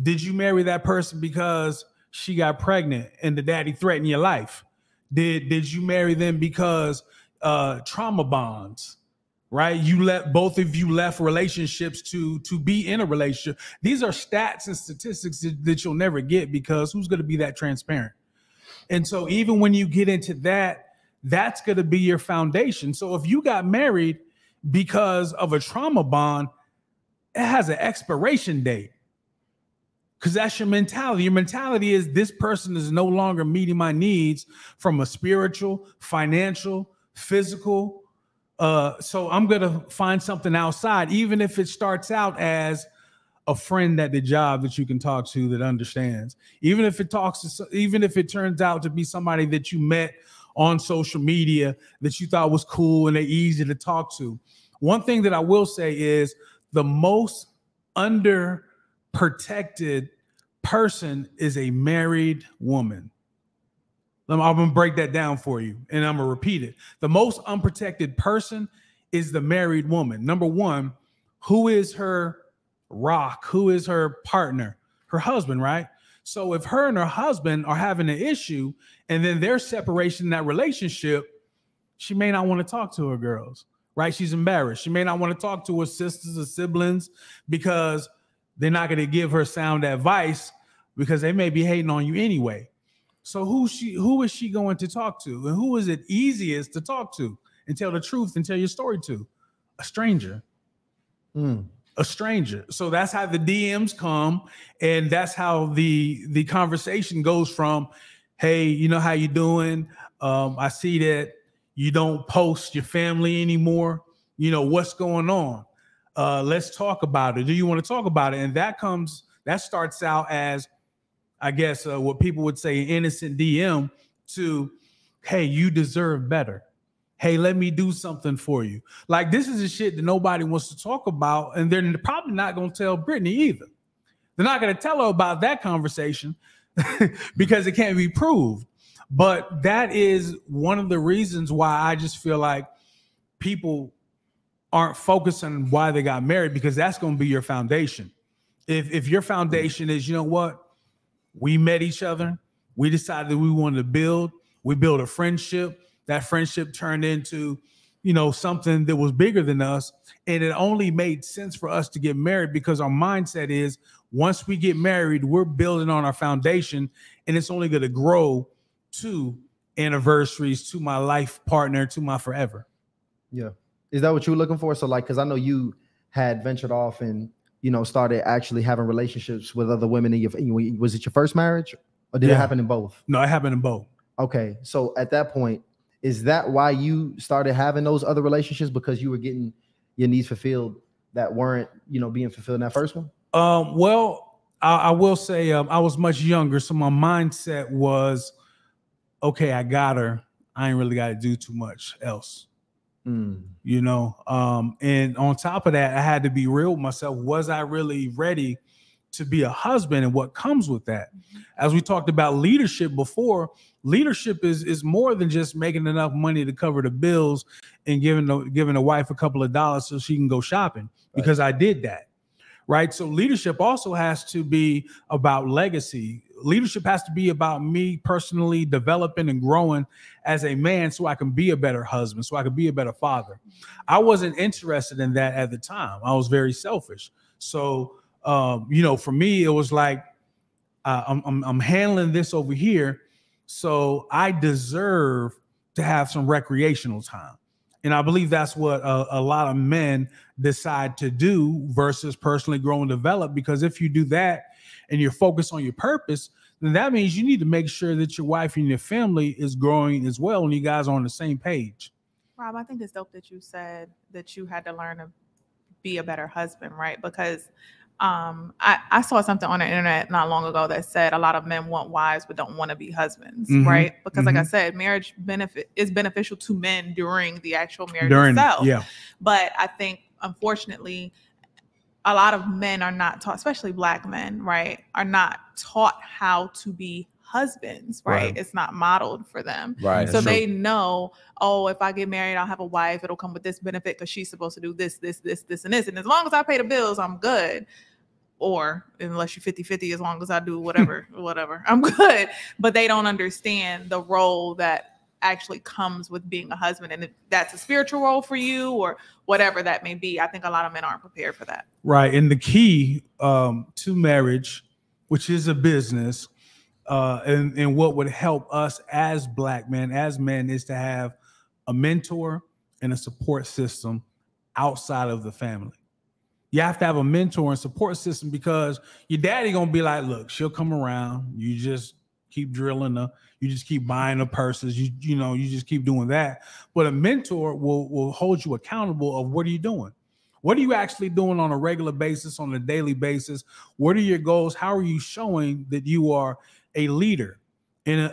Did you marry that person because she got pregnant and the daddy threatened your life? Did you marry them because trauma bonds, right? You both of you left relationships to be in a relationship. These are stats and statistics that you'll never get because who's going to be that transparent? And so even when you get into that, that's going to be your foundation. So if you got married because of a trauma bond, it has an expiration date. Because that's your mentality. Your mentality is this person is no longer meeting my needs from a spiritual, financial, physical. So I'm going to find something outside, even if it starts out as a friend at the job that you can talk to that understands. Even if it turns out to be somebody that you met on social media that you thought was cool and they're easy to talk to. One thing that I will say is the most underprotected person is a married woman. I'm going to break that down for you and I'm going to repeat it. The most unprotected person is the married woman. Number one, who is her rock? Who is her partner? Her husband, right? So if her and her husband are having an issue and then there's separation in that relationship, she may not want to talk to her girls, right? She's embarrassed. She may not want to talk to her sisters or siblings because they're not going to give her sound advice because they may be hating on you anyway. So who is she going to talk to? And who is it easiest to talk to and tell the truth and tell your story to? A stranger. A stranger. So that's how the DMs come. And that's how the conversation goes from, hey, you know how you doing? I see that you don't post your family anymore. You know, what's going on? Let's talk about it. Do you want to talk about it? And that starts out as, I guess, what people would say, an innocent DM to, hey, you deserve better. Hey, let me do something for you. Like, this is the shit that nobody wants to talk about. And they're probably not going to tell Brittany either. They're not going to tell her about that conversation because it can't be proved. But that is one of the reasons why I just feel like people aren't focused on why they got married, because that's going to be your foundation. If your foundation is, you know what, we met each other, we decided we wanted to build a friendship. That friendship turned into you know, something that was bigger than us. And it only made sense for us to get married because our mindset is once we get married, we're building on our foundation and it's only going to grow to anniversaries, to my life partner, to my forever. Yeah. Is that what you were looking for? So like, because I know you had ventured off and, you know, started actually having relationships with other women in your, was it your first marriage or did it happen in both? No, it happened in both. Okay. So at that point, is that why you started having those other relationships? Because you were getting your needs fulfilled that weren't, you know, being fulfilled in that first one? Well, I will say I was much younger. So my mindset was, okay, I got her. I ain't really got to do too much else. You know, and on top of that, I had to be real with myself. Was I really ready to be a husband and what comes with that? As we talked about leadership before, leadership is more than just making enough money to cover the bills and giving the wife a couple of dollars so she can go shopping, because I did that. Right. So leadership also has to be about legacy. Leadership has to be about me personally developing and growing as a man so I can be a better husband, so I can be a better father. I wasn't interested in that at the time. I was very selfish. So, you know, for me, it was like I'm handling this over here. So I deserve to have some recreational time. And I believe that's what a lot of men decide to do versus personally grow and develop, because if you do that and you're focused on your purpose, then that means you need to make sure that your wife and your family is growing as well and you guys are on the same page. Rob, I think it's dope that you said that you had to learn to be a better husband, right? Because I saw something on the internet not long ago that said a lot of men want wives but don't want to be husbands, right? Because like I said, marriage is beneficial to men during the actual marriage itself. Yeah. But I think, unfortunately, a lot of men are not taught, especially Black men, right, are not taught how to be husbands, right? It's not modeled for them. Right. So they know, oh, if I get married, I'll have a wife. It'll come with this benefit because she's supposed to do this, this, this, this, and this. And as long as I pay the bills, I'm good. Or unless you're 50-50, as long as I do whatever, whatever, I'm good. But they don't understand the role that actually comes with being a husband, and if that's a spiritual role for you or whatever that may be. I think a lot of men aren't prepared for that. Right. And the key to marriage, which is a business, and what would help us as Black men, as men, is to have a mentor and a support system outside of the family. You have to have a mentor and support system because your daddy gonna be like, look, she'll come around. You just keep drilling her. You just keep buying her purses. You know, you just keep doing that. But a mentor will hold you accountable of what are you doing? What are you actually doing on a regular basis, on a daily basis? What are your goals? How are you showing that you are a leader? And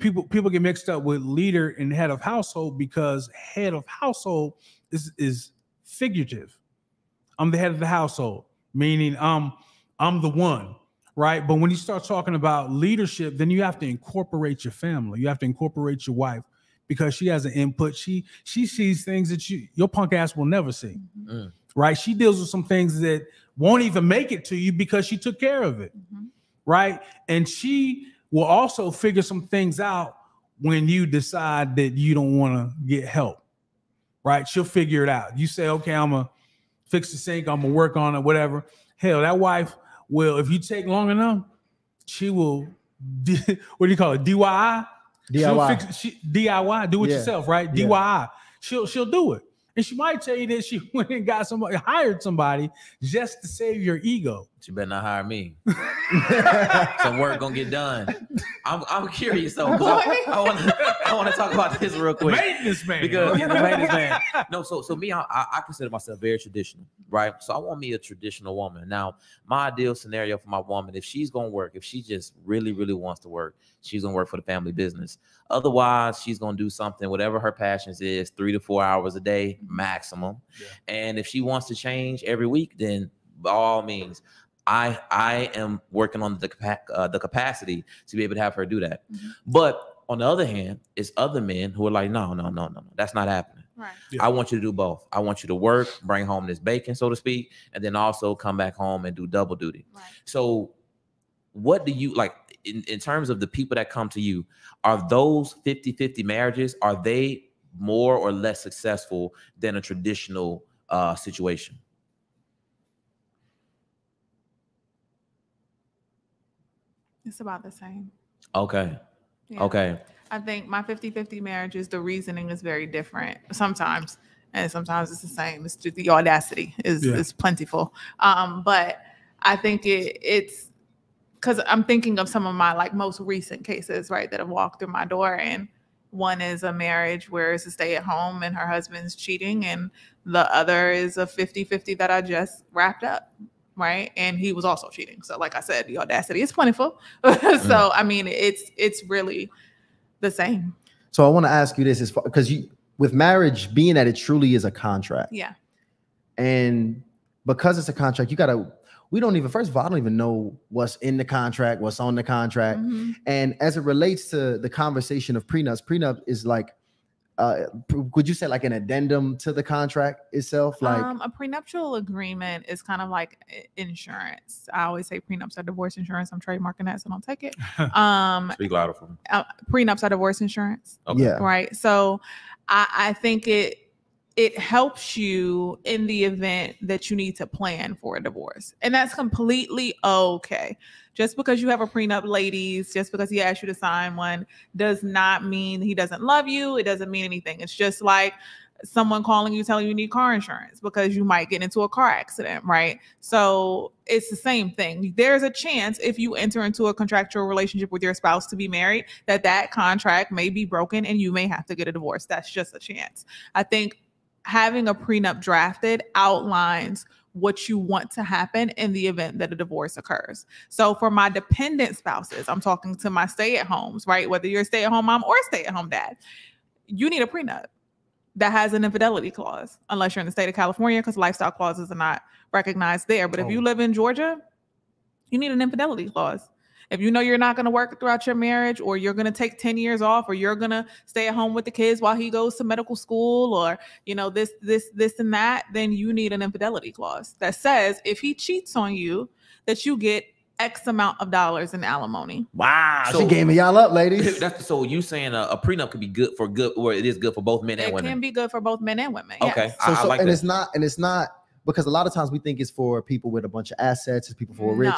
people get mixed up with leader and head of household, because head of household is figurative. I'm the head of the household, meaning I'm the one. Right. But when you start talking about leadership, then you have to incorporate your family. You have to incorporate your wife, because she has an input. She sees things that your punk ass will never see. Right. She deals with some things that won't even make it to you because she took care of it. Right. And she will also figure some things out when you decide that you don't want to get help. Right. She'll figure it out. You say, OK, I'm going to fix the sink. I'm going to work on it, whatever. Hell, that wife. Well, if you take long enough, she will, what do you call it, DIY? DIY. DIY, do it yourself, right? Yeah. DIY. She'll do it. And she might tell you that she went and got somebody, hired somebody just to save your ego. She better not hire me. Some work gonna get done. I'm curious though. I want to talk about this real quick. Maintenance man. Because you know, maintenance man. No, so me, I consider myself very traditional, right? So I want me a traditional woman. Now, my ideal scenario for my woman, if she's gonna work, if she just really, really wants to work, she's gonna work for the family business. Otherwise, she's gonna do something, whatever her passions is, 3 to 4 hours a day maximum. Yeah. And if she wants to change every week, then by all means, I am working on the capacity to be able to have her do that. But on the other hand, it's other men who are like, no, that's not happening. Right. Yeah. I want you to do both. I want you to work, bring home this bacon, so to speak, and then also come back home and do double duty. Right. So what do you like in terms of the people that come to you? Are those 50-50 marriages? Are they more or less successful than a traditional situation. It's about the same. Okay. Yeah. Okay. I think my 50-50 marriages, the reasoning is very different sometimes. And sometimes it's the same. It's just the audacity is plentiful. But I think it's because I'm thinking of some of my like most recent cases, right, that have walked through my door. And one is a marriage where it's a stay at home and her husband's cheating. And the other is a 50-50 that I just wrapped up. Right. And he was also cheating. So like I said, the audacity is plentiful. So, I mean, it's really the same. So I want to ask you this, is because you, with marriage being that it truly is a contract. Yeah. And because it's a contract, you got to, we don't even, first of all, I don't even know what's in the contract, what's on the contract. Mm-hmm. And as it relates to the conversation of prenups, prenup is like, would you say like an addendum to the contract itself? Like a prenuptial agreement is kind of like insurance. I always say prenups are divorce insurance. I'm trademarking that, so don't take it. Speak louder for me. Prenups are divorce insurance. Okay. Yeah. Right. So I think it helps you in the event that you need to plan for a divorce. And that's completely okay. Just because you have a prenup, ladies, just because he asked you to sign one does not mean he doesn't love you. It doesn't mean anything. It's just like someone calling you, telling you need car insurance because you might get into a car accident, right? So it's the same thing. There's a chance if you enter into a contractual relationship with your spouse to be married, that contract may be broken and you may have to get a divorce. That's just a chance. I think having a prenup drafted outlines what you want to happen in the event that a divorce occurs. So for my dependent spouses, I'm talking to my stay-at-homes, right? Whether you're a stay-at-home mom or stay-at-home dad, you need a prenup that has an infidelity clause, unless you're in the state of California, because lifestyle clauses are not recognized there. But if you live in Georgia, you need an infidelity clause. If you know you're not going to work throughout your marriage, or you're going to take 10 years off, or you're going to stay at home with the kids while he goes to medical school, or, you know, this and that, then you need an infidelity clause that says if he cheats on you, that you get X amount of dollars in alimony. Wow. So, she gaming y'all up, ladies. So you saying a prenup could be good for or it is good for both men and women? It can be good for both men and women. Okay. Yes. So, like, and that. It's not because a lot of times we think it's for people with a bunch of assets, it's people who are rich.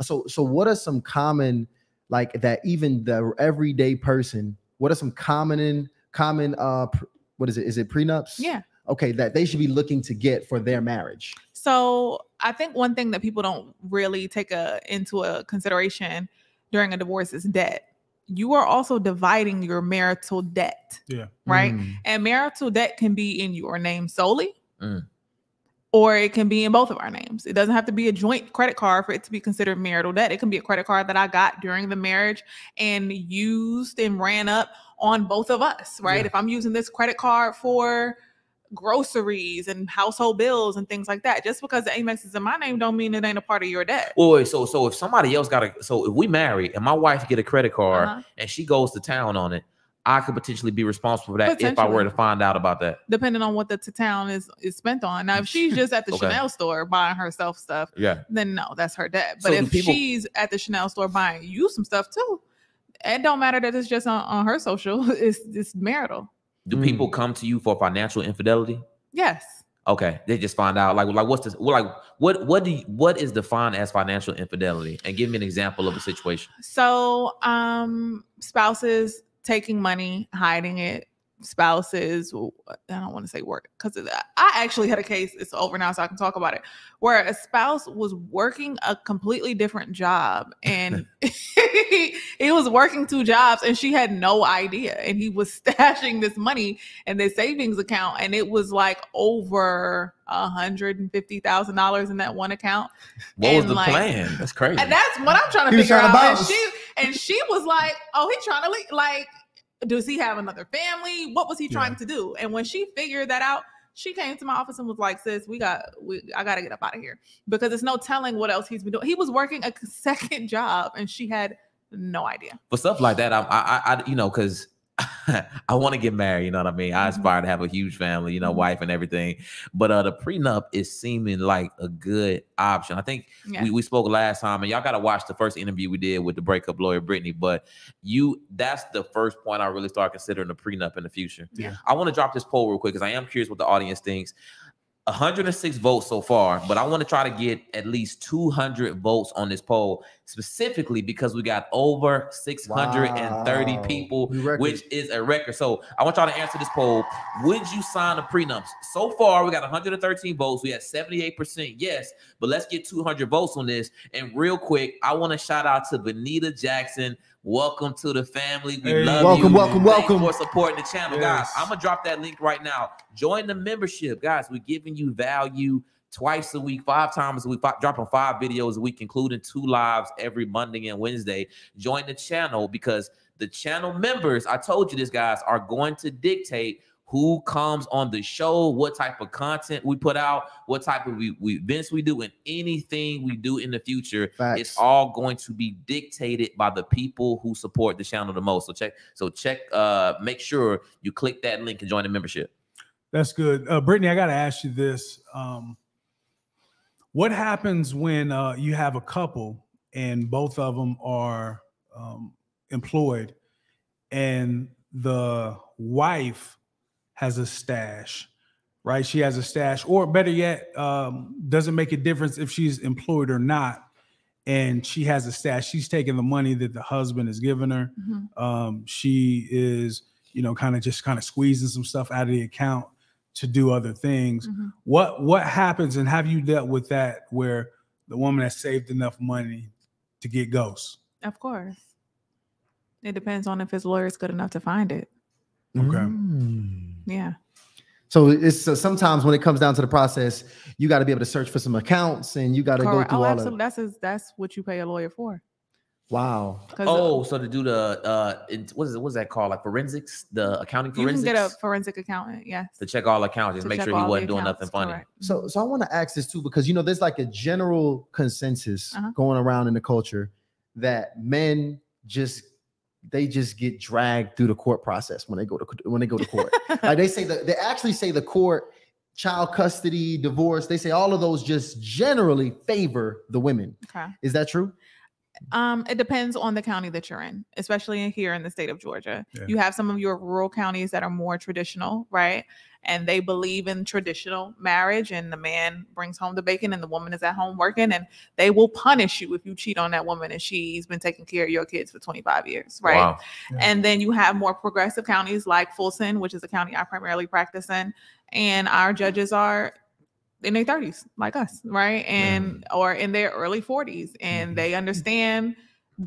So what are some common, like that even the everyday person, what are some common what is it? Is it prenups? Yeah. Okay. That they should be looking to get for their marriage. So I think one thing that people don't really take into consideration during a divorce is debt. You are also dividing your marital debt. Yeah. Right. And marital debt can be in your name solely. Or it can be in both of our names. It doesn't have to be a joint credit card for it to be considered marital debt. It can be a credit card that I got during the marriage and used and ran up on both of us, right? Yeah. If I'm using this credit card for groceries and household bills and things like that, just because the Amex is in my name don't mean it ain't a part of your debt. Well, wait, so if somebody else if we marry and my wife get a credit card and she goes to town on it, I could potentially be responsible for that if I were to find out about that. Depending on what the town is spent on. Now, if she's just at the Chanel store buying herself stuff, then no, that's her debt. But so if she's at the Chanel store buying you some stuff too, it don't matter that it's just on her social. It's marital. Do people come to you for financial infidelity? Yes. Okay, they just find out like what's this? Like what is defined as financial infidelity? And give me an example of a situation. So spouses taking money, hiding it, spouses. I don't want to say work because I actually had a case. It's over now, so I can talk about it. Where a spouse was working a completely different job, and he was working two jobs, and she had no idea. And he was stashing this money in their savings account, and it was like over $150,000 in that one account. What was the plan? That's crazy. And that's what I'm trying to figure out. And she was like, "Oh, he's trying to leave. Like." Does he have another family? What was he trying to do? And when she figured that out, she came to my office and was like, sis, I got to get up out of here because there's no telling what else he's been doing. He was working a second job and she had no idea. But stuff like that, I you know, because I want to get married, you know what I mean? I aspire to have a huge family, you know, wife and everything. But the prenup is seeming like a good option. I think we spoke last time, and y'all got to watch the first interview we did with the breakup lawyer, Brittany. But that's the first point I really start considering the prenup in the future. Yeah. I want to drop this poll real quick because I am curious what the audience thinks. 106 votes so far, but I want to try to get at least 200 votes on this poll, specifically because we got over 630 people, which is a record. So I want y'all to answer this poll. Would you sign a prenup? So far, we got 113 votes. We had 78% yes, but let's get 200 votes on this. And real quick, I want to shout out to Benita Jackson. Welcome to the family. We love you. Welcome. Thanks for supporting the channel, guys. I'm going to drop that link right now. Join the membership, guys. We're giving you value twice a week, 5 times a week, dropping 5 videos a week, including 2 lives every Monday and Wednesday. Join the channel because the channel members, I told you this, guys, are going to dictate who comes on the show, what type of content we put out, what type of events we do, and anything we do in the future. Facts. It's all going to be dictated by the people who support the channel the most. So make sure you click that link and join the membership. That's good. Brittany, I got to ask you this. What happens when you have a couple and both of them are employed and the wife has a stash, right? She has a stash, or better yet, doesn't make a difference if she's employed or not, and she has a stash. She's taking the money that the husband is giving her. Mm-hmm. She is, you know, kind of squeezing some stuff out of the account to do other things. Mm-hmm. What happens, and have you dealt with that, where the woman has saved enough money to get ghosts? Of course. It depends on if his lawyer is good enough to find it. Okay. Mm. Yeah. So it's sometimes when it comes down to the process, you got to be able to search for some accounts, and you got to go through all absolutely. Of that's what you pay a lawyer for. Wow. Oh, so to do the what's that called? Like forensics, the accounting forensics. You can get a forensic accountant, yes. To check all accounts, just make sure he wasn't doing nothing funny. Correct. So I want to ask this too, because you know there's like a general consensus going around in the culture that men just get dragged through the court process when they go to court. Like they say they actually say the court, child custody, divorce. They say all of those just generally favor the women. Okay. Is that true? It depends on the county that you're in, especially here in the state of Georgia. Yeah. You have some of your rural counties that are more traditional, right? And they believe in traditional marriage, and the man brings home the bacon and the woman is at home working, and they will punish you if you cheat on that woman and she's been taking care of your kids for 25 years, right? Wow. Yeah. And then you have more progressive counties like Fulton, which is a county I primarily practice in, and our judges are in their 30s like us, right? And or in their early 40s, and they understand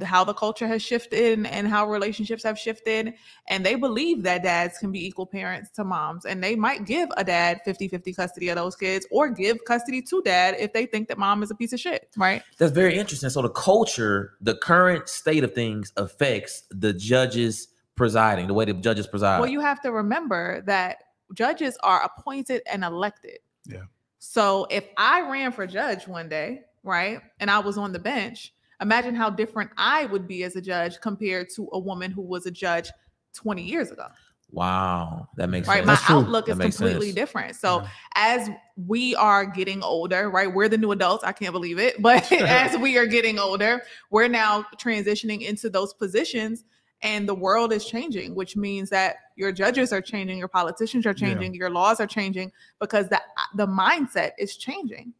how the culture has shifted and how relationships have shifted, and they believe that dads can be equal parents to moms, and they might give a dad 50-50 custody of those kids or give custody to dad if they think that mom is a piece of shit, right? That's very interesting. So the culture, the current state of things affects the judges presiding, the way the judges preside. Well, you have to remember that judges are appointed and elected. Yeah. So if I ran for judge one day, right, and I was on the bench, imagine how different I would be as a judge compared to a woman who was a judge 20 years ago. Wow. That makes sense. Right. My outlook is completely different. So as we are getting older, right, we're the new adults. I can't believe it. But as we are getting older, we're now transitioning into those positions. And the world is changing, which means that your judges are changing, your politicians are changing, your laws are changing, because the mindset is changing.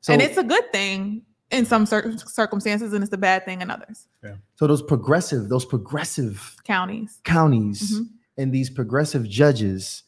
So, and it's a good thing in some circumstances, and it's a bad thing in others. Yeah. So those progressive counties and these progressive judges,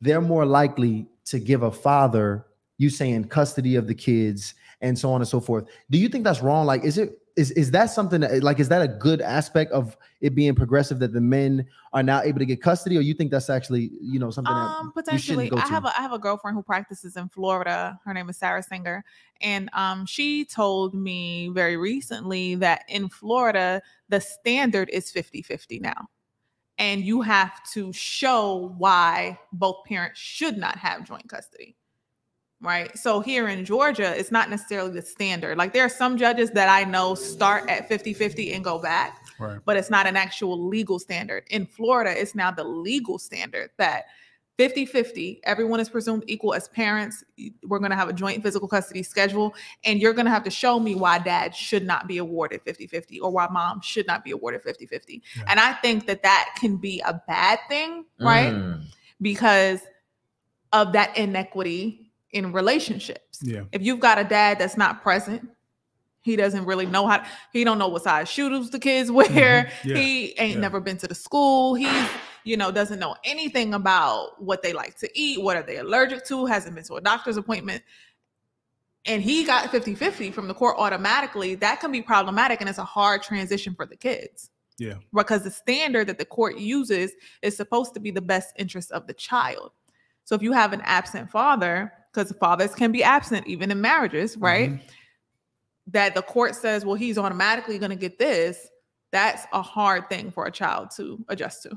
they're more likely to give a father, you saying, custody of the kids and so on and so forth. Do you think that's wrong? Like, is that something that, like, is that a good aspect of it being progressive, that the men are now able to get custody, or you think that's actually, you know, something that potentially you shouldn't go to? I have a girlfriend who practices in Florida. Her name is Sarah Singer, and she told me very recently that in Florida the standard is 50-50 now, and you have to show why both parents should not have joint custody. right? So here in Georgia, it's not necessarily the standard. Like there are some judges that I know start at 50-50 and go back, right, but it's not an actual legal standard. In Florida, it's now the legal standard that 50-50, everyone is presumed equal as parents. We're going to have a joint physical custody schedule, and you're going to have to show me why dad should not be awarded 50-50 or why mom should not be awarded 50-50. Yeah. And I think that that can be a bad thing, right? Because of that inequity in relationships. Yeah. If you've got a dad that's not present, he doesn't really know how, he don't know what size shoes the kids wear. Yeah. He ain't never been to the school. He's, you know, doesn't know anything about what they like to eat. What are they allergic to? Hasn't been to a doctor's appointment. And he got 50-50 from the court automatically. That can be problematic. And it's a hard transition for the kids. Yeah. Because the standard that the court uses is supposed to be the best interest of the child. So if you have an absent father, because fathers can be absent even in marriages, right? Mm-hmm. That the court says, well, he's automatically going to get this. That's a hard thing for a child to adjust to.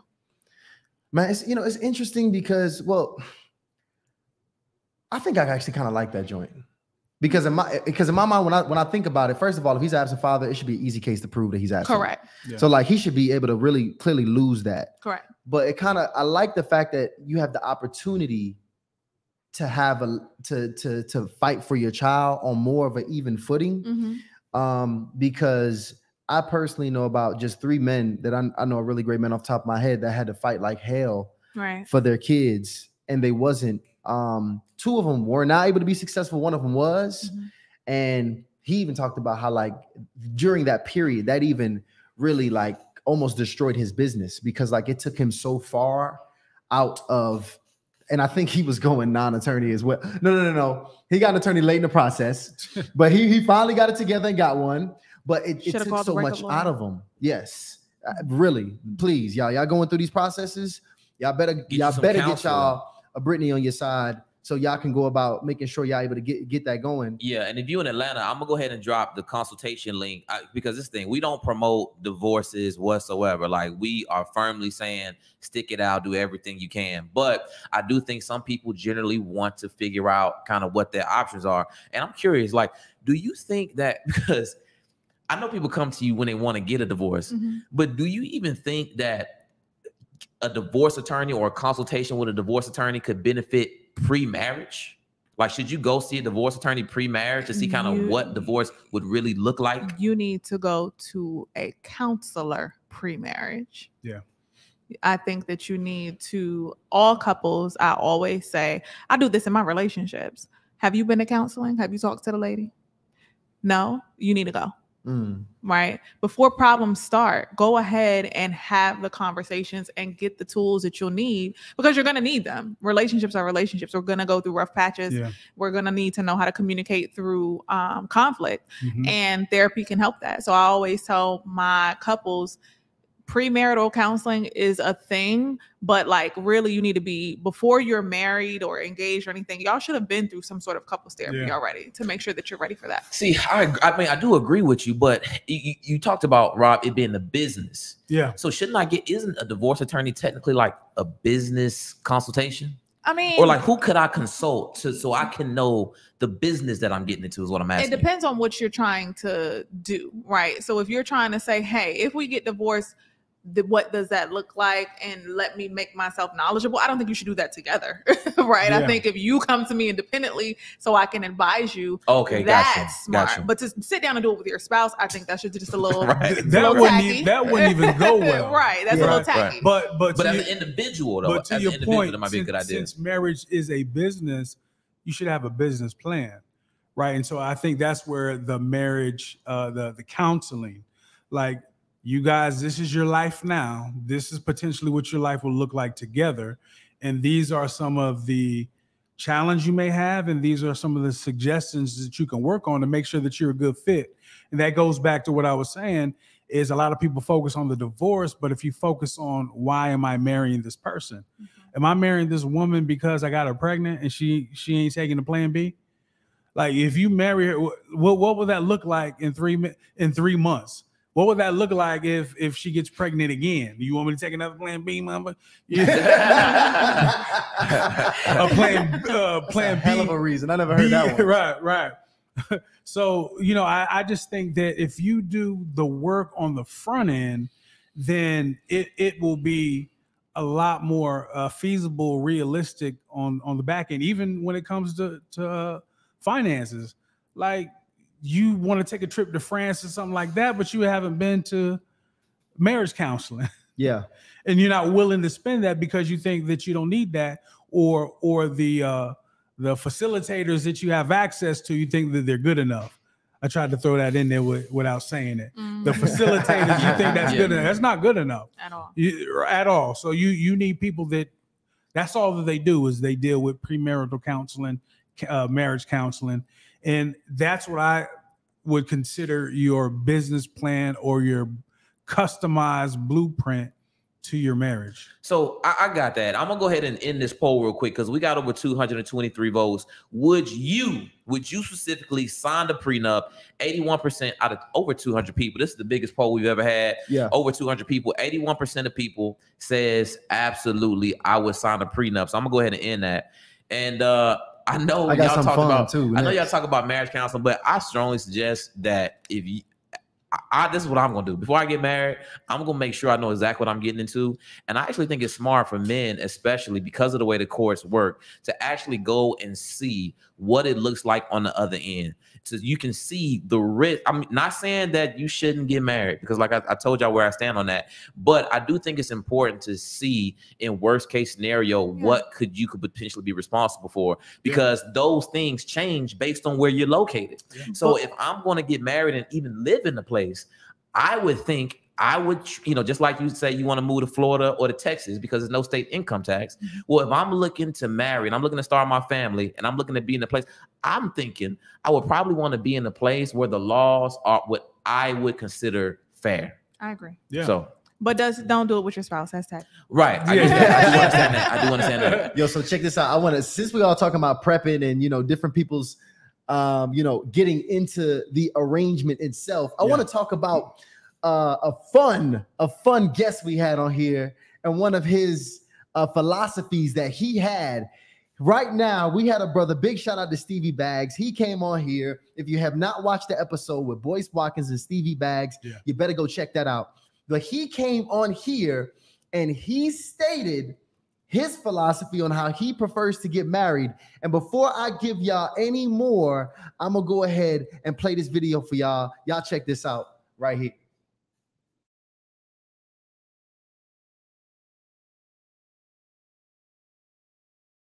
Man, it's, you know, it's interesting because, well, I think I actually kind of like that joint because in my mind, when I think about it, first of all, if he's an absent father, it should be an easy case to prove that he's absent. Correct. Yeah. So like he should be able to really clearly lose that. Correct. But it kind of, I like the fact that you have the opportunity to have to fight for your child on more of an even footing. Mm-hmm. Because I personally know about just three men that I know are really great men off the top of my head that had to fight like hell for their kids. And they wasn't, two of them were not able to be successful. One of them was, and he even talked about how like during that period that even really like almost destroyed his business because like it took him so far out of, and I think he was going non-attorney as well. No. He got an attorney late in the process, but he finally got it together and got one. But it took so much out of him. Yes, really. Please, y'all going through these processes. Y'all better get y'all a Brittany on your side so y'all can go about making sure y'all able to get that going. Yeah, and if you in Atlanta, I'm gonna go ahead and drop the consultation link because this thing, we don't promote divorces whatsoever. Like we are firmly saying, stick it out, do everything you can. But I do think some people generally want to figure out kind of what their options are. And I'm curious, like, do you think that, because I know people come to you when they want to get a divorce, but do you even think that a divorce attorney or a consultation with a divorce attorney could benefit pre-marriage? Like, should you go see a divorce attorney pre-marriage to see kind of what divorce would really look like? You need to go to a counselor pre-marriage. Yeah. I think that you need to, all couples, I always say, I do this in my relationships. Have you been to counseling? Have you talked to the lady? No, you need to go. Right? Before problems start, go ahead and have the conversations and get the tools that you'll need because you're going to need them. Relationships are relationships. We're going to go through rough patches. Yeah. We're going to need to know how to communicate through conflict, and therapy can help that. So I always tell my couples, premarital counseling is a thing, but like really you need to be, before you're married or engaged or anything, y'all should have been through some sort of couples therapy already to make sure that you're ready for that. See, I mean, I do agree with you, but you talked about, Rob, it being a business. Yeah. So shouldn't I get, isn't a divorce attorney technically like a business consultation? I mean, or like who could I consult to so I can know the business that I'm getting into is what I'm asking. It depends on what you're trying to do, right? So if you're trying to say, hey, if we get divorced, what does that look like? And let me make myself knowledgeable. I don't think you should do that together, right? Yeah. I think if you come to me independently so I can advise you, okay, that's smart. Gotcha. But to sit down and do it with your spouse, I think that should be just a little, that wouldn't even go well. Right, that's a little tacky. Right. But as an individual, though, but to your point, that might be a good idea. Since marriage is a business, you should have a business plan, right? And so I think that's where the marriage, the counseling, like, you guys, this is your life now. This is potentially what your life will look like together. And these are some of the challenges you may have. And these are some of the suggestions that you can work on to make sure that you're a good fit. And that goes back to what I was saying is a lot of people focus on the divorce. But if you focus on why am I marrying this person? Am I marrying this woman because I got her pregnant and she ain't taking the plan B? Like if you marry her, what will that look like in 3 months? What would that look like if she gets pregnant again? Do you want me to take another Plan B, mama? Yeah. A plan B. Hell of a reason. I never heard that one. Right, right. So, you know, I just think that if you do the work on the front end, then it will be a lot more feasible, realistic on the back end, even when it comes to finances. Like, you want to take a trip to France or something like that, but you haven't been to marriage counseling. Yeah. And you're not willing to spend that because you think that you don't need that, or the facilitators that you have access to, you think that they're good enough. I tried to throw that in there without saying it. The facilitators, you think that's good enough. That's not good enough at all. So you need people that's all that they do is they deal with premarital counseling, marriage counseling. And that's what I would consider your business plan or your customized blueprint to your marriage. So I got that. I'm gonna go ahead and end this poll real quick because we got over 223 votes. Would you specifically sign the prenup? 81% out of over 200 people. This is the biggest poll we've ever had. Yeah, over 200 people. 81% of people says absolutely I would sign the prenup. So I'm gonna go ahead and end that. And I know y'all talk about too. I know y'all talk about marriage counseling, but I strongly suggest that if you. This is what I'm going to do. Before I get married, I'm going to make sure I know exactly what I'm getting into. And I actually think it's smart for men, especially because of the way the courts work, to actually go and see what it looks like on the other end. So you can see the risk. I'm not saying that you shouldn't get married because like I told y'all where I stand on that. But I do think it's important to see in worst case scenario, what you could potentially be responsible for, because those things change based on where you're located. Yeah. So if I'm going to get married and even live in the place, I would think I would, you know, just like you say, you want to move to Florida or to Texas because there's no state income tax. Well, if I'm looking to marry and I'm looking to start my family and I'm looking to be in a place, I'm thinking I would probably want to be in a place where the laws are what I would consider fair. I agree. Yeah. So. But don't do it with your spouse. That's that. Right. I do understand that. Yo, so check this out. I want to, since we all talking about prepping and, you know, different people's you know, getting into the arrangement itself. I want to talk about a fun guest we had on here and one of his philosophies that he had. Right now, we had a brother, big shout out to Stevie Bags. He came on here. If you have not watched the episode with Boyce Watkins and Stevie Bags, you better go check that out. But he came on here and he stated his philosophy on how he prefers to get married. And before I give y'all any more, I'm going to go ahead and play this video for y'all. Y'all check this out right here.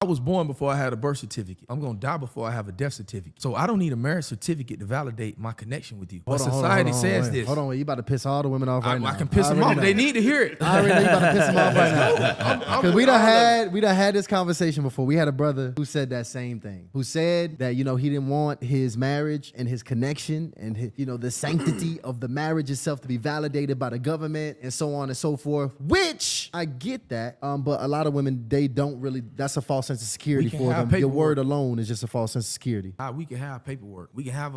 I was born before I had a birth certificate. I'm going to die before I have a death certificate. So I don't need a marriage certificate to validate my connection with you. But society says this. Hold on, you about to piss all the women off right now. I can piss them off. They need to hear it. I already know you about to piss them off right now. Because we done had this conversation before. We had a brother who said that same thing. Who said that, you know, he didn't want his marriage and his connection and his, you know, the sanctity of the marriage itself to be validated by the government and so on and so forth. Which I get that. But a lot of women, they don't really. That's a false sense of security for them. Your word alone is just a false sense of security. We can have paperwork. We can have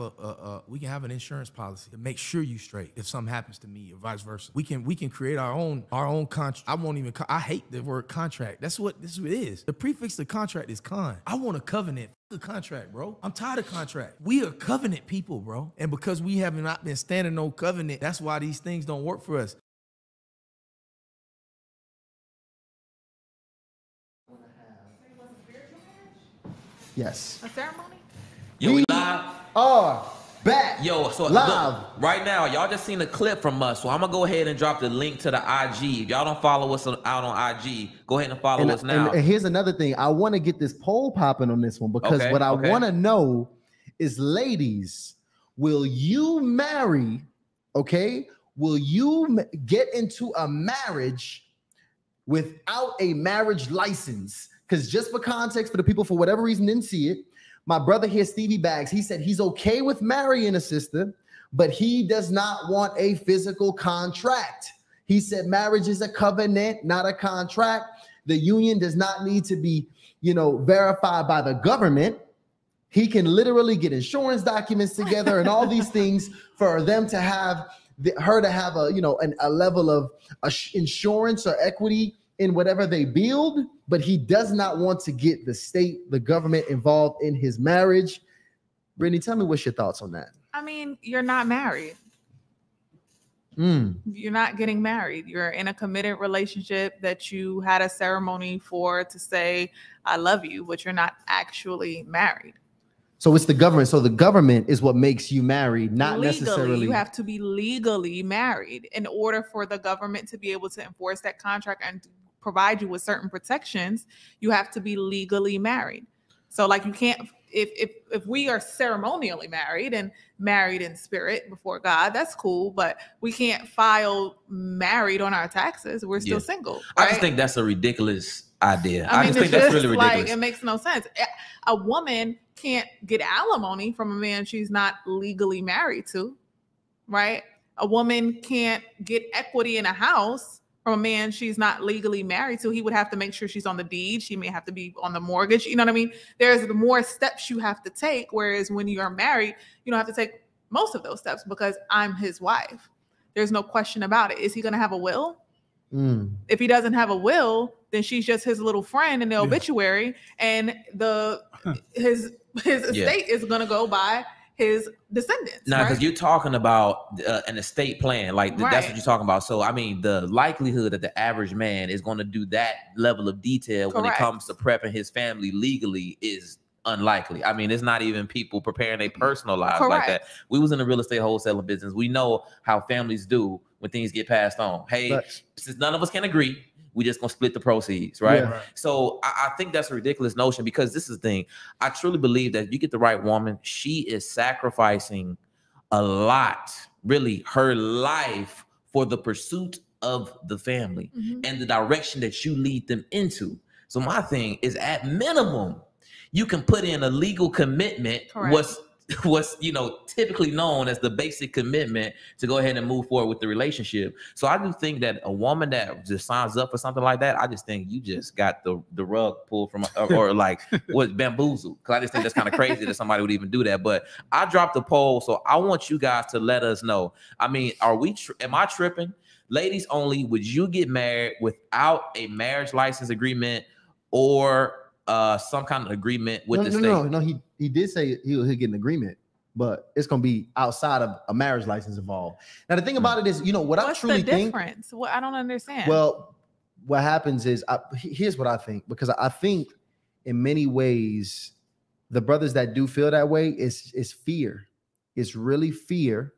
an insurance policy to make sure you straight if something happens to me or vice versa. We can create our own contract. I won't even. I hate the word contract. That's what this is. The prefix to contract is con. I want a covenant. The contract, bro. I'm tired of contract. We are covenant people, bro. And because we have not been standing on covenant, that's why these things don't work for us. Yes. A ceremony? Yo, we live. Are back. Yo, so live. Look, right now, y'all just seen a clip from us. So I'm going to go ahead and drop the link to the IG. If y'all don't follow us out on IG, go ahead and follow us now. And here's another thing. I want to get this poll popping on this one because what I want to know is, ladies, will you marry, okay? Will you get into a marriage without a marriage license? Because just for context, for the people, for whatever reason, didn't see it, my brother here, Stevie Bags, he said he's okay with marrying a sister, but he does not want a physical contract. He said marriage is a covenant, not a contract. The union does not need to be, you know, verified by the government. He can literally get insurance documents together and all these things for them to have her to have a, you know, a level of insurance or equity in whatever they build, but he does not want to get the state, the government involved in his marriage. Brittany, tell me what's your thoughts on that? I mean, you're not married. You're not getting married. You're in a committed relationship that you had a ceremony for to say, I love you, but you're not actually married. So it's the government. So the government is what makes you married, not legally, necessarily. You have to be legally married in order for the government to be able to enforce that contract and provide you with certain protections. You have to be legally married. So like you can't, if we are ceremonially married and married in spirit before God, that's cool, but we can't file married on our taxes. We're still single. Right? I just think that's a ridiculous idea. I mean, just think that's really ridiculous. Like, it makes no sense. A woman can't get alimony from a man she's not legally married to, right? A woman can't get equity in a house from a man she's not legally married to. He would have to make sure she's on the deed. She may have to be on the mortgage. You know what I mean? There's more steps you have to take, whereas when you're married, you don't have to take most of those steps because I'm his wife. There's no question about it. Is he going to have a will? If he doesn't have a will, then she's just his little friend in the obituary, and his estate is going to go by his descendants. Now, because you're talking about an estate plan, like that's what you're talking about. So, I mean, the likelihood that the average man is going to do that level of detail when it comes to prepping his family legally is unlikely. I mean, it's not even people preparing their personal lives like that. We was in the real estate wholesaling business. We know how families do when things get passed on. Hey, since none of us can agree, we just gonna split the proceeds, right? So I think that's a ridiculous notion, because this is the thing. I truly believe that you get the right woman, she is sacrificing a lot, really, her life for the pursuit of the family and the direction that you lead them into. So my thing is, at minimum, you can put in a legal commitment, what's you know, typically known as the basic commitment, to go ahead and move forward with the relationship. So I do think that a woman that just signs up for something like that, I just think you just got the rug pulled from, or like was bamboozled, because I just think that's kind of crazy that somebody would even do that. But I dropped the poll, so I want you guys to let us know. I mean, am I tripping? Ladies only, would you get married without a marriage license agreement or some kind of agreement with the state? No, he did say he'll get an agreement, but it's gonna be outside of a marriage license involved. Now the thing about it is, you know what, what's I truly the difference? Think. Well, I don't understand. Well, what happens is, here's what I think, because I think in many ways the brothers that do feel that way is fear. It's really fear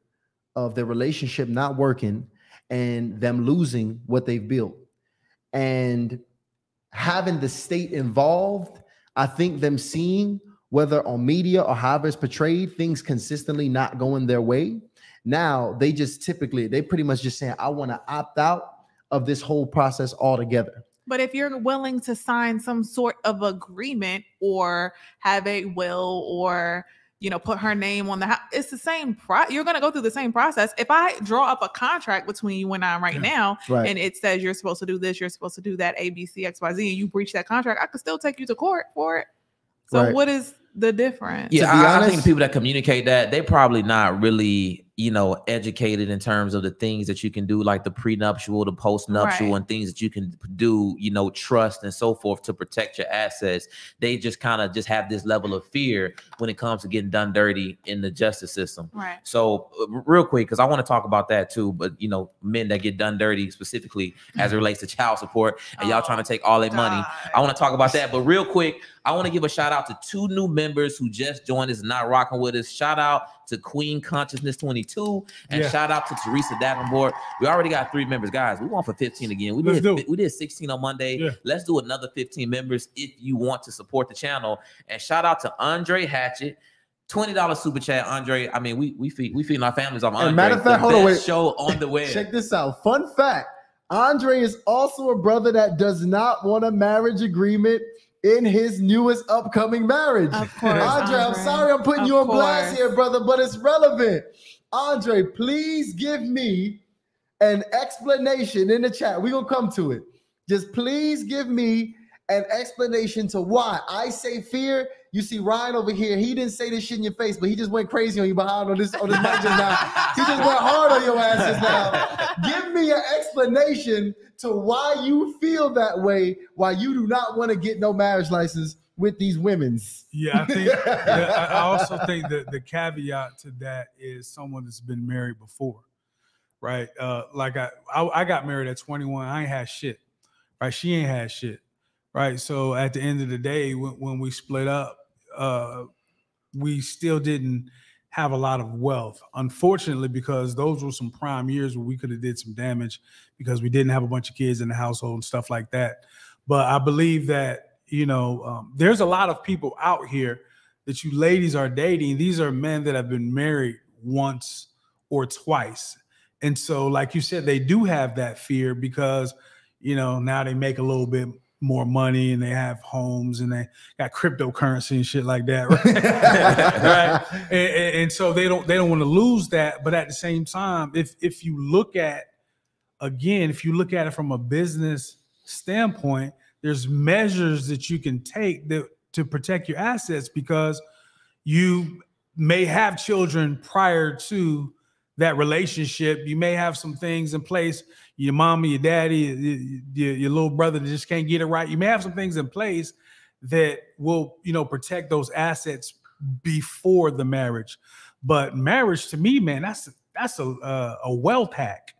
of their relationship not working and them losing what they've built, and having the state involved, I think them seeing, whether on media or however it's portrayed, things consistently not going their way. Now they just they pretty much just saying, I want to opt out of this whole process altogether. But if you're willing to sign some sort of agreement or have a will, or, you know, put her name on the house, it's the same you're going to go through the same process. If I draw up a contract between you and I right now, and it says you're supposed to do this, you're supposed to do that, A, B, C, X, Y, Z, and you breach that contract, I could still take you to court for it. So what is the difference? Yeah, I think people that communicate that, they're probably not really, you know, educated in terms of the things that you can do, like the prenuptial, the postnuptial, and things that you can do, you know, trust and so forth to protect your assets. They just kind of just have this level of fear when it comes to getting done dirty in the justice system. So real quick, because I want to talk about that too, but, you know, men that get done dirty specifically as it relates to child support, and y'all trying to take all their money. I want to talk about that. But real quick, I want to give a shout out to two new members who just joined us and not rocking with us. Shout out to Queen Constance 22 and shout out to Teresa Davenport. We already got 3 members, guys. We want for 15 again. We did 16 on Monday. Let's do another 15 members if you want to support the channel. And shout out to Andre Hatchett, $20 super chat. Andre, I mean, we feeding our families on Andre. Matter of fact, hold on, wait. Show on the web. Check this out. Fun fact: Andre is also a brother that does not want a marriage agreement in his newest upcoming marriage. Of course, Andre, I'm sorry I'm putting you on blast here, brother, but it's relevant. Andre, please give me an explanation in the chat. We're going to come to it. Just please give me an explanation to why I say fear, You see Ryan over here, he didn't say this shit in your face, but he just went crazy on you behind on this mic just now. He just went hard on your ass just now. Give me an explanation to why you feel that way, why you do not want to get no marriage license with these women's. Yeah, I think. Yeah, I also think that the caveat to that is someone that's been married before, right? Like I got married at 21. I ain't had shit, right? She ain't had shit, right? So at the end of the day, when we split up, we still didn't have a lot of wealth, unfortunately, because those were some prime years where we could have did some damage because we didn't have a bunch of kids in the household and stuff like that. But I believe that, you know, there's a lot of people out here that you ladies are dating. These are men that have been married once or twice. And so, like you said, they do have that fear because, you know, now they make a little bit more money and they have homes and they got cryptocurrency and shit like that. Right? Right? And so they don't want to lose that. But at the same time, if you look at, again, if you look at it from a business standpoint, there's measures that you can take to protect your assets because you may have children prior to that relationship. You may have some things in place, your mama, your daddy, your little brother that just can't get it right. You may have some things in place that will, you know, protect those assets before the marriage. But marriage to me, man, that's a wealth hack.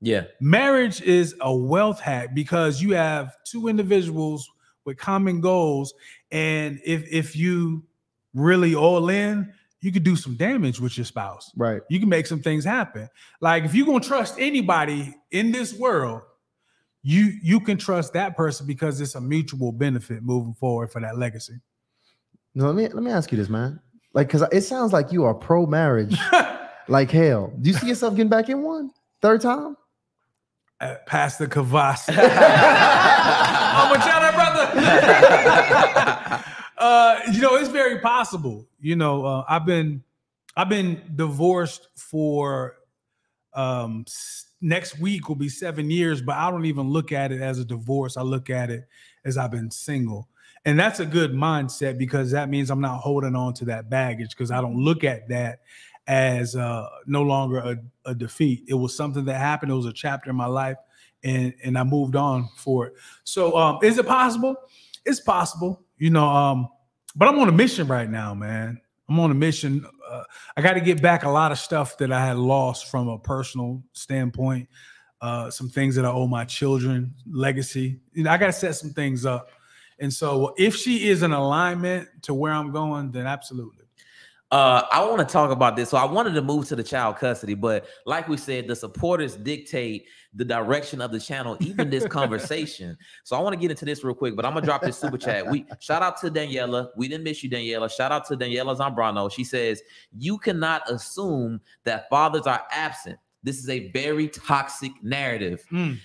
Yeah. Marriage is a wealth hack because you have two individuals with common goals. And if you really all in, you could do some damage with your spouse. Right. You can make some things happen. Like if you're going to trust anybody in this world, you can trust that person because it's a mutual benefit moving forward for that legacy. No, let me ask you this, man. Like, because it sounds like you are pro-marriage like hell. Do you see yourself getting back in one? Third time? Pastor Kavas. I'm with y'all, brother. You know, it's very possible. You know, I've been divorced for next week will be 7 years, but I don't even look at it as a divorce. I look at it as I've been single. And that's a good mindset because that means I'm not holding on to that baggage because I don't look at that as no longer a defeat. It was something that happened. It was a chapter in my life, and I moved on for it. So is it possible? It's possible, you know, but I'm on a mission right now, man. I'm on a mission. I got to get back a lot of stuff that I had lost from a personal standpoint, some things that I owe my children, legacy. You know, I got to set some things up. And so if she is in alignment to where I'm going, then absolutely. I want to talk about this. So I wanted to move to the child custody, but like we said, the supporters dictate the direction of the channel, even this conversation. So I want to get into this real quick, but I'm going to drop this super chat. We shout out to Daniela. We didn't miss you, Daniela. Shout out to Daniela Zambrano. She says, you cannot assume that fathers are absent. This is a very toxic narrative. Mm.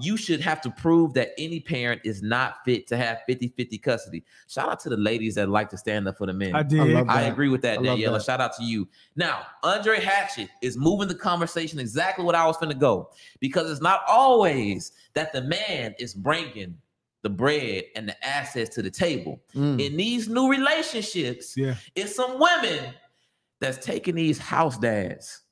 You should have to prove that any parent is not fit to have 50-50 custody. Shout out to the ladies that like to stand up for the men. I agree with that, Daniela. That. Shout out to you. Now, Andre Hatchett is moving the conversation exactly what I was finna go, because it's not always that the man is bringing the bread and the assets to the table. Mm. In these new relationships, yeah, it's some women that's taking these house dads.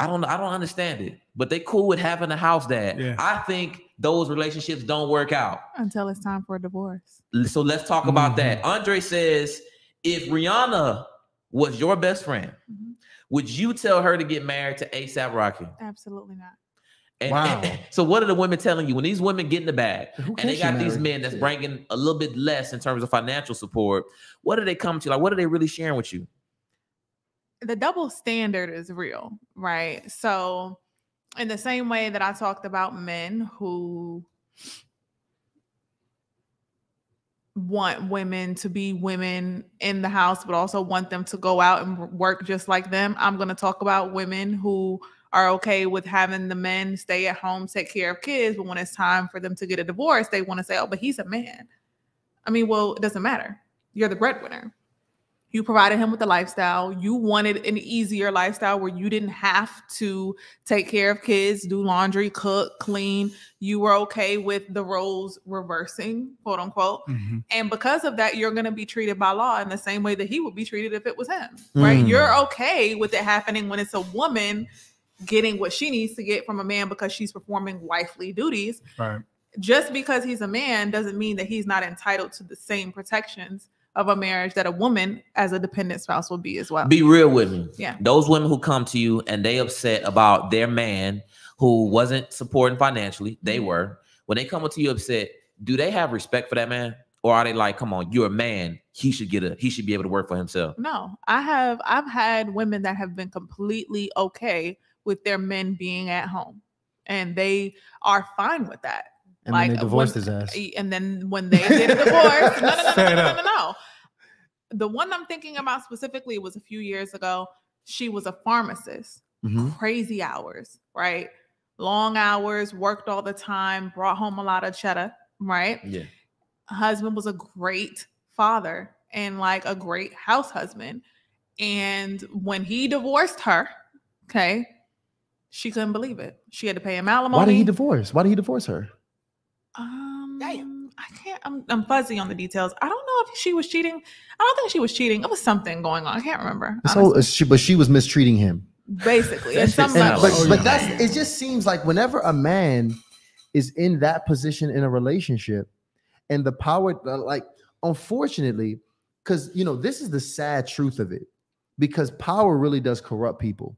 I don't understand it, but they cool with having a house dad. Yeah. I think those relationships don't work out until it's time for a divorce. So let's talk about that. Andre says, if Rihanna was your best friend, would you tell her to get married to ASAP Rocky? Absolutely not. And, wow. And, so what are the women telling you when these women get in the bag and they got these men that's bringing a little bit less in terms of financial support? What do they come to? Like, what are they really sharing with you? The double standard is real, right? So in the same way that I talked about men who want women to be women in the house, but also want them to go out and work just like them, I'm going to talk about women who are okay with having the men stay at home, take care of kids. But when it's time for them to get a divorce, they want to say, oh, but he's a man. I mean, well, it doesn't matter. You're the breadwinner. You provided him with a lifestyle. You wanted an easier lifestyle where you didn't have to take care of kids, do laundry, cook, clean. You were okay with the roles reversing, quote unquote. Mm-hmm. And because of that, you're going to be treated by law in the same way that he would be treated if it was him, right? You're okay with it happening when it's a woman getting what she needs to get from a man because she's performing wifely duties. Right. Just because he's a man doesn't mean that he's not entitled to the same protections of a marriage that a woman as a dependent spouse will be as well. Be real with me. Yeah. Those women who come to you and they upset about their man who wasn't supporting financially, they were. When they come up to you upset, do they have respect for that man? Or are they like, come on, you're a man. He should be able to work for himself. No, I've had women that have been completely okay with their men being at home and they are fine with that. And like, then they divorced his ass. And then when they did a divorce, no. The one I'm thinking about specifically was a few years ago. She was a pharmacist, crazy hours, right? Long hours, worked all the time, brought home a lot of cheddar, right? Yeah. Husband was a great father and like a great house husband. And when he divorced her, okay, she couldn't believe it. She had to pay him alimony. Why did he divorce her? Damn. I'm fuzzy on the details. I don't know if she was cheating. I don't think she was cheating. It was something going on. I can't remember. So she was mistreating him. Basically. But that's, it just seems like whenever a man is in that position in a relationship and the power, like, unfortunately, because, you know, this is the sad truth of it, because power really does corrupt people.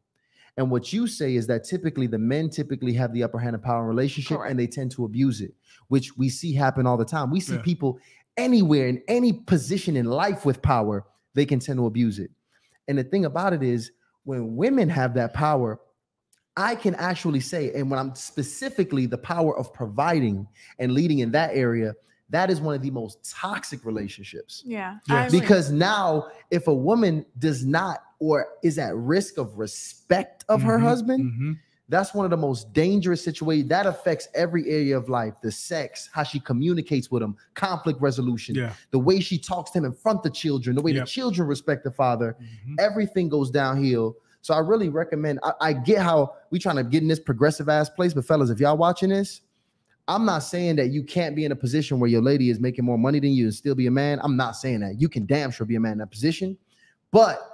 And what you say is that typically the men have the upper hand of power in relationship. Correct. And they tend to abuse it, which we see happen all the time. We see people anywhere in any position in life with power, they can tend to abuse it. And the thing about it is when women have that power, I can actually say, and when I'm specifically the power of providing and leading in that area, that is one of the most toxic relationships. Yeah. Yes. Because now if a woman does not or is at risk of respect of her husband, that's one of the most dangerous situations. That affects every area of life, the sex, how she communicates with him, conflict resolution, the way she talks to him in front of the children, the way the children respect the father. Everything goes downhill. So I really recommend, I get how we trying to get in this progressive ass place, but fellas, if y'all watching this, I'm not saying that you can't be in a position where your lady is making more money than you and still be a man. I'm not saying that. You can damn sure be a man in that position. But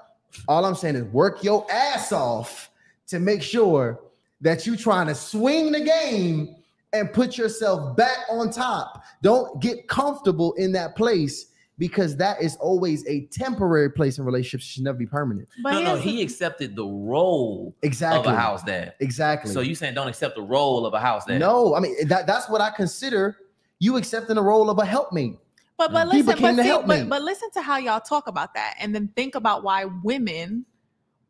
all I'm saying is work your ass off to make sure that you're trying to swing the game and put yourself back on top. Don't get comfortable in that place, because that is always a temporary place in relationships. It should never be permanent. But no, he accepted the role of a house dad. Exactly. So you saying don't accept the role of a house dad? No, I mean, that's what I consider you accepting the role of a helpmate. But listen to how y'all talk about that, and then think about why women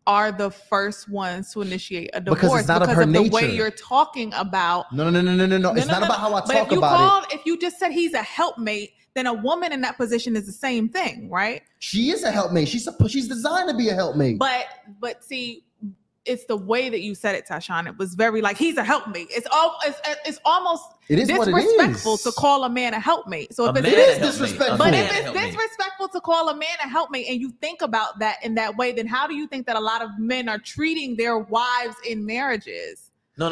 are the first ones to initiate a divorce, because it's not of her nature. The way you're talking about. No. It's not about how I talk about it. If you just said he's a helpmate, then a woman in that position is the same thing, right? She is a helpmate. She's designed to be a helpmate. But see, it's the way that you said it, Tyshawn. It was very like, he's a helpmate. It's almost disrespectful to call a man a helpmate. So if it's disrespectful, but if it's disrespectful to call a man a helpmate and you think about that in that way, then how do you think that a lot of men are treating their wives in marriages? No.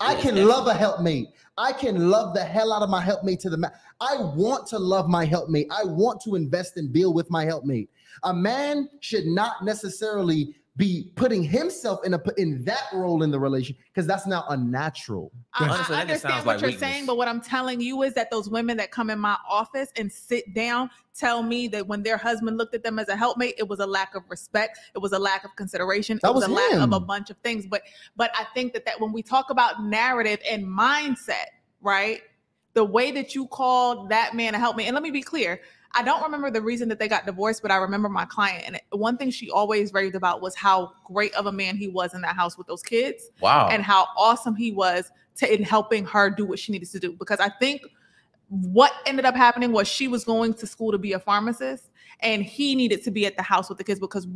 I can love a helpmate. I can love the hell out of my helpmate to the max. I want to love my helpmate. I want to invest and build with my helpmate. A man should not necessarily be putting himself in that role in the relation, because that's now unnatural. Honestly, I understand what you're saying, but what I'm telling you is that those women that come in my office and sit down tell me that when their husband looked at them as a helpmate, it was a lack of respect, it was a lack of consideration, it was a lack of a bunch of things. But I think that when we talk about narrative and mindset, right, the way that you called that man a helpmate, and let me be clear, I don't remember the reason that they got divorced, but I remember my client. And one thing she always raved about was how great of a man he was in that house with those kids. Wow. And how awesome he was in helping her do what she needed to do. Because I think what ended up happening was she was going to school to be a pharmacist and he needed to be at the house with the kids because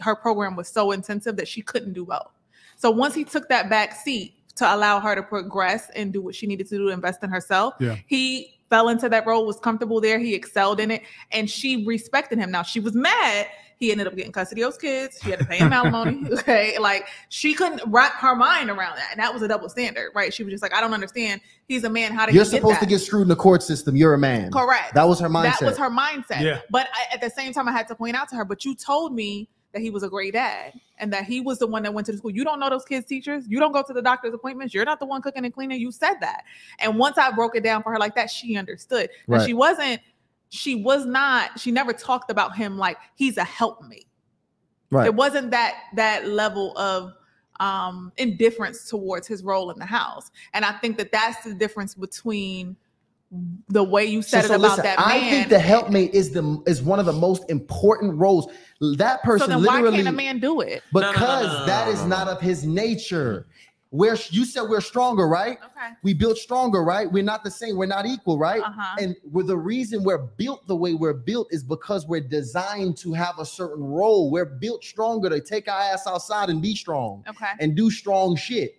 her program was so intensive that she couldn't do well. So once he took that back seat to allow her to progress and do what she needed to do to invest in herself, he fell into that role, was comfortable there. He excelled in it, and she respected him. Now, she was mad. He ended up getting custody of those kids. She had to pay him alimony. Okay, like, she couldn't wrap her mind around that, and that was a double standard, right? She was just like, I don't understand. He's a man. How did you get that? You're supposed to get screwed in the court system. You're a man. Correct. That was her mindset. Yeah. But at the same time, I had to point out to her, but you told me that he was a great dad and that he was the one that went to the school. You don't know those kids' teachers. You don't go to the doctor's appointments. You're not the one cooking and cleaning. You said that. And once I broke it down for her like that, she understood. Right. And she never talked about him like he's a helpmate. Right. It wasn't that level of indifference towards his role in the house. And I think that that's the difference between the way you said it about that man. I think the helpmate is one of the most important roles. That person, so then why can't a man do it? Because that is not of his nature. Where you said we're stronger, right? Okay. We built stronger, right? We're not the same. We're not equal, right? Uh-huh. And the reason we're built the way we're built is because we're designed to have a certain role. We're built stronger to take our ass outside and be strong, okay, and do strong shit.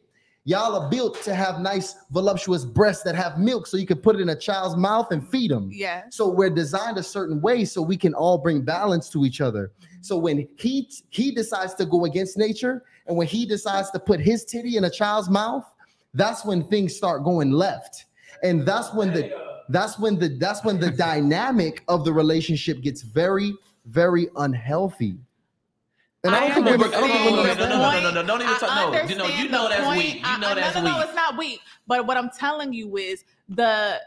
Y'all are built to have nice, voluptuous breasts that have milk so you can put it in a child's mouth and feed them. Yeah. So we're designed a certain way so we can all bring balance to each other. So when he decides to go against nature, and when he decides to put his titty in a child's mouth, that's when things start going left. And that's when the dynamic of the relationship gets very, very unhealthy. And I don't think we're don't even talk. No, you know that's weak. You know that's weak. No, it's not weak. But what I'm telling you is the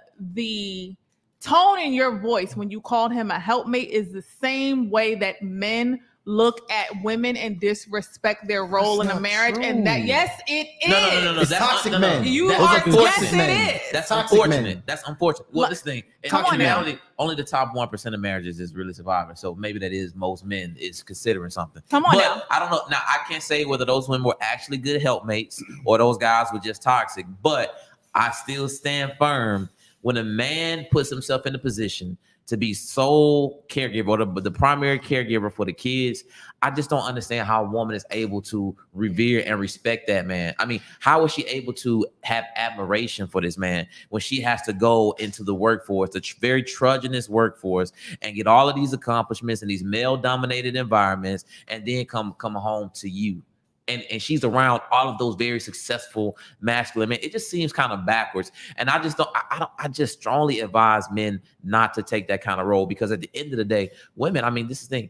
tone in your voice when you called him a helpmate is the same way that men look at women and disrespect their role in a marriage. True. And that, yes, it is. No. That's toxic men. You are. Yes, it is. That's unfortunate. That's unfortunate. Well, this thing. Come on now. Only the top 1% of marriages is really surviving. So maybe that is most men is considering something. Come on now. I don't know. Now, I can't say whether those women were actually good helpmates or those guys were just toxic, but I still stand firm. When a man puts himself in a position to be sole caregiver or the primary caregiver for the kids, I just don't understand how a woman is able to revere and respect that man. I mean, how is she able to have admiration for this man when she has to go into the workforce, the very trudginous workforce, and get all of these accomplishments in these male-dominated environments, and then come home to you? And she's around all of those very successful masculine men. It just seems kind of backwards. And I just don't. I just strongly advise men not to take that kind of role, because at the end of the day, women. I mean, this is the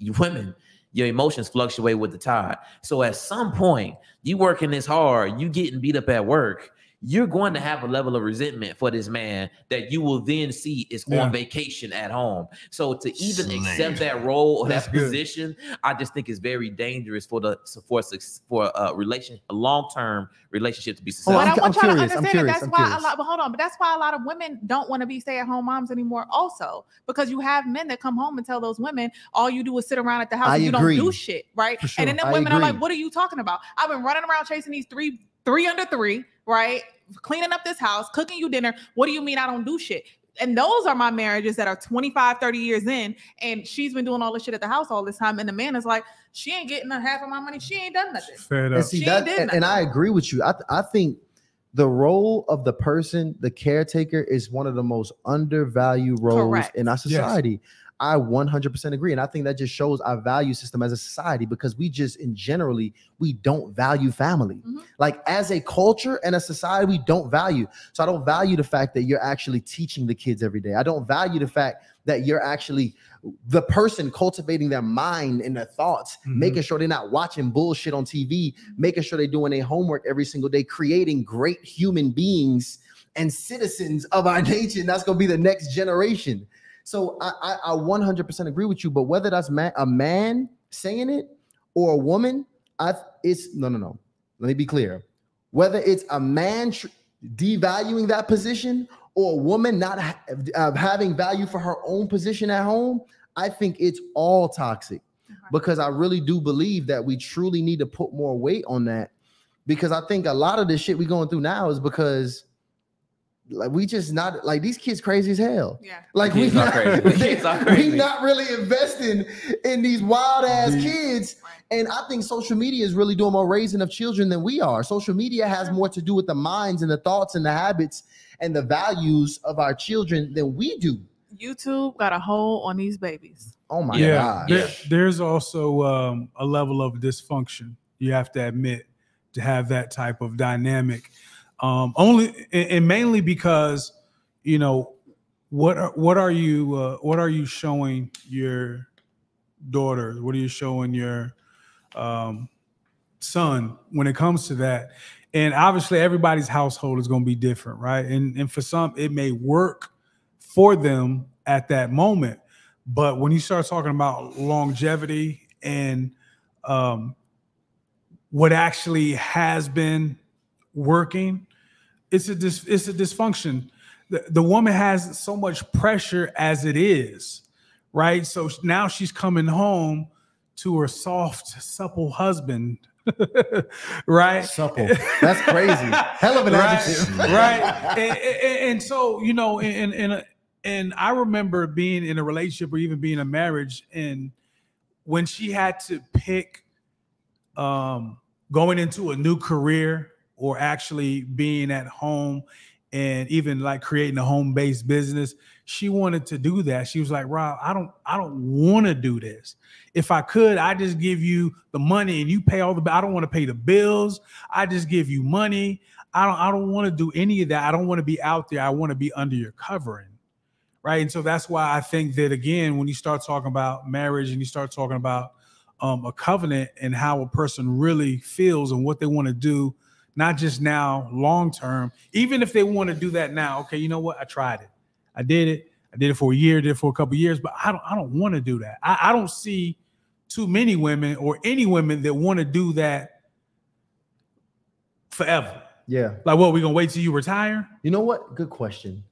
thing. Women, your emotions fluctuate with the tide. So at some point, you working this hard, you getting beat up at work, you're going to have a level of resentment for this man that you will then see is on vacation at home. So to even accept that role or that position, I just think is very dangerous for a relation, a long-term relationship to be successful. But I want y'all to understand that that's why a lot. But hold on, but that's why a lot of women don't want to be stay-at-home moms anymore. Also, because you have men that come home and tell those women, all you do is sit around at the house and you don't do shit, right? And then the women are like, "What are you talking about? I've been running around chasing these three under three, right? Cleaning up this house, cooking you dinner. What do you mean I don't do shit?" And those are my marriages that are 25, 30 years in, and she's been doing all this shit at the house all this time. And the man is like, she ain't getting half of my money. She ain't done nothing. Fair enough. And I agree with you. I think the role of the person, the caretaker, is one of the most undervalued roles in our society. Yes. I 100% agree. And I think that just shows our value system as a society, because we just we don't value family. Mm-hmm. Like, as a culture and a society, we don't value. So I don't value the fact that you're actually teaching the kids every day. I don't value the fact that you're actually the person cultivating their mind and their thoughts, mm-hmm, making sure they're not watching bullshit on TV, making sure they're doing their homework every single day, creating great human beings and citizens of our nation. That's going to be the next generation. So I 100% agree with you, but whether that's a man saying it or a woman, no. Let me be clear. Whether it's a man devaluing that position or a woman not having value for her own position at home, I think it's all toxic, because I really do believe that we truly need to put more weight on that, because I think a lot of this shit we're going through now is because like we just not like these kids crazy as hell. Yeah. Like we not really investing in these wild ass kids. And I think social media is really doing more raising of children than we are. Social media has more to do with the minds and the thoughts and the habits and the values of our children than we do. YouTube got a hole on these babies. Oh my God. There's also a level of dysfunction. You have to admit to have that type of dynamic. Only and mainly because, you know, what are you showing your daughter? What are you showing your son when it comes to that? And obviously everybody's household is going to be different, right? And for some, it may work for them at that moment. But when you start talking about longevity and what actually has been working, it's a dysfunction. The woman has so much pressure as it is, right? So now she's coming home to her soft, supple husband, right? Supple. That's crazy. Hell of an adjective, right? And so, you know, and I remember being in a relationship or even being in a marriage, and when she had to pick going into a new career or actually being at home and even like creating a home-based business, she wanted to do that. She was like, Rob, I don't want to do this. If I could, I just give you the money and you pay all the, I don't want to pay the bills. I just give you money. I don't want to do any of that. I don't want to be out there. I want to be under your covering. Right. And so that's why I think that, again, when you start talking about marriage and you start talking about a covenant and how a person really feels and what they want to do, not just now, long term, even if they want to do that now. OK, you know what? I tried it. I did it. I did it for a year, did it for a couple of years, but I don't want to do that. I don't see too many women or any women that want to do that forever. Yeah. Like, well, we going to wait till you retire? You know what? Good question.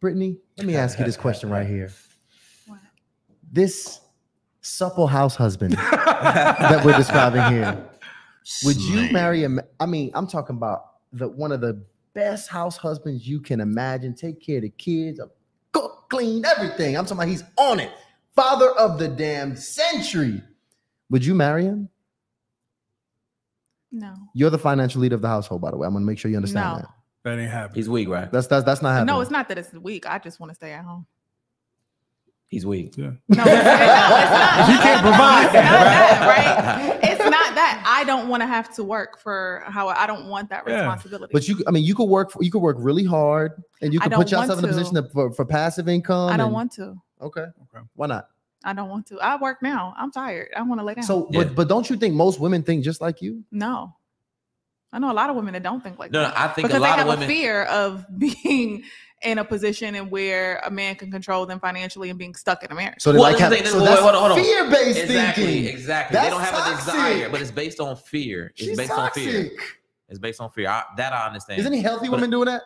Brittany, let me ask you this question right here. What? This supple house husband that we're describing here, would you marry him? I mean, I'm talking about one of the best house husbands you can imagine. Take care of the kids, cook, clean, everything. I'm talking about he's on it. Father of the damn century. Would you marry him? No. You're the financial leader of the household, by the way. I'm going to make sure you understand that. That ain't happening. He's weak, right? That's not happening. No, it's not that it's weak. I just want to stay at home. He's weak. Yeah. No, it's not. He can't provide. It's not that, right? It's not that. I don't want to have to work for how I don't want that responsibility. But you, I mean, you could work really hard, and you could put yourself in a position for passive income. I don't want to. Okay. Why not? I don't want to. I work now. I'm tired. I want to lay down. So, but don't you think most women think just like you? No. I know a lot of women that don't think like that. No, I think a lot of women have a fear of being in a position and where a man can control them financially and being stuck in a marriage. So that's fear-based thinking. Exactly. They don't have a desire, but it's based on fear. It's based on fear. It's based on fear. That I understand. Is any healthy women doing that?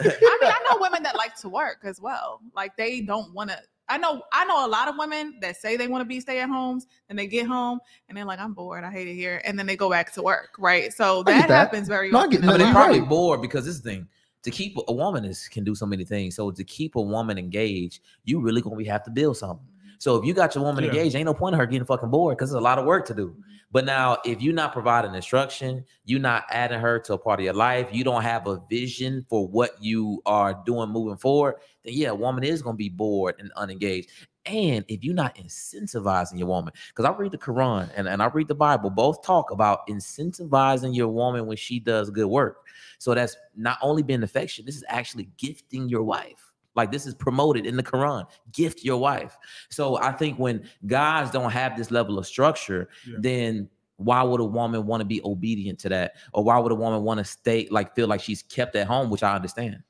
I mean, I know women that like to work as well. Like they don't want to. I know a lot of women that say they want to be stay-at-homes and they get home and they're like, I'm bored. I hate it here. And then they go back to work, right? So that happens very often. But they're probably bored because this thing, to keep a woman can do so many things. So to keep a woman engaged, you really going to have to build something. So if you got your woman engaged, ain't no point in her getting fucking bored because there's a lot of work to do. But now if you're not providing instruction, you're not adding her to a part of your life, you don't have a vision for what you are doing moving forward, then yeah, a woman is going to be bored and unengaged. And if you're not incentivizing your woman, because I read the Quran and I read the Bible, both talk about incentivizing your woman when she does good work. So that's not only being affectionate, this is actually gifting your wife. Like this is promoted in the Quran, gift your wife. So I think when guys don't have this level of structure, then why would a woman want to be obedient to that? Or why would a woman want to stay, like feel like she's kept at home, which I understand.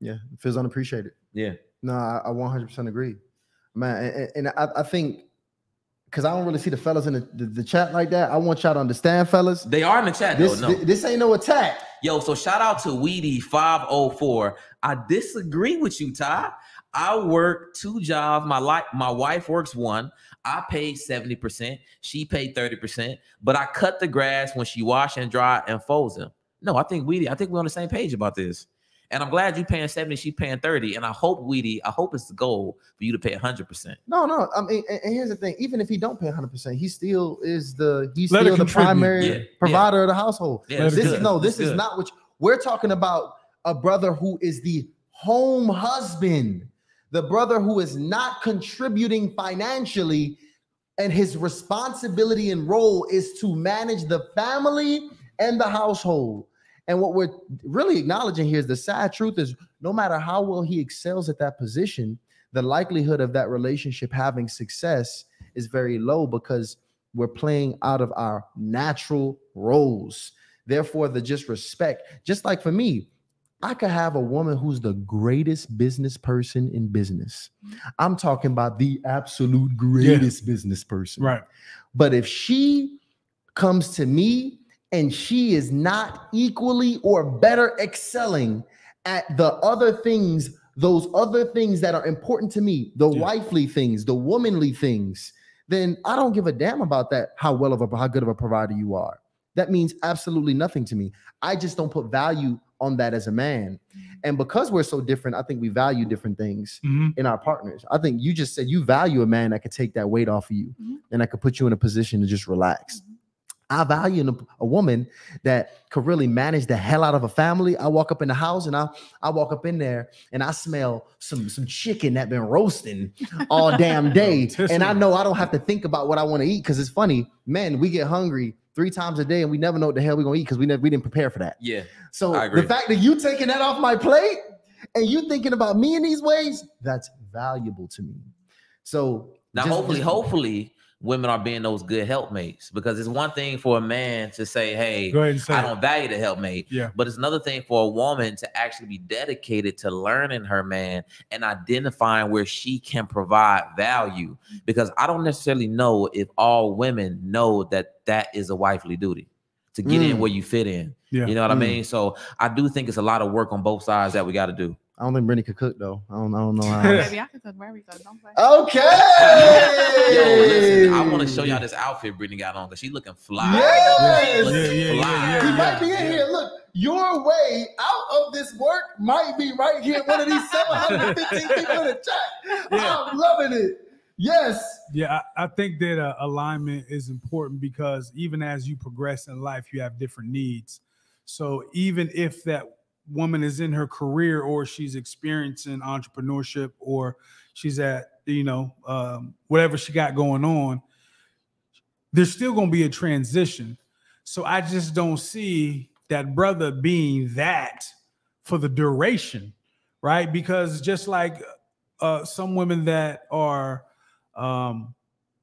Yeah, it feels unappreciated. Yeah. No, I 100% agree. Man, and I think, because I don't really see the fellas in the chat like that. I want y'all to understand, fellas. They are in the chat, though. No. This ain't no attack. Yo, so shout out to Weedy504. I disagree with you, Ty. I work two jobs. My wife works one. I paid 70%. She paid 30%. But I cut the grass when she wash and dry and folds them. No, I think we're on the same page about this. And I'm glad you're paying 70, she's paying 30. And I hope, Weedy, I hope it's the goal for you to pay 100%. No. I mean, and here's the thing. Even if he don't pay 100%, he still is the primary provider of the household. Yeah, this is not what we're talking about. A brother who is the home husband, the brother who is not contributing financially, and his responsibility and role is to manage the family and the household. And what we're really acknowledging here is the sad truth is no matter how well he excels at that position, the likelihood of that relationship having success is very low because we're playing out of our natural roles. Therefore, the respect, just like for me, I could have a woman who's the greatest business person in business. I'm talking about the absolute greatest business person. Right. But if she comes to me and she is not equally or better excelling at the other things, those other things that are important to me, the wifely things, the womanly things, then I don't give a damn about that, how good of a provider you are. That means absolutely nothing to me. I just don't put value on that as a man. And because we're so different, I think we value different things in our partners. I think you just said you value a man that could take that weight off of you and that could put you in a position to just relax. I value a woman that could really manage the hell out of a family. I walk up in the house and I walk up in there and I smell some chicken that been roasting all damn day. And I know I don't have to think about what I want to eat because it's funny. Men, we get hungry 3 times a day and we never know what the hell we're going to eat because we didn't prepare for that. Yeah. So the fact that you taking that off my plate and you thinking about me in these ways, that's valuable to me. So now hopefully women are being those good helpmates, because it's one thing for a man to say, hey, I don't value the helpmate. Yeah. But it's another thing for a woman to actually be dedicated to learning her man and identifying where she can provide value. Because I don't necessarily know if all women know that is a wifely duty to get in where you fit in. Yeah. You know what I mean? So I do think it's a lot of work on both sides that we got to do. I don't think Brittany could cook though. I don't know how. Baby, I can cook wherever you go. Don't play. Okay. Yo, listen, I want to show y'all this outfit Brittany got on because she's looking fly. Yes. She might be in here. Look, your way out of this work might be right here. One of these 715 people in the chat. Yeah. I'm loving it. Yes. Yeah, I think that alignment is important because even as you progress in life, you have different needs. So even if that woman is in her career or she's experiencing entrepreneurship or she's at, you know, whatever she got going on, there's still going to be a transition. So I just don't see that brother being that for the duration, right? Because just like some women that are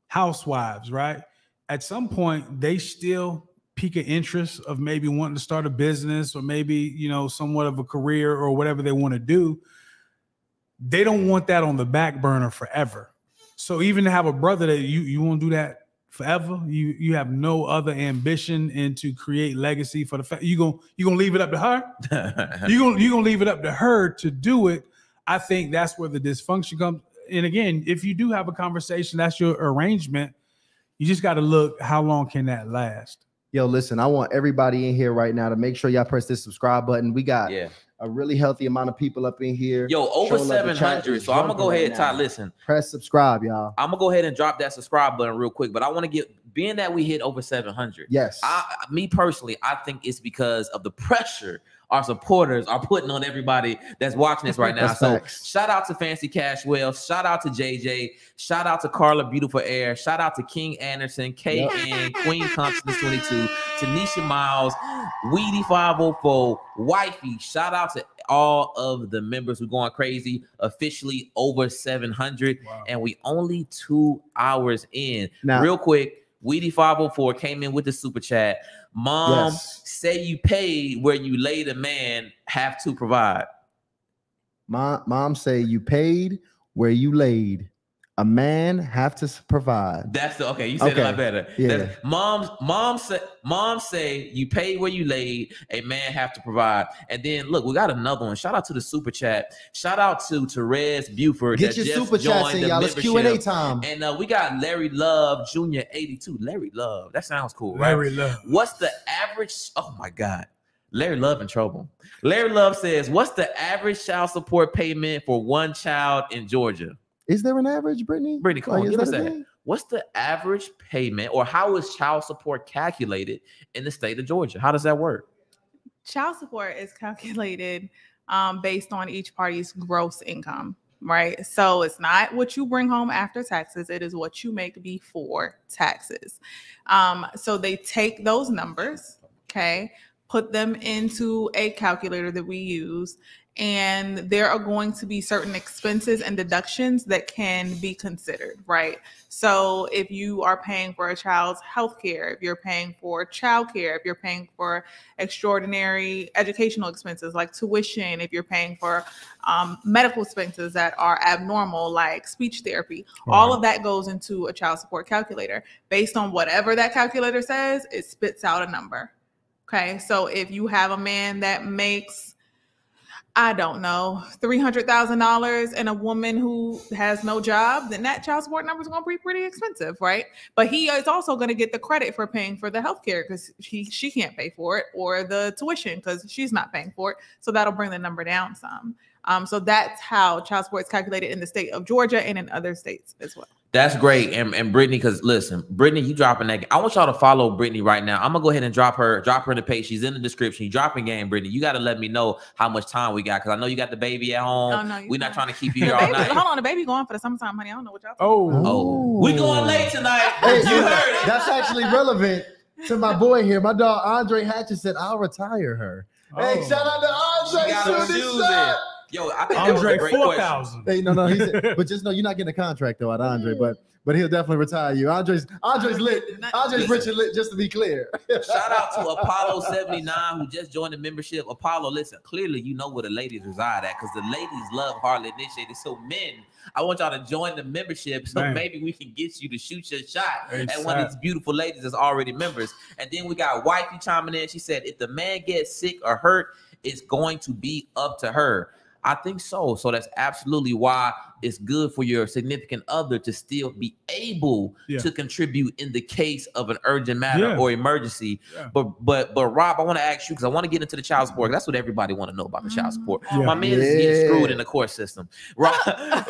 housewives, right? At some point, they still peak of interest of maybe wanting to start a business or maybe, you know, somewhat of a career or whatever they want to do. They don't want that on the back burner forever. So even to have a brother that you won't do that forever, you have no other ambition and to create legacy for the fact you're gonna leave it up to her. you're gonna leave it up to her to do it. I think that's where the dysfunction comes. And again, if you do have a conversation, that's your arrangement. You just got to look how long can that last. Yo, listen, I want everybody in here right now to make sure y'all press this subscribe button. We got a really healthy amount of people up in here. Yo, over 700. So I'm going to go ahead, Ty, listen. Press subscribe, y'all. I'm going to go ahead and drop that subscribe button real quick. But I want to get, being that we hit over 700. Yes. Me personally, I think it's because of the pressure our supporters are putting on everybody that's watching this right now. So shout out to Fancy Cashwell, shout out to JJ, shout out to Carla Beautiful Air, shout out to King Anderson, Kay Ann, Queen Constance 22, Tanisha Miles, Weedy504, Wifey. Shout out to all of the members. We're going crazy. Officially over 700, and we only 2 hours in. Now, real quick, Weedy504 came in with the super chat. Mom, say you pay where you laid a man have to provide. Mom say you paid where you laid. A man have to provide. That's the okay. You said it a lot better. Yeah. Mom say you pay where you laid. A man have to provide. And then look, we got another one. Shout out to the super chat. Shout out to Therese Buford. Get your super chats in, y'all. It's Q&A time. And we got Larry Love Junior 82. Larry Love. That sounds cool, right? Larry Love. What's the average? Oh my God. Larry Love in trouble. Larry Love says, what's the average child support payment for one child in Georgia? Is there an average, Brittany? Brittany, come on, give us that. What's the average payment, or how is child support calculated in the state of Georgia? How does that work? Child support is calculated based on each party's gross income, right? So it's not what you bring home after taxes. It is what you make before taxes. So they take those numbers, okay, put them into a calculator that we use, and there are going to be certain expenses and deductions that can be considered, right? So if you are paying for a child's health care, if you're paying for child care, if you're paying for extraordinary educational expenses like tuition, if you're paying for medical expenses that are abnormal like speech therapy, all of that goes into a child support calculator. Based on whatever that calculator says, it spits out a number. Okay, so if you have a man that makes, I don't know, $300,000 and a woman who has no job, then that child support number is going to be pretty expensive, right? But he is also going to get the credit for paying for the health care because she can't pay for it, or the tuition because she's not paying for it. So that'll bring the number down some. So that's how child support is calculated in the state of Georgia and in other states as well. That's great. And Brittany, because listen, Brittany, you dropping that game. I want y'all to follow Brittany right now. I'm going to go ahead and drop her the page. She's in the description. You dropping game, Brittany. You got to let me know how much time we got, because I know you got the baby at home. Oh, no, we're not trying to keep you here all night. Hold on. The baby going for the summertime, honey. I don't know what y'all talking about. Oh, we going late tonight. Hey, you heard it. That's actually relevant to my boy here. My dog, Andre Hatchett, said, I'll retire her. Oh. Hey, shout out to Andre. Yo, I think Andre 4,000. Hey, no, he said, but just know you're not getting a contract though out of Andre, but he'll definitely retire you. Andre's lit. Andre's rich and lit, just to be clear. Shout out to Apollo 79 who just joined the membership. Apollo, listen, clearly you know where the ladies reside at, because the ladies love Hardly Initiated. So men, I want y'all to join the membership so maybe we can get you to shoot your shot at one of these beautiful ladies that's already members. And then we got Wifey chiming in. She said, if the man gets sick or hurt, it's going to be up to her. I think so. So that's absolutely why it's good for your significant other to still be able to contribute in the case of an urgent matter or emergency. Yeah. But Rob, I want to ask you, because I want to get into the child support. That's what everybody want to know about the child support. Yeah. My man is getting screwed in the court system. Rob,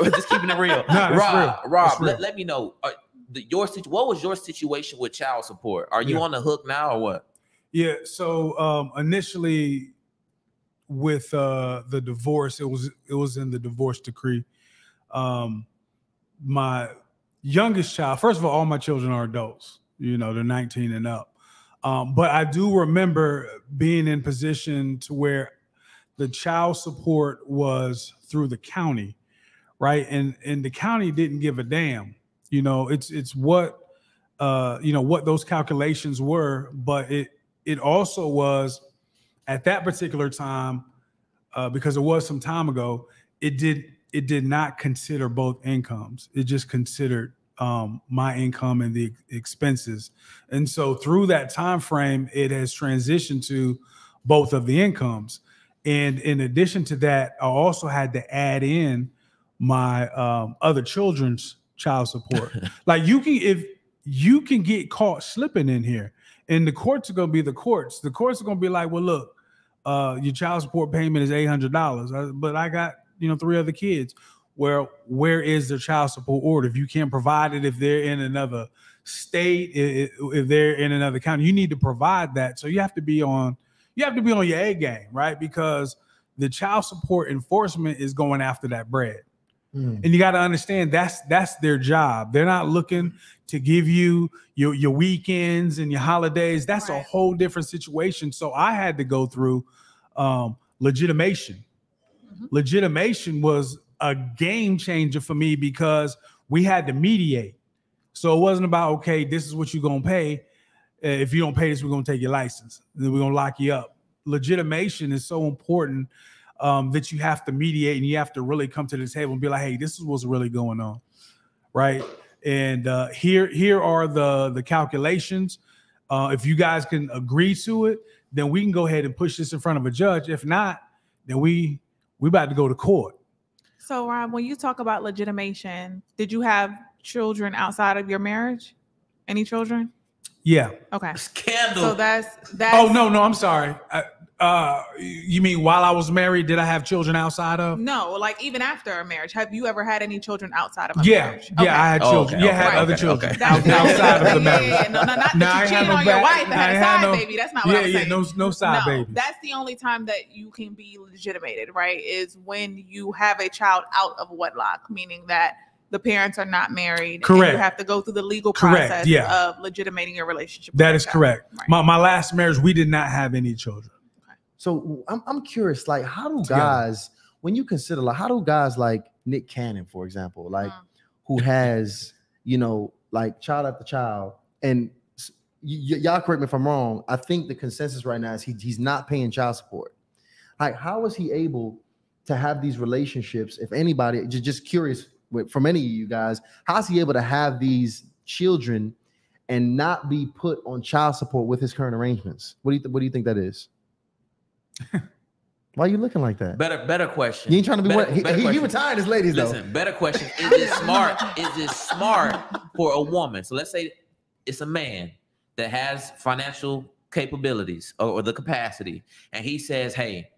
just keeping it real. Nah, Rob, let me know what was your situation with child support? Are you on the hook now or what? Yeah. So initially, with the divorce, it was in the divorce decree. My youngest child, first of all my children are adults, you know, they're 19 and up. But I do remember being in position to where the child support was through the county, right? And the county didn't give a damn, you know, it's what, you know, what those calculations were, but it also was, at that particular time, because it was some time ago, it did not consider both incomes. It just considered my income and the expenses. And so through that time frame, it has transitioned to both of the incomes. And in addition to that, I also had to add in my other children's child support. Like if you can get caught slipping in here, and the courts are going to be the courts. The courts are going to be like, well, look. Your child support payment is $800, but I got, you know, 3 other kids. Well, where is their child support order? If you can't provide it, if they're in another state, if they're in another county, you need to provide that. So you have to be on your A game, right? Because the child support enforcement is going after that bread. And you got to understand that's their job. They're not looking to give you your weekends and your holidays. That's a whole different situation. So I had to go through legitimation. Legitimation was a game changer for me because we had to mediate. So it wasn't about, okay, this is what you're going to pay. If you don't pay this, we're going to take your license. Then we're going to lock you up. Legitimation is so important. That you have to mediate, and you have to really come to the table and be like, hey, this is what's really going on, right? And here are the calculations. If you guys can agree to it, then we can go ahead and push this in front of a judge. If not, then we about to go to court. So, Rob, when you talk about legitimation, did you have children outside of your marriage? Any children? Yeah. Okay. Scandal. So that's. Oh, no, I'm sorry. You mean while I was married, did I have children outside of? No, like even after a marriage. Have you ever had any children outside of a marriage? Yeah, okay. I had children. Yeah, I had other children outside of the marriage. Yeah, no, not that you cheated on your wife and had a side baby. That's not what I'm saying. Yeah, no side baby. That's the only time that you can be legitimated, right, is when you have a child out of wedlock, meaning that the parents are not married. Correct. And you have to go through the legal process of legitimating your relationship. That is correct. Right. My last marriage, we did not have any children. So I'm curious, like, how do guys, when you consider, like, how do guys like Nick Cannon, for example, like, who has, you know, like child after child, and y'all correct me if I'm wrong, I think the consensus right now is he's not paying child support. Like, how is he able to have these relationships? If anybody, just curious from any of you guys, how's he able to have these children and not be put on child support with his current arrangements? What do you think that is? Why are you looking like that? Better question. You ain't trying to be what? He retired his ladies. Listen, though. Better question. Is it smart? Is it smart for a woman? So let's say it's a man that has financial capabilities or the capacity, and he says, "Hey,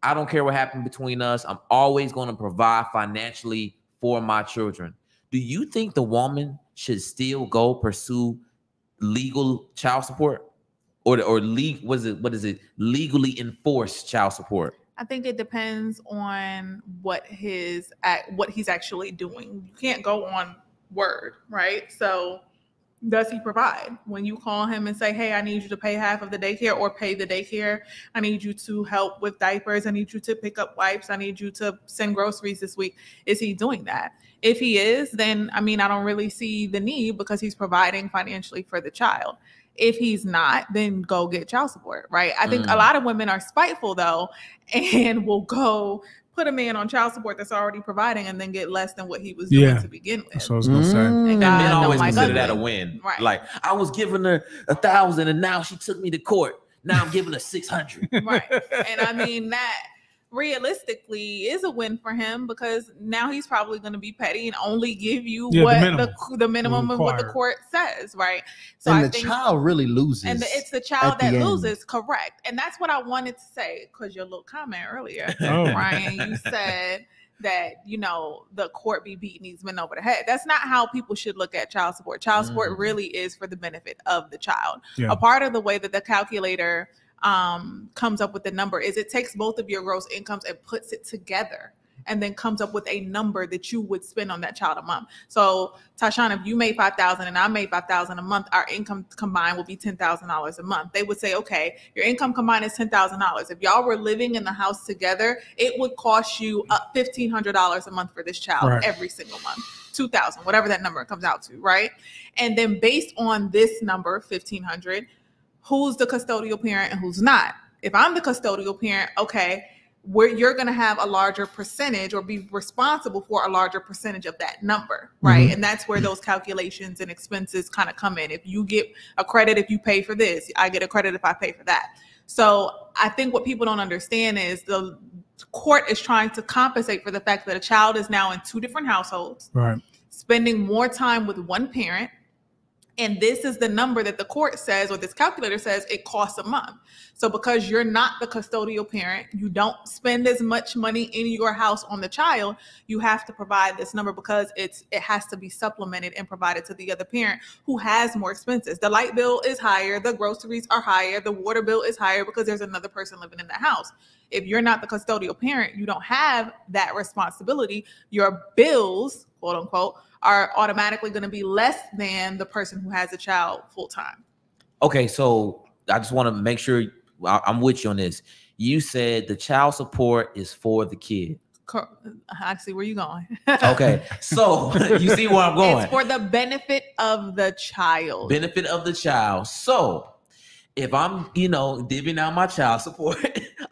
I don't care what happened between us. I'm always going to provide financially for my children." Do you think the woman should still go pursue legal child support? Or legally enforced child support? I think it depends on what he's actually doing. You can't go on word, right? So does he provide? When you call him and say, "Hey, I need you to pay half of the daycare or pay the daycare. I need you to help with diapers. I need you to pick up wipes. I need you to send groceries this week." Is he doing that? If he is, then, I mean, I don't really see the need because he's providing financially for the child. If he's not, then go get child support, right? I think a lot of women are spiteful, though, and will go put a man on child support that's already providing and then get less than what he was doing to begin with. That's what I was going to say. And men always consider that a win. Right. Like, I was giving her 1,000 and now she took me to court. Now I'm giving her 600. Right. And I mean, that realistically is a win for him because now he's probably going to be petty and only give you the minimum of what the court says, right? So and I think the child really loses, and it's the child that loses, correct? And that's what I wanted to say because your little comment earlier, Ryan, you said that the court be beating these men over the head. That's not how people should look at child support. Child support really is for the benefit of the child. A part of the way that the calculator comes up with the number is it takes both of your gross incomes and puts it together and then comes up with a number that you would spend on that child a month. So Tyshawn, if you made $5,000 and I made $5,000 a month, our income combined will be $10,000 a month. They would say, okay, your income combined is $10,000. If y'all were living in the house together, it would cost you up $1,500 a month for this child every single month, $2,000, whatever that number comes out to, right? And then based on this number, $1,500, who's the custodial parent and who's not? If I'm the custodial parent, okay, you're going to have a larger percentage or be responsible for a larger percentage of that number, right? And that's where those calculations and expenses kind of come in. If you get a credit, if you pay for this, I get a credit if I pay for that. So I think what people don't understand is the court is trying to compensate for the fact that a child is now in two different households, spending more time with one parent. And this is the number that the court says, or this calculator says, it costs a month. So because you're not the custodial parent, you don't spend as much money in your house on the child, you have to provide this number because it has to be supplemented and provided to the other parent who has more expenses. The light bill is higher, the groceries are higher, the water bill is higher because there's another person living in the house. If you're not the custodial parent, you don't have that responsibility. Your bills, quote unquote, are automatically going to be less than the person who has a child full time. Okay, so I just want to make sure I'm with you on this. You said the child support is for the kid. I see where you're going. Okay, so you see where I'm going. It's for the benefit of the child. Benefit of the child. So if I'm, divvying out my child support,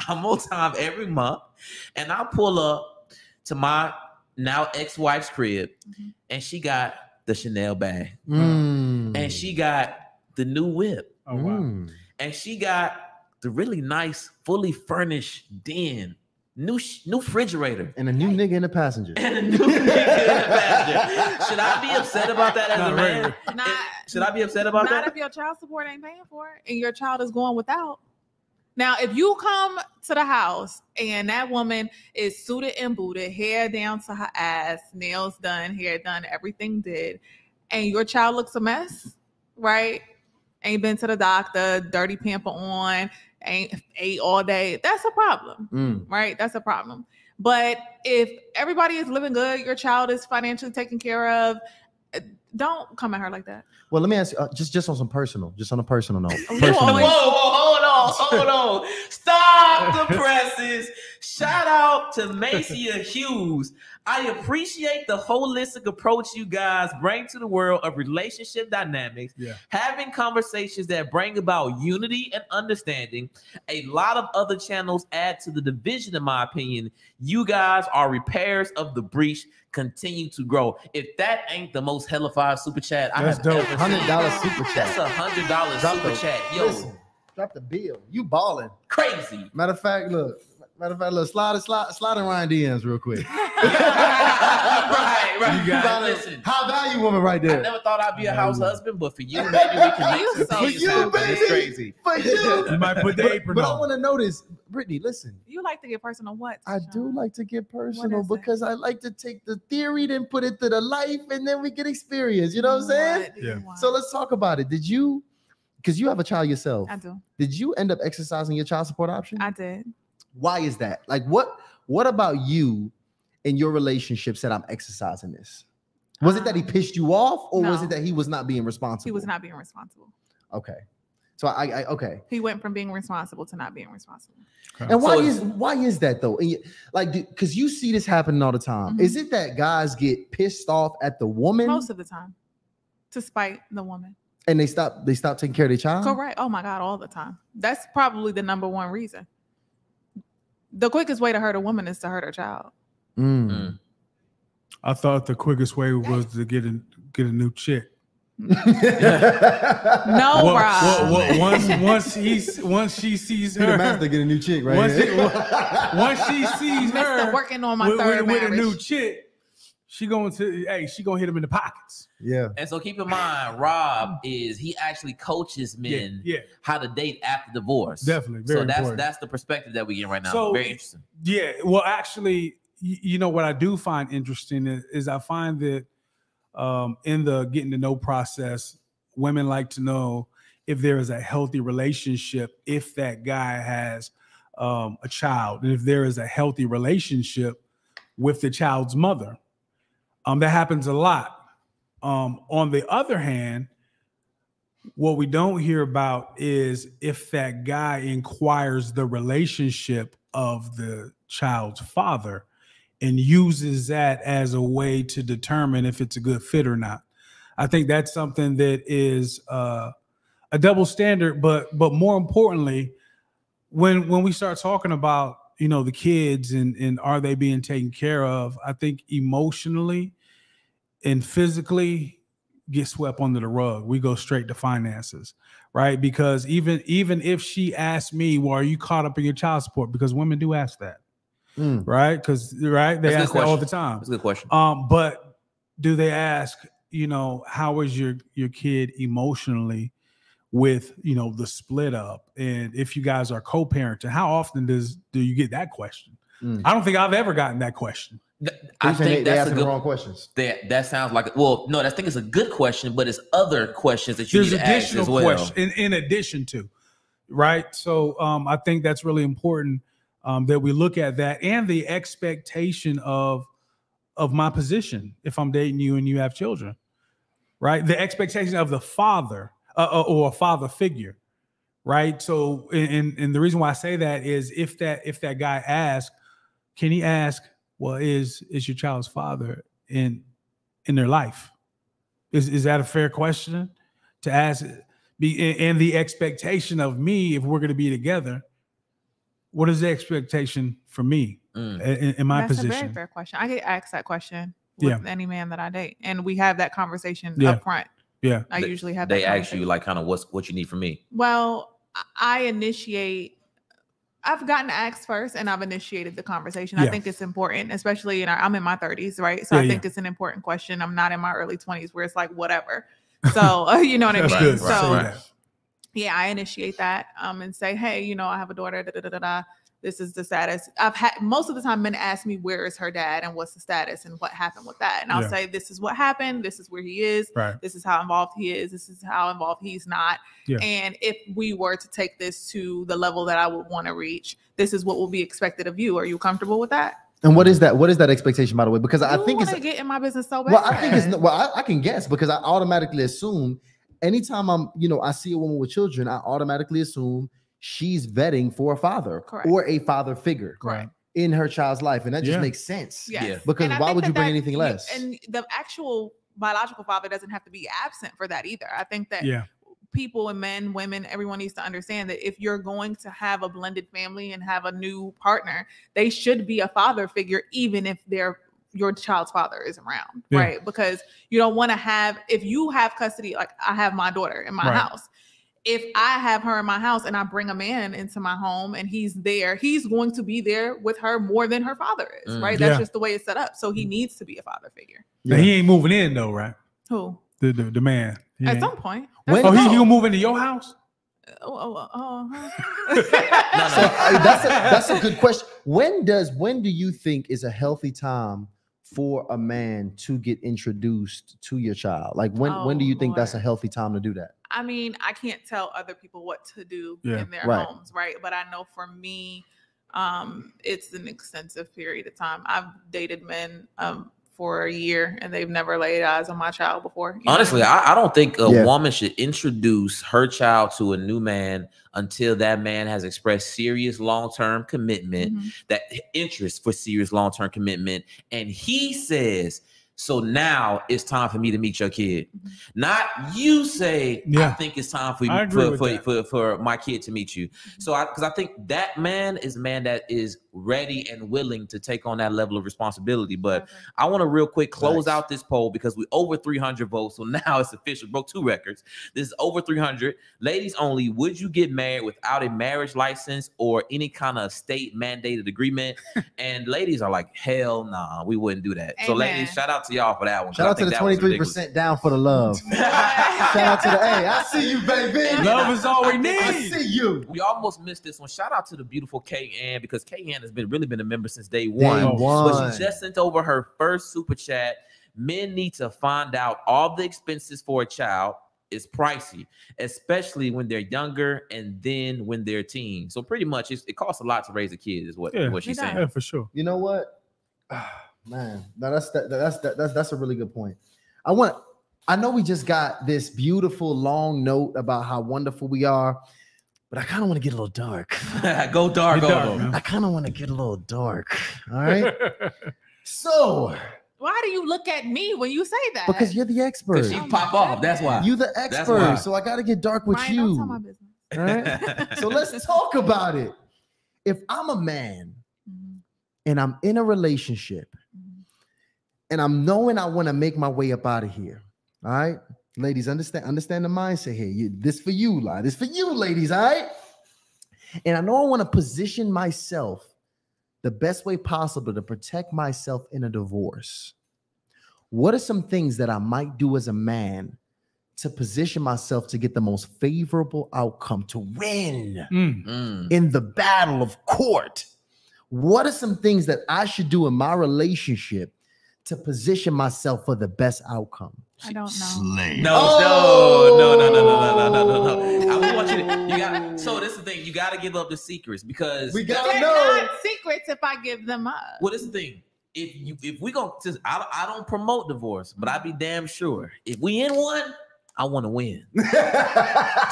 I'm on time every month, and I pull up to my now ex-wife's crib, and she got the Chanel bag, and she got the new whip, and she got the really nice fully furnished den New refrigerator. And a new nigga in the passenger. And a new nigga in the passenger. Should I be upset about that as a man? Should I be upset about that? Not if your child support ain't paying for it and your child is going without. Now, if you come to the house and that woman is suited and booted, hair down to her ass, nails done, hair done, everything did, and your child looks a mess, right? Ain't been to the doctor, dirty pamper on, ain't ate all day. That's a problem, right? That's a problem. But if everybody is living good, your child is financially taken care of, don't come at her like that. Well, let me ask you, just on some personal, just on a personal note. Hold on. Stop the presses. Shout out to Macya Hughes. I appreciate the holistic approach you guys bring to the world of relationship dynamics, having conversations that bring about unity and understanding. A lot of other channels add to the division, in my opinion. You guys are repairs of the breach. Continue to grow. If that ain't the most hellified super chat, that's dope. $100 super chat. That's $100 super chat. Yo. Listen. Drop the bill. You balling. Crazy. Matter of fact, look. Slide in Ryan DMs real quick. Right. You got it. Listen. High value woman right there. I never thought I'd be a house husband, but for you, maybe we can make some It's crazy. For you. You might put the apron on. But I want to know this. Brittany, listen. You like to get personal what? I do like to get personal because I like to take the theory, then put it to the life, and then we get experience. You know what I'm saying? Yeah. So let's talk about it. Did you... Because you have a child yourself. I do. Did you end up exercising your child support option? I did. Why is that? Like, what about you and your relationship said I'm exercising this? Was it that he pissed you off, or was it that he was not being responsible? He was not being responsible. Okay. So okay. He went from being responsible to not being responsible. Okay. And why is that though? And like, because you see this happening all the time. Mm-hmm. Is it that guys get pissed off at the woman? Most of the time, to spite the woman. And they stop taking care of their child? Correct. Oh, my God, all the time. That's probably the number one reason. The quickest way to hurt a woman is to hurt her child. Mm. I thought the quickest way was to get a new chick. Once she sees her, master get a new chick, right? Once she sees her working on my third marriage with a new chick, she gonna hit him in the pockets. Yeah. And so keep in mind, Rob he actually coaches men how to date after divorce. Definitely. Very so that's the perspective that we get right now. So, very interesting. Yeah. Well, actually, you know what I do find interesting is I find that in the getting to know process, women like to know if there is a healthy relationship, if that guy has a child, and if there is a healthy relationship with the child's mother. That happens a lot. On the other hand, what we don't hear about is if that guy inquires the relationship of the child's father and uses that as a way to determine if it's a good fit or not. I think that's something that is a double standard, but more importantly, when we start talking about, you know, the kids and are they being taken care of, I think emotionally and physically get swept under the rug. We go straight to finances, right? Because even if she asked me, well, are you caught up in your child support? Because women do ask that, right? They ask that all the time. That's a good question. But do they ask, you know, how is your kid emotionally with, you know, the split up? And if you guys are co-parenting, how often do you get that question? I don't think I've ever gotten that question. I think that's the wrong questions. That sounds like, well, no, I think it's a good question, but it's other questions that you need to ask as well. There's additional questions in addition to, right? So I think that's really important that we look at that and the expectation of my position if I'm dating you and you have children, right? The expectation of the father or a father figure, right? So, and the reason why I say that is if that guy asks, can he ask, well, is your child's father in their life? Is that a fair question to ask? And the expectation of me, if we're going to be together, what is the expectation for me in my position? That's a very fair question. I get asked that question with any man that I date, and we have that conversation up front. Yeah, I usually have. They ask you like kind of what you need from me. Well, I initiate. I've gotten asked first and I've initiated the conversation. Yeah. I think it's important, especially I'm in my 30s, right? So yeah, I think it's an important question. I'm not in my early 20s where it's like, whatever. So, you know what I mean? Good. So, yeah, I initiate that and say, hey, I have a daughter, this is the status. I've had most of the time men ask me, where is her dad and what's the status and what happened with that? And I'll say, this is what happened. This is where he is. Right. This is how involved he is. This is how involved he's not. Yeah. And if we were to take this to the level that I would want to reach, this is what will be expected of you. Are you comfortable with that? And what is that? What is that expectation, by the way? Because I think it's get in my business so bad. Well, I think it's I can guess because I automatically assume anytime I see a woman with children, I automatically assume she's vetting for a father or a father figure in her child's life. And that just makes sense. Yeah. Because why would you bring anything less? And the actual biological father doesn't have to be absent for that either. I think that people and men, women, everyone needs to understand that if you're going to have a blended family and have a new partner, they should be a father figure, even if your child's father is around, right? Because you don't want to have, if you have custody, like I have my daughter in my house. If I have her in my house and I bring a man into my home and he's there, he's going to be there with her more than her father is, right? That's just the way it's set up. So he needs to be a father figure. Yeah. He ain't moving in though, right? Who? The man. At some point. He'll move into your house? No. So, that's a good question. When do you think is a healthy time for a man to get introduced to your child? Like when do you think that's a healthy time to do that? I mean, I can't tell other people what to do in their homes, right? But I know for me, it's an extensive period of time. I've dated men for a year and they've never laid eyes on my child before. Honestly, I don't think a woman should introduce her child to a new man until that man has expressed serious long-term commitment, that interest for serious long-term commitment. And he says, so now it's time for me to meet your kid. Not you say, I think it's time for my kid to meet you. So because I think that man is a man that is ready and willing to take on that level of responsibility. But I want to real quick close out this poll because we over 300 votes. So now it's official. Broke two records. This is over 300. Ladies only, would you get married without a marriage license or any kind of state mandated agreement? And ladies are like, hell nah, we wouldn't do that. Amen. So ladies, shout out to y'all for that one. Shout out to the 23% down for the love. Shout out to the hey, I see you, baby. Love is all we need. I see you. We almost missed this one. Shout out to the beautiful Kay Ann, because Kay Ann has really been a member since day one. But she just sent over her first super chat. Men need to find out all the expenses for a child is pricey, especially when they're younger and then when they're teens. So pretty much it costs a lot to raise a kid is what she's saying. Yeah, for sure. You know what? Man, now that's a really good point. I know we just got this beautiful long note about how wonderful we are, but I kind of want to get a little dark. Go dark. I kind of want to get a little dark. All right. So why do you look at me when you say that? Because you're the expert. Because she pop off. That's why. You're the expert. So I got to get dark with you. Don't tell my business. All right. So let's talk about it. If I'm a man and I'm in a relationship and I'm knowing I want to make my way up out of here. All right. Ladies, understand the mindset here. This for you, lie. This for you, ladies, all right? And I know I want to position myself the best way possible to protect myself in a divorce. What are some things that I might do as a man to position myself to get the most favorable outcome, to win in the battle of court? What are some things that I should do in my relationship to position myself for the best outcome? I don't know. Slay. No. I want you to, so this is the thing. You got to give up the secrets because we got to know. Not secrets if I give them up. Well, this is the thing. If we going to, I don't promote divorce, but I'd be damn sure if we in one, I want to win.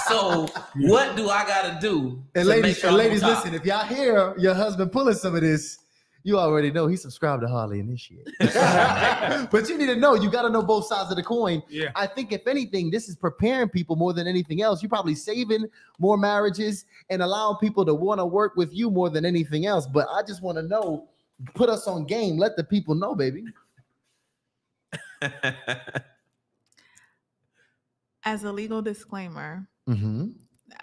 So what do I got to do? And ladies, listen, if y'all hear your husband pulling some of this, you already know he subscribed to Hardly Initiated. But you need to know. You got to know both sides of the coin. Yeah. I think if anything, this is preparing people more than anything else. You're probably saving more marriages and allowing people to want to work with you more than anything else. But I just want to know, put us on game. Let the people know, baby. As a legal disclaimer,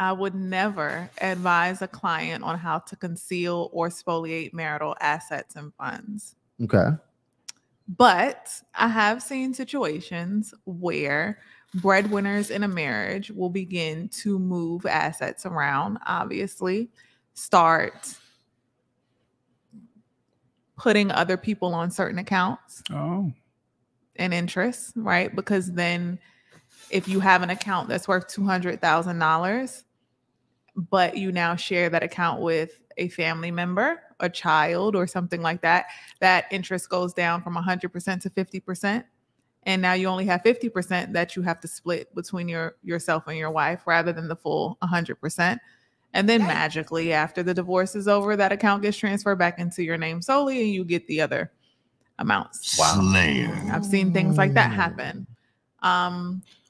I would never advise a client on how to conceal or spoliate marital assets and funds. Okay. But I have seen situations where breadwinners in a marriage will begin to move assets around, obviously, start putting other people on certain accounts. Oh. And interests, right? Because then if you have an account that's worth $200,000, but you now share that account with a family member, a child or something like that, that interest goes down from 100% to 50%. And now you only have 50% that you have to split between yourself and your wife rather than the full 100%. And then magically after the divorce is over, that account gets transferred back into your name solely and you get the other amounts. Wow. I've seen things like that happen.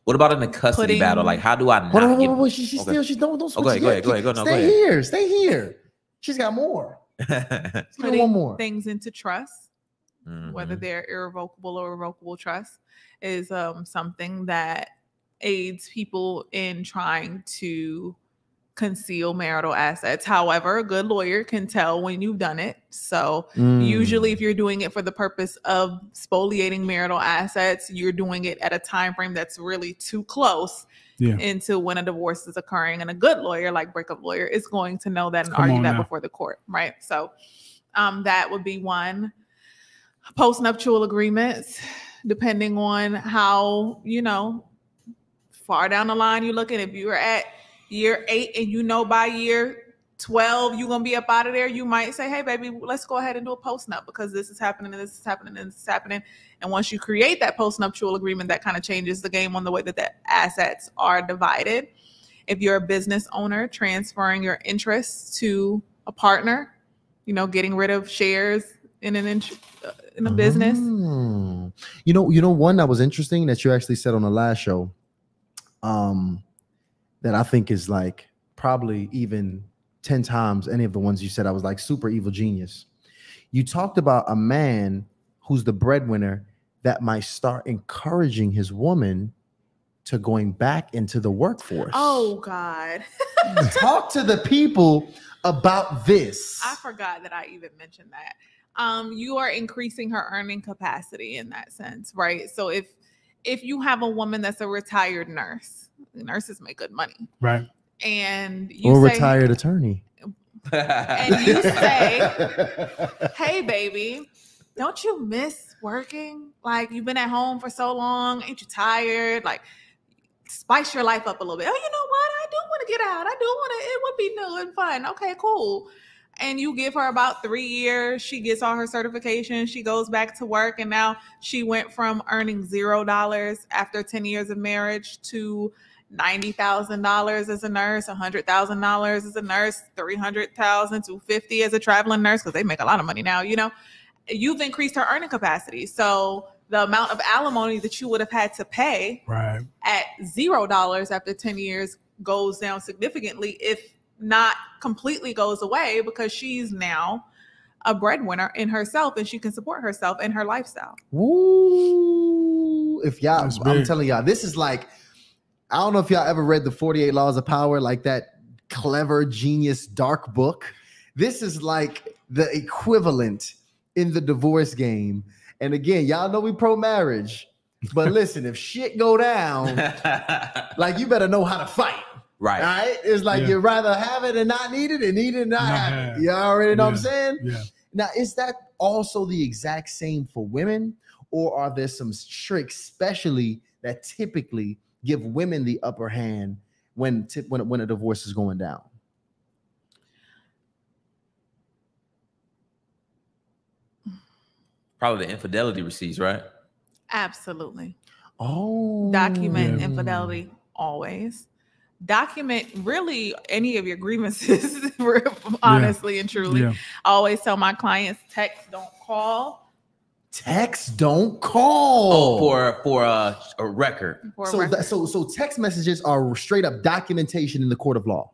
What about in the custody battle? Like, how do I not? Wait. Go ahead. Stay here. She's got more. Putting things into trust, whether they're irrevocable or revocable trust, is something that aids people in trying to conceal marital assets. However, a good lawyer can tell when you've done it. So usually if you're doing it for the purpose of spoliating marital assets, you're doing it at a time frame that's really too close into when a divorce is occurring. And a good lawyer, like breakup lawyer, is going to know that and argue that before the court, right? So that would be one. Postnuptial agreements, depending on how, you know, far down the line you're looking. If you're at year 8 and you know by year 12 you're gonna be up out of there, you might say, hey baby, let's go ahead and do a postnup because this is happening and this is happening and this is happening. And once you create that postnuptial agreement, that kind of changes the game on the way that the assets are divided. If you're a business owner, transferring your interests to a partner, you know, getting rid of shares in a business. You know one that was interesting that you actually said on the last show, that I think is like probably even 10 times any of the ones you said, I was like super evil genius. You talked about a man who's the breadwinner that might start encouraging his woman to going back into the workforce. Oh God. Talk to the people about this. I forgot that I even mentioned that. You are increasing her earning capacity in that sense, right? So if you have a woman that's a retired nurse, nurses make good money, right? And you or say, retired attorney, and you say, hey baby, don't you miss working? Like, you've been at home for so long, ain't you tired? Like, spice your life up a little bit. Oh, you know what, I do want to get out, I do want to, it would be new and fun. Okay, cool. And you give her about 3 years, she gets all her certification, she goes back to work, and now she went from earning $0 after 10 years of marriage to $90,000 as a nurse, $100,000 as a nurse, $300,000, $250,000 as a traveling nurse, because they make a lot of money now, you know. You've increased her earning capacity. So the amount of alimony that you would have had to pay at $0 after 10 years goes down significantly, if not completely goes away, because she's now a breadwinner in herself and she can support herself and her lifestyle. Woo! If y'all, I'm telling y'all, this is like, I don't know if y'all ever read the 48 Laws of Power, like that clever genius dark book. This is like the equivalent in the divorce game. And again, y'all know we pro marriage, but listen, if shit go down, like, you better know how to fight. Right. All right. It's like you'd rather have it and not need it, and need it and not have it. You already know what I'm saying? Yeah. Now, is that also the exact same for women, or are there some tricks, especially that typically give women the upper hand when a divorce is going down? Probably the infidelity receipts, right? Absolutely. Oh. Document infidelity always. Document really any of your grievances, honestly and truly. Yeah. I always tell my clients, text, don't call. Text, don't call. Oh, for a record. For a record. So text messages are straight up documentation in the court of law.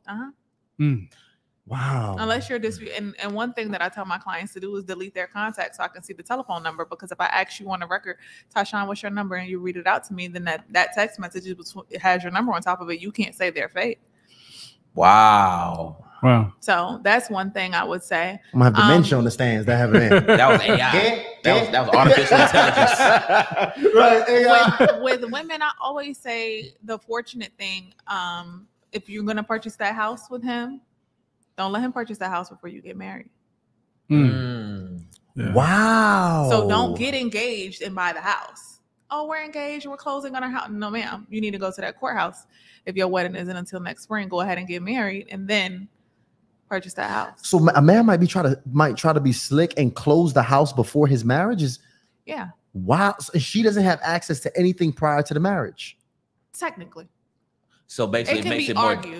Wow. Unless you're and one thing that I tell my clients to do is delete their contact so I can see the telephone number, because if I ask you on a record, Tyshawn, what's your number, and you read it out to me, then that text message has your number on top of it. You can't save their fate. Wow. Wow. So that's one thing I would say. I'm going to have dementia on the stands. That happened in. That was AI. That was artificial intelligence. Right. With women, I always say the fortunate thing, if you're going to purchase that house with him, don't let him purchase that house before you get married. Mm. Yeah. Wow. So don't get engaged and buy the house. Oh, we're engaged. We're closing on our house. No, ma'am. You need to go to that courthouse. If your wedding isn't until next spring, go ahead and get married and then purchase that house. So a man might be try to be slick and close the house before his marriage is. Yeah. Wow. So she doesn't have access to anything prior to the marriage. Technically. So basically,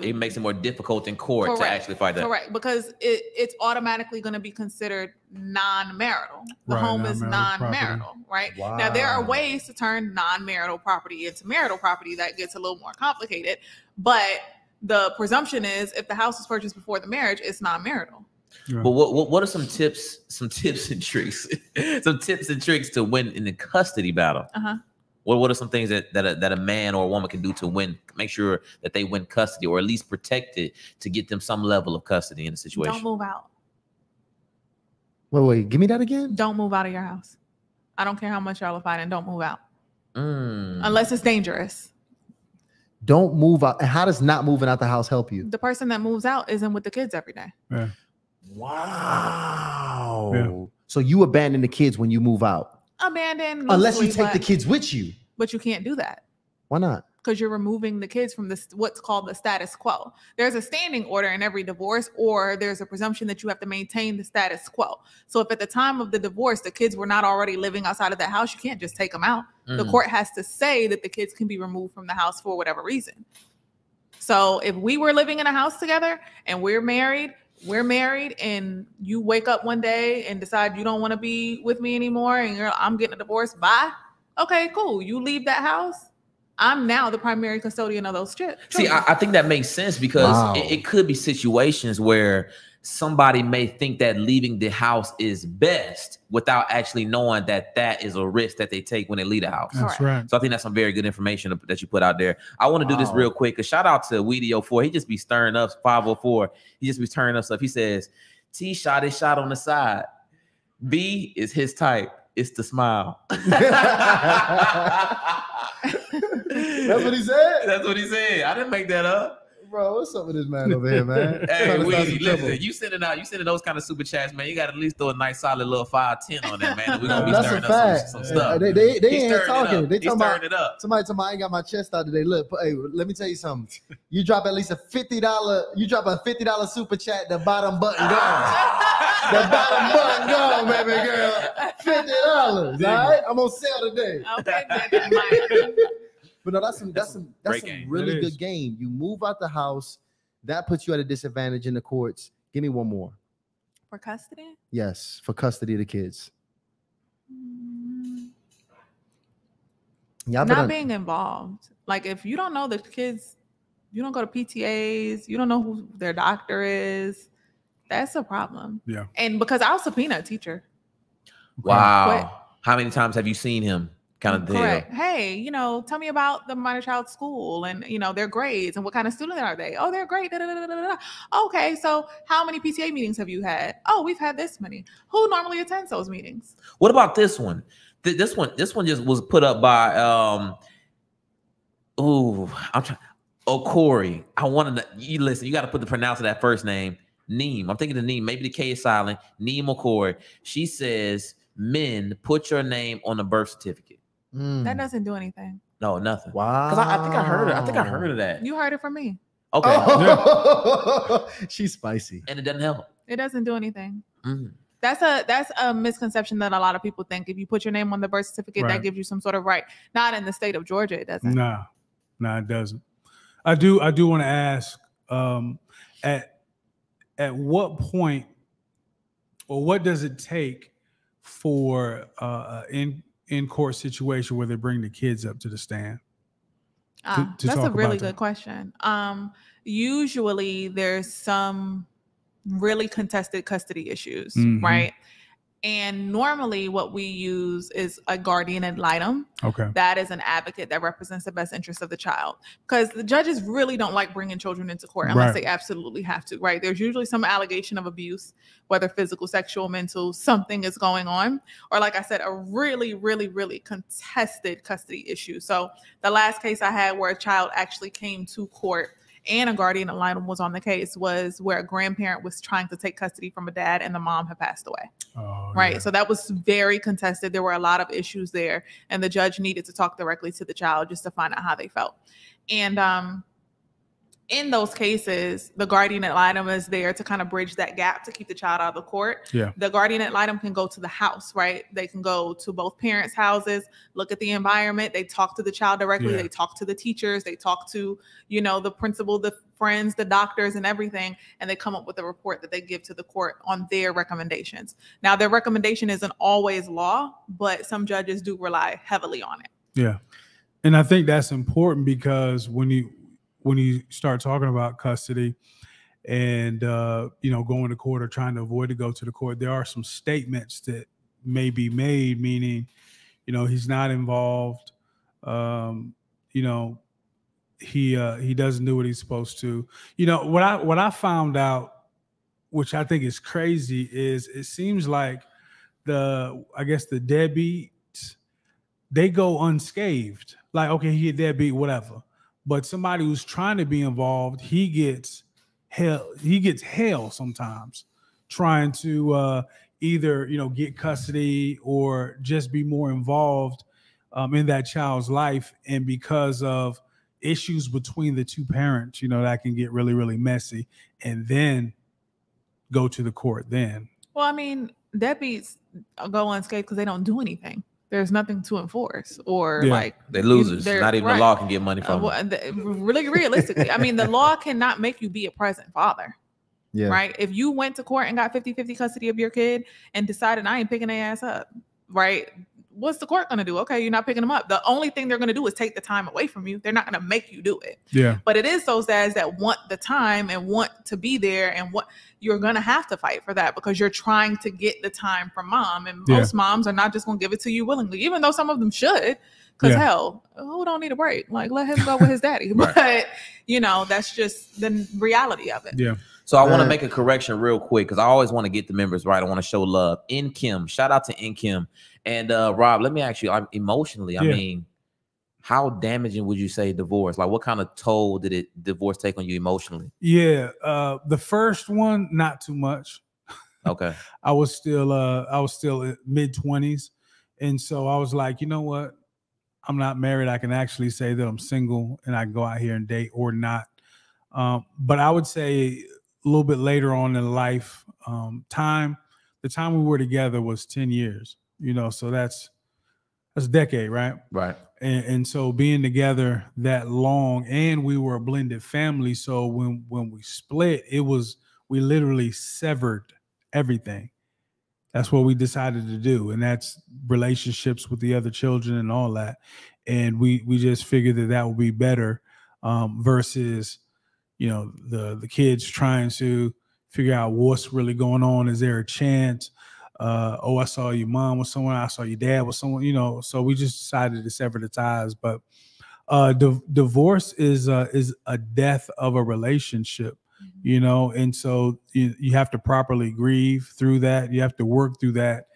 it makes it more difficult in court to actually fight that. Correct, because it's automatically going to be considered non-marital. The home is non-marital, right? Wow. Now there are ways to turn non-marital property into marital property. That gets a little more complicated, but the presumption is if the house was purchased before the marriage, it's non-marital. Yeah. But what are some tips and tricks to win in the custody battle? Uh-huh. What are some things that a man or a woman can do to make sure that they win custody or at least protect it to get them some level of custody in the situation? Don't move out. Wait, give me that again. Don't move out of your house. I don't care how much y'all are fighting. Don't move out. Mm. Unless it's dangerous. Don't move out. And how does not moving out the house help you? The person that moves out isn't with the kids every day. Yeah. Wow. Yeah. So you abandon the kids when you move out. Abandon unless you take the kids with you, but you can't do that. Why not? Because you're removing the kids from this what's called the status quo. There's a standing order in every divorce, or there's a presumption that you have to maintain the status quo. So if at the time of the divorce the kids were not already living outside of that house, you can't just take them out. Mm-hmm. The court has to say that the kids can be removed from the house for whatever reason. So if we were living in a house together and we're married and you wake up one day and decide you don't want to be with me anymore and I'm getting a divorce, bye. Okay, cool. You leave that house. I'm now the primary custodian of those children. See, I think that makes sense because it could be situations where somebody may think that leaving the house is best without actually knowing that that is a risk that they take when they leave the house. That's right. So I think that's some very good information that you put out there. I want to do this real quick. A shout out to Weedy504. He just be stirring up 504. He just be stirring up stuff. He says, T shot is shot on the side. B is his type. It's the smile. That's what he said. That's what he said. I didn't make that up. Bro, what's up with this man over here, man? Hey, Weezy, listen, you sending those kind of super chats, man. You got to at least throw a nice solid little 510 on that, man. We're going to be stirring up some stuff. They ain't talking. They talking about, it up. Somebody told me I ain't got my chest out today. Look, hey, let me tell you something. You drop at least a $50, you drop a $50 super chat, the bottom button gone. The bottom button gone, baby girl. $50, all right? I'm on sale today. Okay, baby. But no, that's some really good game. You move out the house, that puts you at a disadvantage in the courts. Give me one more. For custody? Yes, for custody of the kids. Mm. Yeah, not being involved. Like if you don't know the kids, you don't go to PTAs, you don't know who their doctor is, that's a problem. Yeah. And because I'll subpoena a teacher. Wow. How many times have you seen him? Kind of thing. Hey, tell me about the minor child school and their grades and what kind of student are they? Oh, they're great. Da, da, da, da, da, da. Okay, so how many PTA meetings have you had? Oh, we've had this many. Who normally attends those meetings? What about this one? This one just was put up by O'Kore. I wanted to you got to put the pronounce of that first name. Neem. I'm thinking the Neem. Maybe the K is silent. Neem O'Kore. She says, men, put your name on the birth certificate. Mm. That doesn't do anything. No, nothing. Wow. Because I think I heard of that. You heard it from me. Okay. Oh. She's spicy. And it doesn't help. It doesn't do anything. Mm. That's a misconception that a lot of people think. If you put your name on the birth certificate, that gives you some sort of right. Not in the state of Georgia, it doesn't. No, it doesn't. I do want to ask, at what point or what does it take for in-court situation where they bring the kids up to the stand? To that's a really good question. Usually there's some really contested custody issues, right? And normally what we use is a guardian ad litem. Okay. That is an advocate that represents the best interest of the child, because the judges really don't like bringing children into court unless they absolutely have to, right? There's usually some allegation of abuse, whether physical, sexual, mental, something is going on. Or like I said, a really, really, really contested custody issue. So the last case I had where a child actually came to court and a guardian ad litem was on the case was where a grandparent was trying to take custody from a dad and the mom had passed away. Oh, right. Yeah. So that was very contested. There were a lot of issues there, and the judge needed to talk directly to the child just to find out how they felt. And in those cases, the guardian ad litem is there to kind of bridge that gap to keep the child out of the court. Yeah. The guardian ad litem can go to the house, right? They can go to both parents' houses, look at the environment. They talk to the child directly. Yeah. They talk to the teachers. They talk to, you know, the principal, the friends, the doctors, and everything. And they come up with a report that they give to the court on their recommendations. Now, their recommendation isn't always law, but some judges do rely heavily on it. Yeah. And I think that's important, because when you start talking about custody and, you know, going to court or trying to avoid to go to the court, there are some statements that may be made, meaning, you know, he's not involved. You know, he doesn't do what he's supposed to. You know, what I found out, which I think is crazy, is it seems like I guess the deadbeats, they go unscathed. Like, okay, he a deadbeat, whatever. But somebody who's trying to be involved, he gets hell sometimes trying to either, you know, get custody or just be more involved in that child's life. And because of issues between the two parents, you know, that can get really, really messy, and then go to the court then. Well, I mean, deadbeats go unscathed because they don't do anything. There's nothing to enforce, or like they're losers. Not even the law can get money from them. Really, realistically, I mean, the law cannot make you be a present father. Yeah. Right. If you went to court and got 50-50 custody of your kid and decided I ain't picking their ass up, right? What's the court going to do? Okay, you're not picking them up. The only thing they're going to do is take the time away from you. They're not going to make you do it. Yeah. But it is those dads that want the time and want to be there, and what you're going to have to fight for that, because you're trying to get the time from mom. And most moms are not just going to give it to you willingly, even though some of them should, because hell, who don't need a break? Like, let him go with his daddy. But, you know, that's just the reality of it. Yeah. So I want to make a correction real quick, because I always want to get the members right. I want to show love. In Kim, shout out to In Kim. And Rob, let me ask you, emotionally, I mean, how damaging would you say divorce? Like, what kind of toll did divorce take on you emotionally? Yeah, the first one, not too much. Okay. I was still mid-20s. And so I was like, you know what? I'm not married. I can actually say that I'm single and I can go out here and date or not. But I would say a little bit later on in life, the time we were together was 10 years, you know, so that's a decade, right? Right. And so being together that long, and we were a blended family. So when we split, we literally severed everything. That's what we decided to do. And that's relationships with the other children and all that. And we just figured that would be better versus, you know, the kids trying to figure out what's really going on. Is there a chance? I saw your mom with someone. I saw your dad with someone, you know, so we just decided to sever the ties. But divorce is a death of a relationship, you know, and so you have to properly grieve through that. You have to work through that.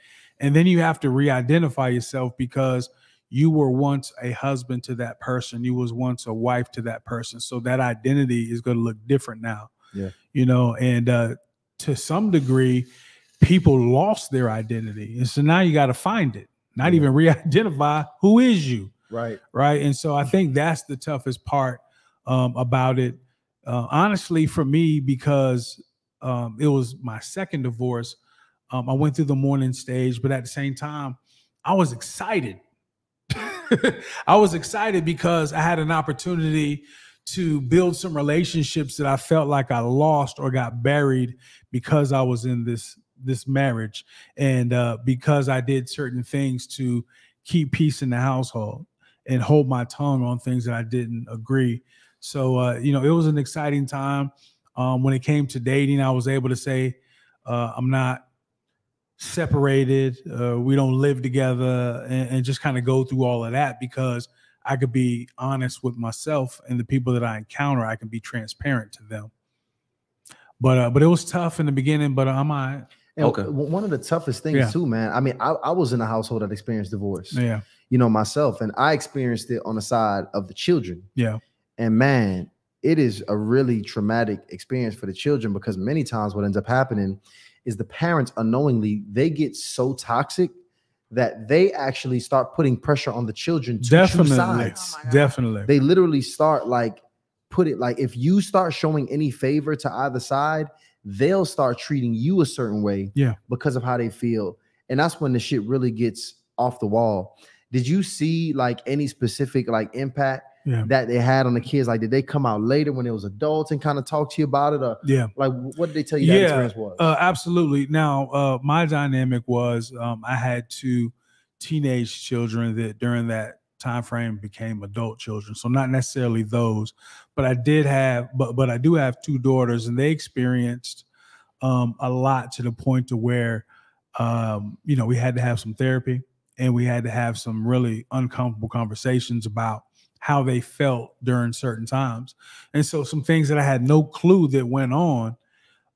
And then you have to re-identify yourself, because you were once a husband to that person. You was once a wife to that person. So that identity is going to look different now. Yeah. You know, and to some degree, people lost their identity. And so now you got to find it, not even re-identify who is you. Right. Right. And so I think that's the toughest part about it. Honestly, for me, because it was my second divorce, I went through the mourning stage, but at the same time, I was excited. I was excited because I had an opportunity to build some relationships that I felt like I lost or got buried because I was in this marriage, and because I did certain things to keep peace in the household and hold my tongue on things that I didn't agree. So, you know, it was an exciting time. When it came to dating, I was able to say, I'm not separated, we don't live together, and just kind of go through all of that, because I could be honest with myself and the people that I encounter. I can be transparent to them. But it was tough in the beginning, but I'm all right. And okay. One of the toughest things too, man. I mean, I was in a household that experienced divorce. Yeah. You know, myself, and I experienced it on the side of the children. Yeah. And man, it is a really traumatic experience for the children, because many times what ends up happening is the parents unknowingly, they get so toxic that they actually start putting pressure on the children to choose sides. Oh definitely. They literally start like if you start showing any favor to either side, they'll start treating you a certain way because of how they feel. And that's when the shit really gets off the wall. Did you see like any specific like impact that they had on the kids? Like, did they come out later when it was adults and kind of talk to you about it? Or like, what did they tell you that experience was? Absolutely. Now, my dynamic was I had two teenage children that during that time frame became adult children. So not necessarily those, but I did have, but I do have two daughters, and they experienced a lot, to the point to where, you know, we had to have some therapy, and we had to have some really uncomfortable conversations about how they felt during certain times. And so some things that I had no clue that went on,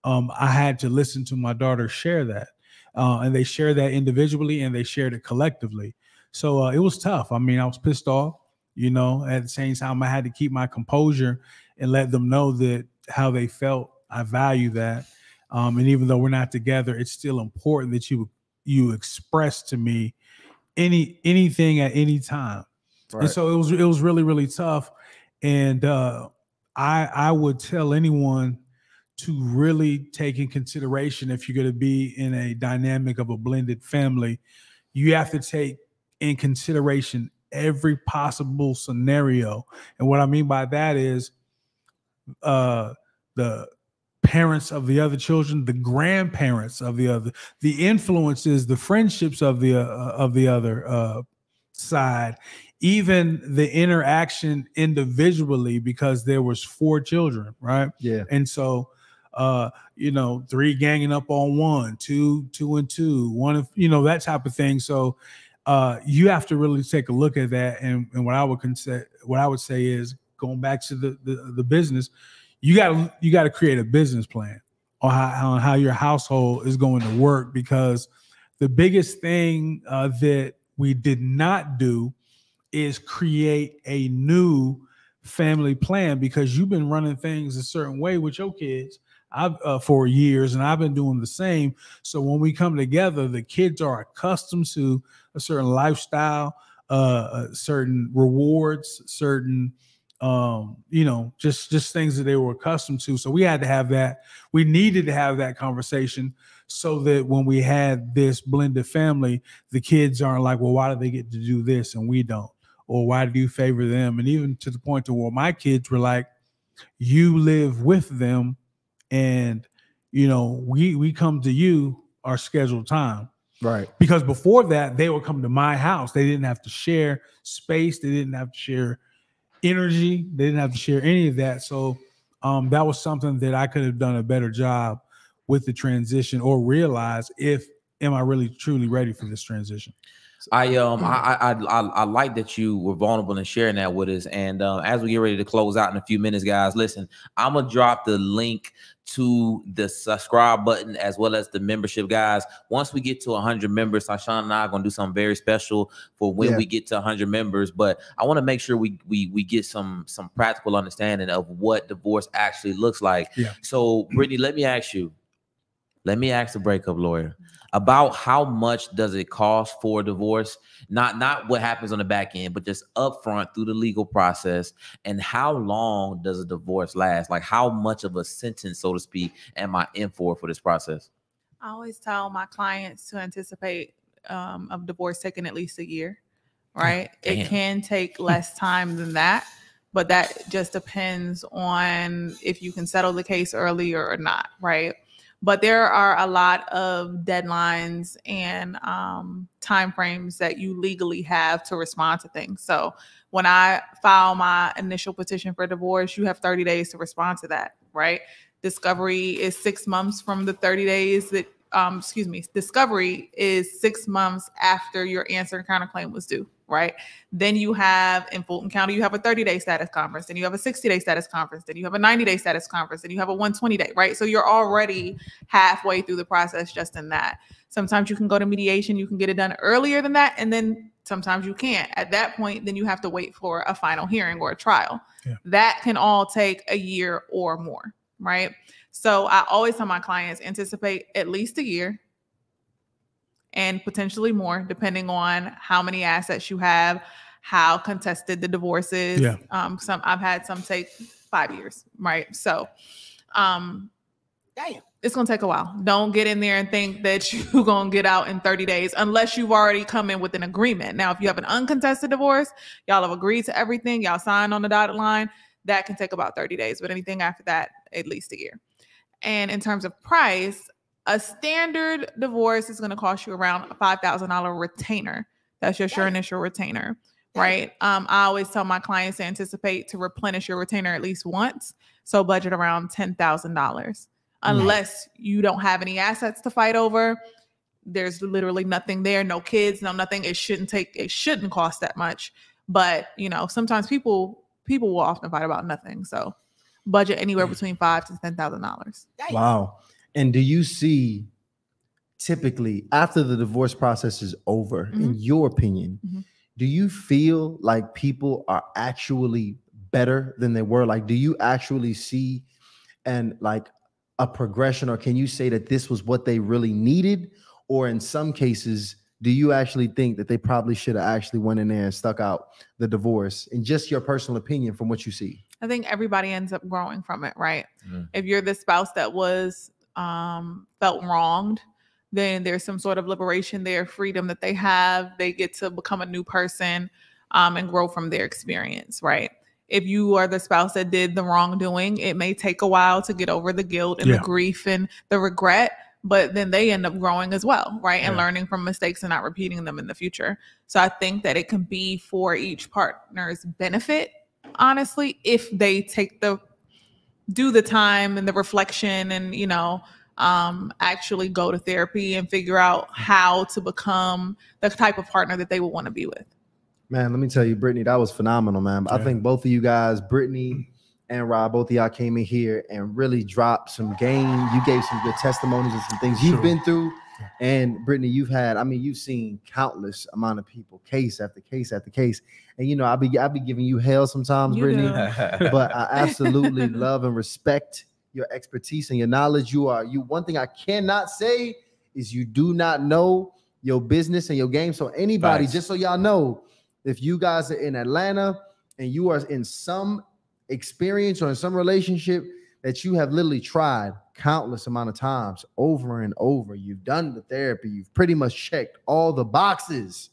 I had to listen to my daughters share that. And they share that individually, and they shared it collectively. So it was tough. I mean, I was pissed off, you know. At the same time, I had to keep my composure and let them know that how they felt, I value that. And even though we're not together, it's still important that you express to me anything at any time. Right. And so it was really, really tough. And I would tell anyone to really take in consideration, if you're going to be in a dynamic of a blended family, you have to take in consideration every possible scenario. And what I mean by that is the parents of the other children, the grandparents of the other, the influences, the friendships of the other side, even the interaction individually, because there was four children, right? Yeah. And so you know, three ganging up on one, two and two, one, of you know, that type of thing. So you have to really take a look at that. And what I would say is, going back to the business, you got to create a business plan on how your household is going to work, because the biggest thing that we did not do is create a new family plan, because you've been running things a certain way with your kids for years, and I've been doing the same. So when we come together, the kids are accustomed to a certain lifestyle, certain rewards, certain, you know, just things that they were accustomed to. So we had to have that. We needed to have that conversation, so that when we had this blended family, the kids aren't like, well, why do they get to do this and we don't? Or why do you favor them? And even to the point to where my kids were like, you live with them, and, you know, we come to you our scheduled time. Right. Because before that, they would come to my house. They didn't have to share space. They didn't have to share energy. They didn't have to share any of that. So that was something that I could have done a better job with the transition, or realize if, am I really truly ready for this transition? I like that you were vulnerable and sharing that with us. And as we get ready to close out in a few minutes, guys, listen, I'm gonna drop the link to the subscribe button, as well as the membership, guys. Once we get to 100 members, Tyshawn and I are gonna do something very special for when we get to 100 members. But I want to make sure we get some practical understanding of what divorce actually looks like. Yeah. So, Brittany, let me ask you. Let me ask the breakup lawyer about how much does it cost for a divorce? Not what happens on the back end, but just upfront through the legal process. And how long does a divorce last? Like, how much of a sentence, so to speak, am I in for this process? I always tell my clients to anticipate a divorce taking at least a year, right? Damn. It can take less time than that, but that just depends on if you can settle the case earlier or not, right? But there are a lot of deadlines and timeframes that you legally have to respond to things. So when I file my initial petition for divorce, you have 30 days to respond to that, right? Discovery is 6 months from the 30 days that discovery is 6 months after your answer and counterclaim was due, right? Then you have, in Fulton County, you have a 30-day status conference, then you have a 60-day status conference, then you have a 90-day status conference, then you have a 120-day, right? So you're already halfway through the process just in that. Sometimes you can go to mediation, you can get it done earlier than that, and then sometimes you can't. At that point, then you have to wait for a final hearing or a trial. Yeah. That can all take a year or more, right? So I always tell my clients, anticipate at least a year and potentially more, depending on how many assets you have, how contested the divorce is. Yeah. I've had some take 5 years, right? So damn, it's going to take a while. Don't get in there and think that you're going to get out in 30 days unless you've already come in with an agreement. Now, if you have an uncontested divorce, y'all have agreed to everything, y'all signed on the dotted line, that can take about 30 days. But anything after that, at least a year. And in terms of price, a standard divorce is going to cost you around a $5,000 retainer. That's your initial retainer, right? I always tell my clients to anticipate to replenish your retainer at least once. So budget around $10,000. Unless you don't have any assets to fight over, there's literally nothing there, no kids, no nothing. It shouldn't cost that much. But, you know, sometimes people will often fight about nothing. So budget anywhere between $5,000 to $10,000. Wow. And do you see typically after the divorce process is over, in your opinion, do you feel like people are actually better than they were? Like, do you actually see a progression, or can you say that this was what they really needed? Or in some cases, do you actually think that they probably should have actually went in there and stuck out the divorce? And just your personal opinion from what you see. I think everybody ends up growing from it, right? If you're the spouse that was felt wronged, then there's some sort of liberation there, freedom that they have. They get to become a new person and grow from their experience, right? If you are the spouse that did the wrongdoing, it may take a while to get over the guilt and the grief and the regret, but then they end up growing as well, right? And learning from mistakes and not repeating them in the future. So I think that it can be for each partner's benefit, honestly, if they do the time and the reflection and, you know, actually go to therapy and figure out how to become the type of partner that they would want to be with. Man, let me tell you, Brittany, that was phenomenal, man. I think both of you guys, Brittany and Rob, both of y'all came in here and really dropped some game. You gave some good testimonies and some things you've been through. And Brittany, you've had, I mean, you've seen countless amount of people, case after case after case. And, you know, I'll be giving you hell sometimes, Brittany, but I absolutely love and respect your expertise and your knowledge. One thing I cannot say is you do not know your business and your game. So anybody, just so y'all know, if you guys are in Atlanta and you are in some experience or in some relationship that you have literally tried countless amount of times over and over, you've done the therapy, you've pretty much checked all the boxes,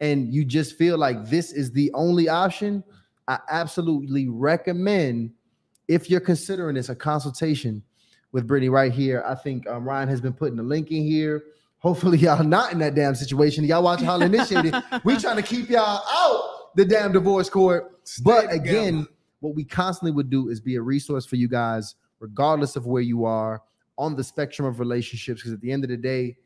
and you just feel like this is the only option, I absolutely recommend, if you're considering this, a consultation with Brittany right here. I think Ryan has been putting the link in here. Hopefully y'all not in that damn situation. Y'all watch Hardly Initiated. We trying to keep y'all out the damn divorce court. But again, what we constantly would do is be a resource for you guys, regardless of where you are on the spectrum of relationships. Because at the end of the day,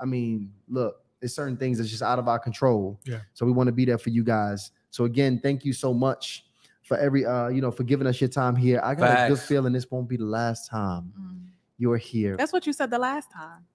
I mean, look, there's certain things that's just out of our control. Yeah. So we want to be there for you guys. So again, thank you so much for for giving us your time here. I got a good feeling this won't be the last time you're here. That's what you said the last time.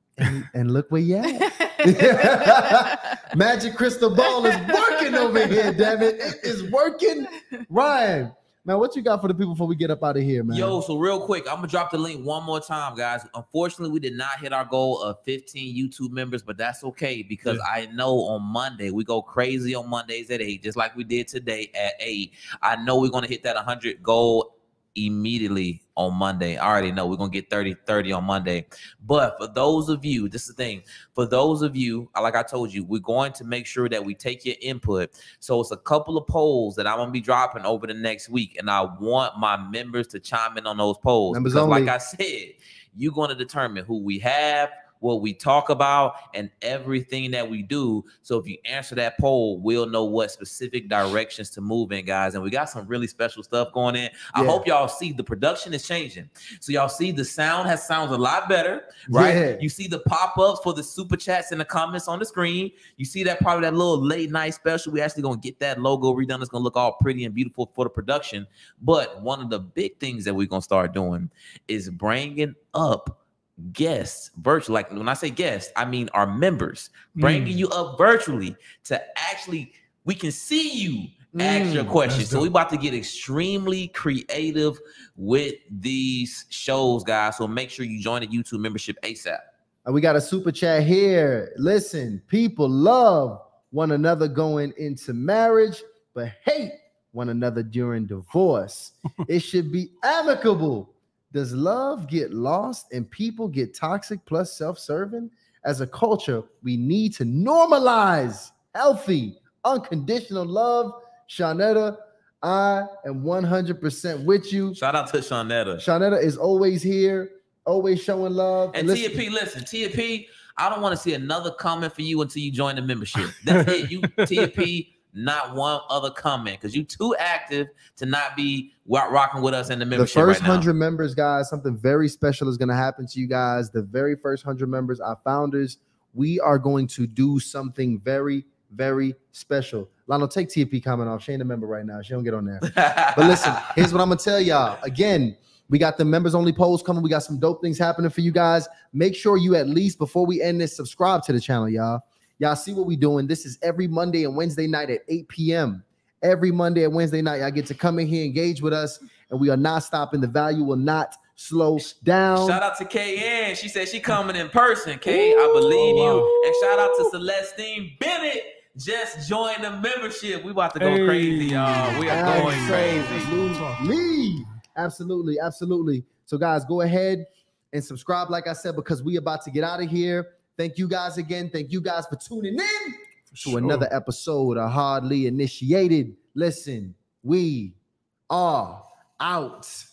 And look where you at. Magic crystal ball is working over here, damn it. It is working. Ryan, man, what you got for the people before we get up out of here, man? Yo, so real quick, I'm going to drop the link one more time, guys. Unfortunately, we did not hit our goal of 15 YouTube members, but that's okay because I know on Monday, we go crazy on Mondays at 8, just like we did today at 8. I know we're going to hit that 100 goal immediately on Monday. I already know we're gonna get 30 on Monday. But for those of you, this is the thing, for those of you, like I told you, we're going to make sure that we take your input. So it's a couple of polls that I'm gonna be dropping over the next week, and I want my members to chime in on those polls. Because like I said, you're going to determine who we have, what we talk about, and everything that we do. So if you answer that poll, we'll know what specific directions to move in, guys. And we got some really special stuff going in. I hope y'all see the production is changing. So y'all see the sound sounds a lot better, right? Yeah. You see the pop-ups for the super chats and the comments on the screen. You see that probably that little late night special. We actually gonna get that logo redone. It's gonna look all pretty and beautiful for the production. But one of the big things that we're gonna start doing is bringing up guests virtually. Like when I say guests, I mean our members, bringing you up virtually to actually we can see you ask your questions. So we're about to get extremely creative with these shows, guys. So make sure you join the YouTube membership ASAP. And we got a super chat here. Listen, people love one another going into marriage, but hate one another during divorce. It should be amicable. Does love get lost and people get toxic plus self-serving? As a culture, we need to normalize healthy, unconditional love. Shanetta, I am 100% with you. Shout out to Shanetta. Shanetta is always here, always showing love. And T.A.P., listen, T.A.P., I don't want to see another comment for you until you join the membership. That's it. You, T.A.P., not one other comment, because you too active to not be rocking with us in the membership. The first 100 members, guys, something very special is going to happen to you guys. The very first 100 members, our founders, we are going to do something very, very special. Lionel, take TP comment off. She ain't a member right now. She don't get on there. But listen, here's what I'm going to tell y'all. Again, we got the members only polls coming. We got some dope things happening for you guys. Make sure you at least, before we end this, subscribe to the channel, y'all. Y'all see what we doing. This is every Monday and Wednesday night at 8 p.m. Every Monday and Wednesday night, y'all get to come in here, engage with us, and we are not stopping. The value will not slow down. Shout out to Kay Ann. She said she coming in person. Kay, I believe you. And shout out to Celestine Bennett. Just join the membership. We about to go crazy, y'all. We are going crazy. Absolutely, absolutely. So, guys, go ahead and subscribe, like I said, because we about to get out of here. Thank you guys again. Thank you guys for tuning in to another episode of Hardly Initiated. Listen, we are out.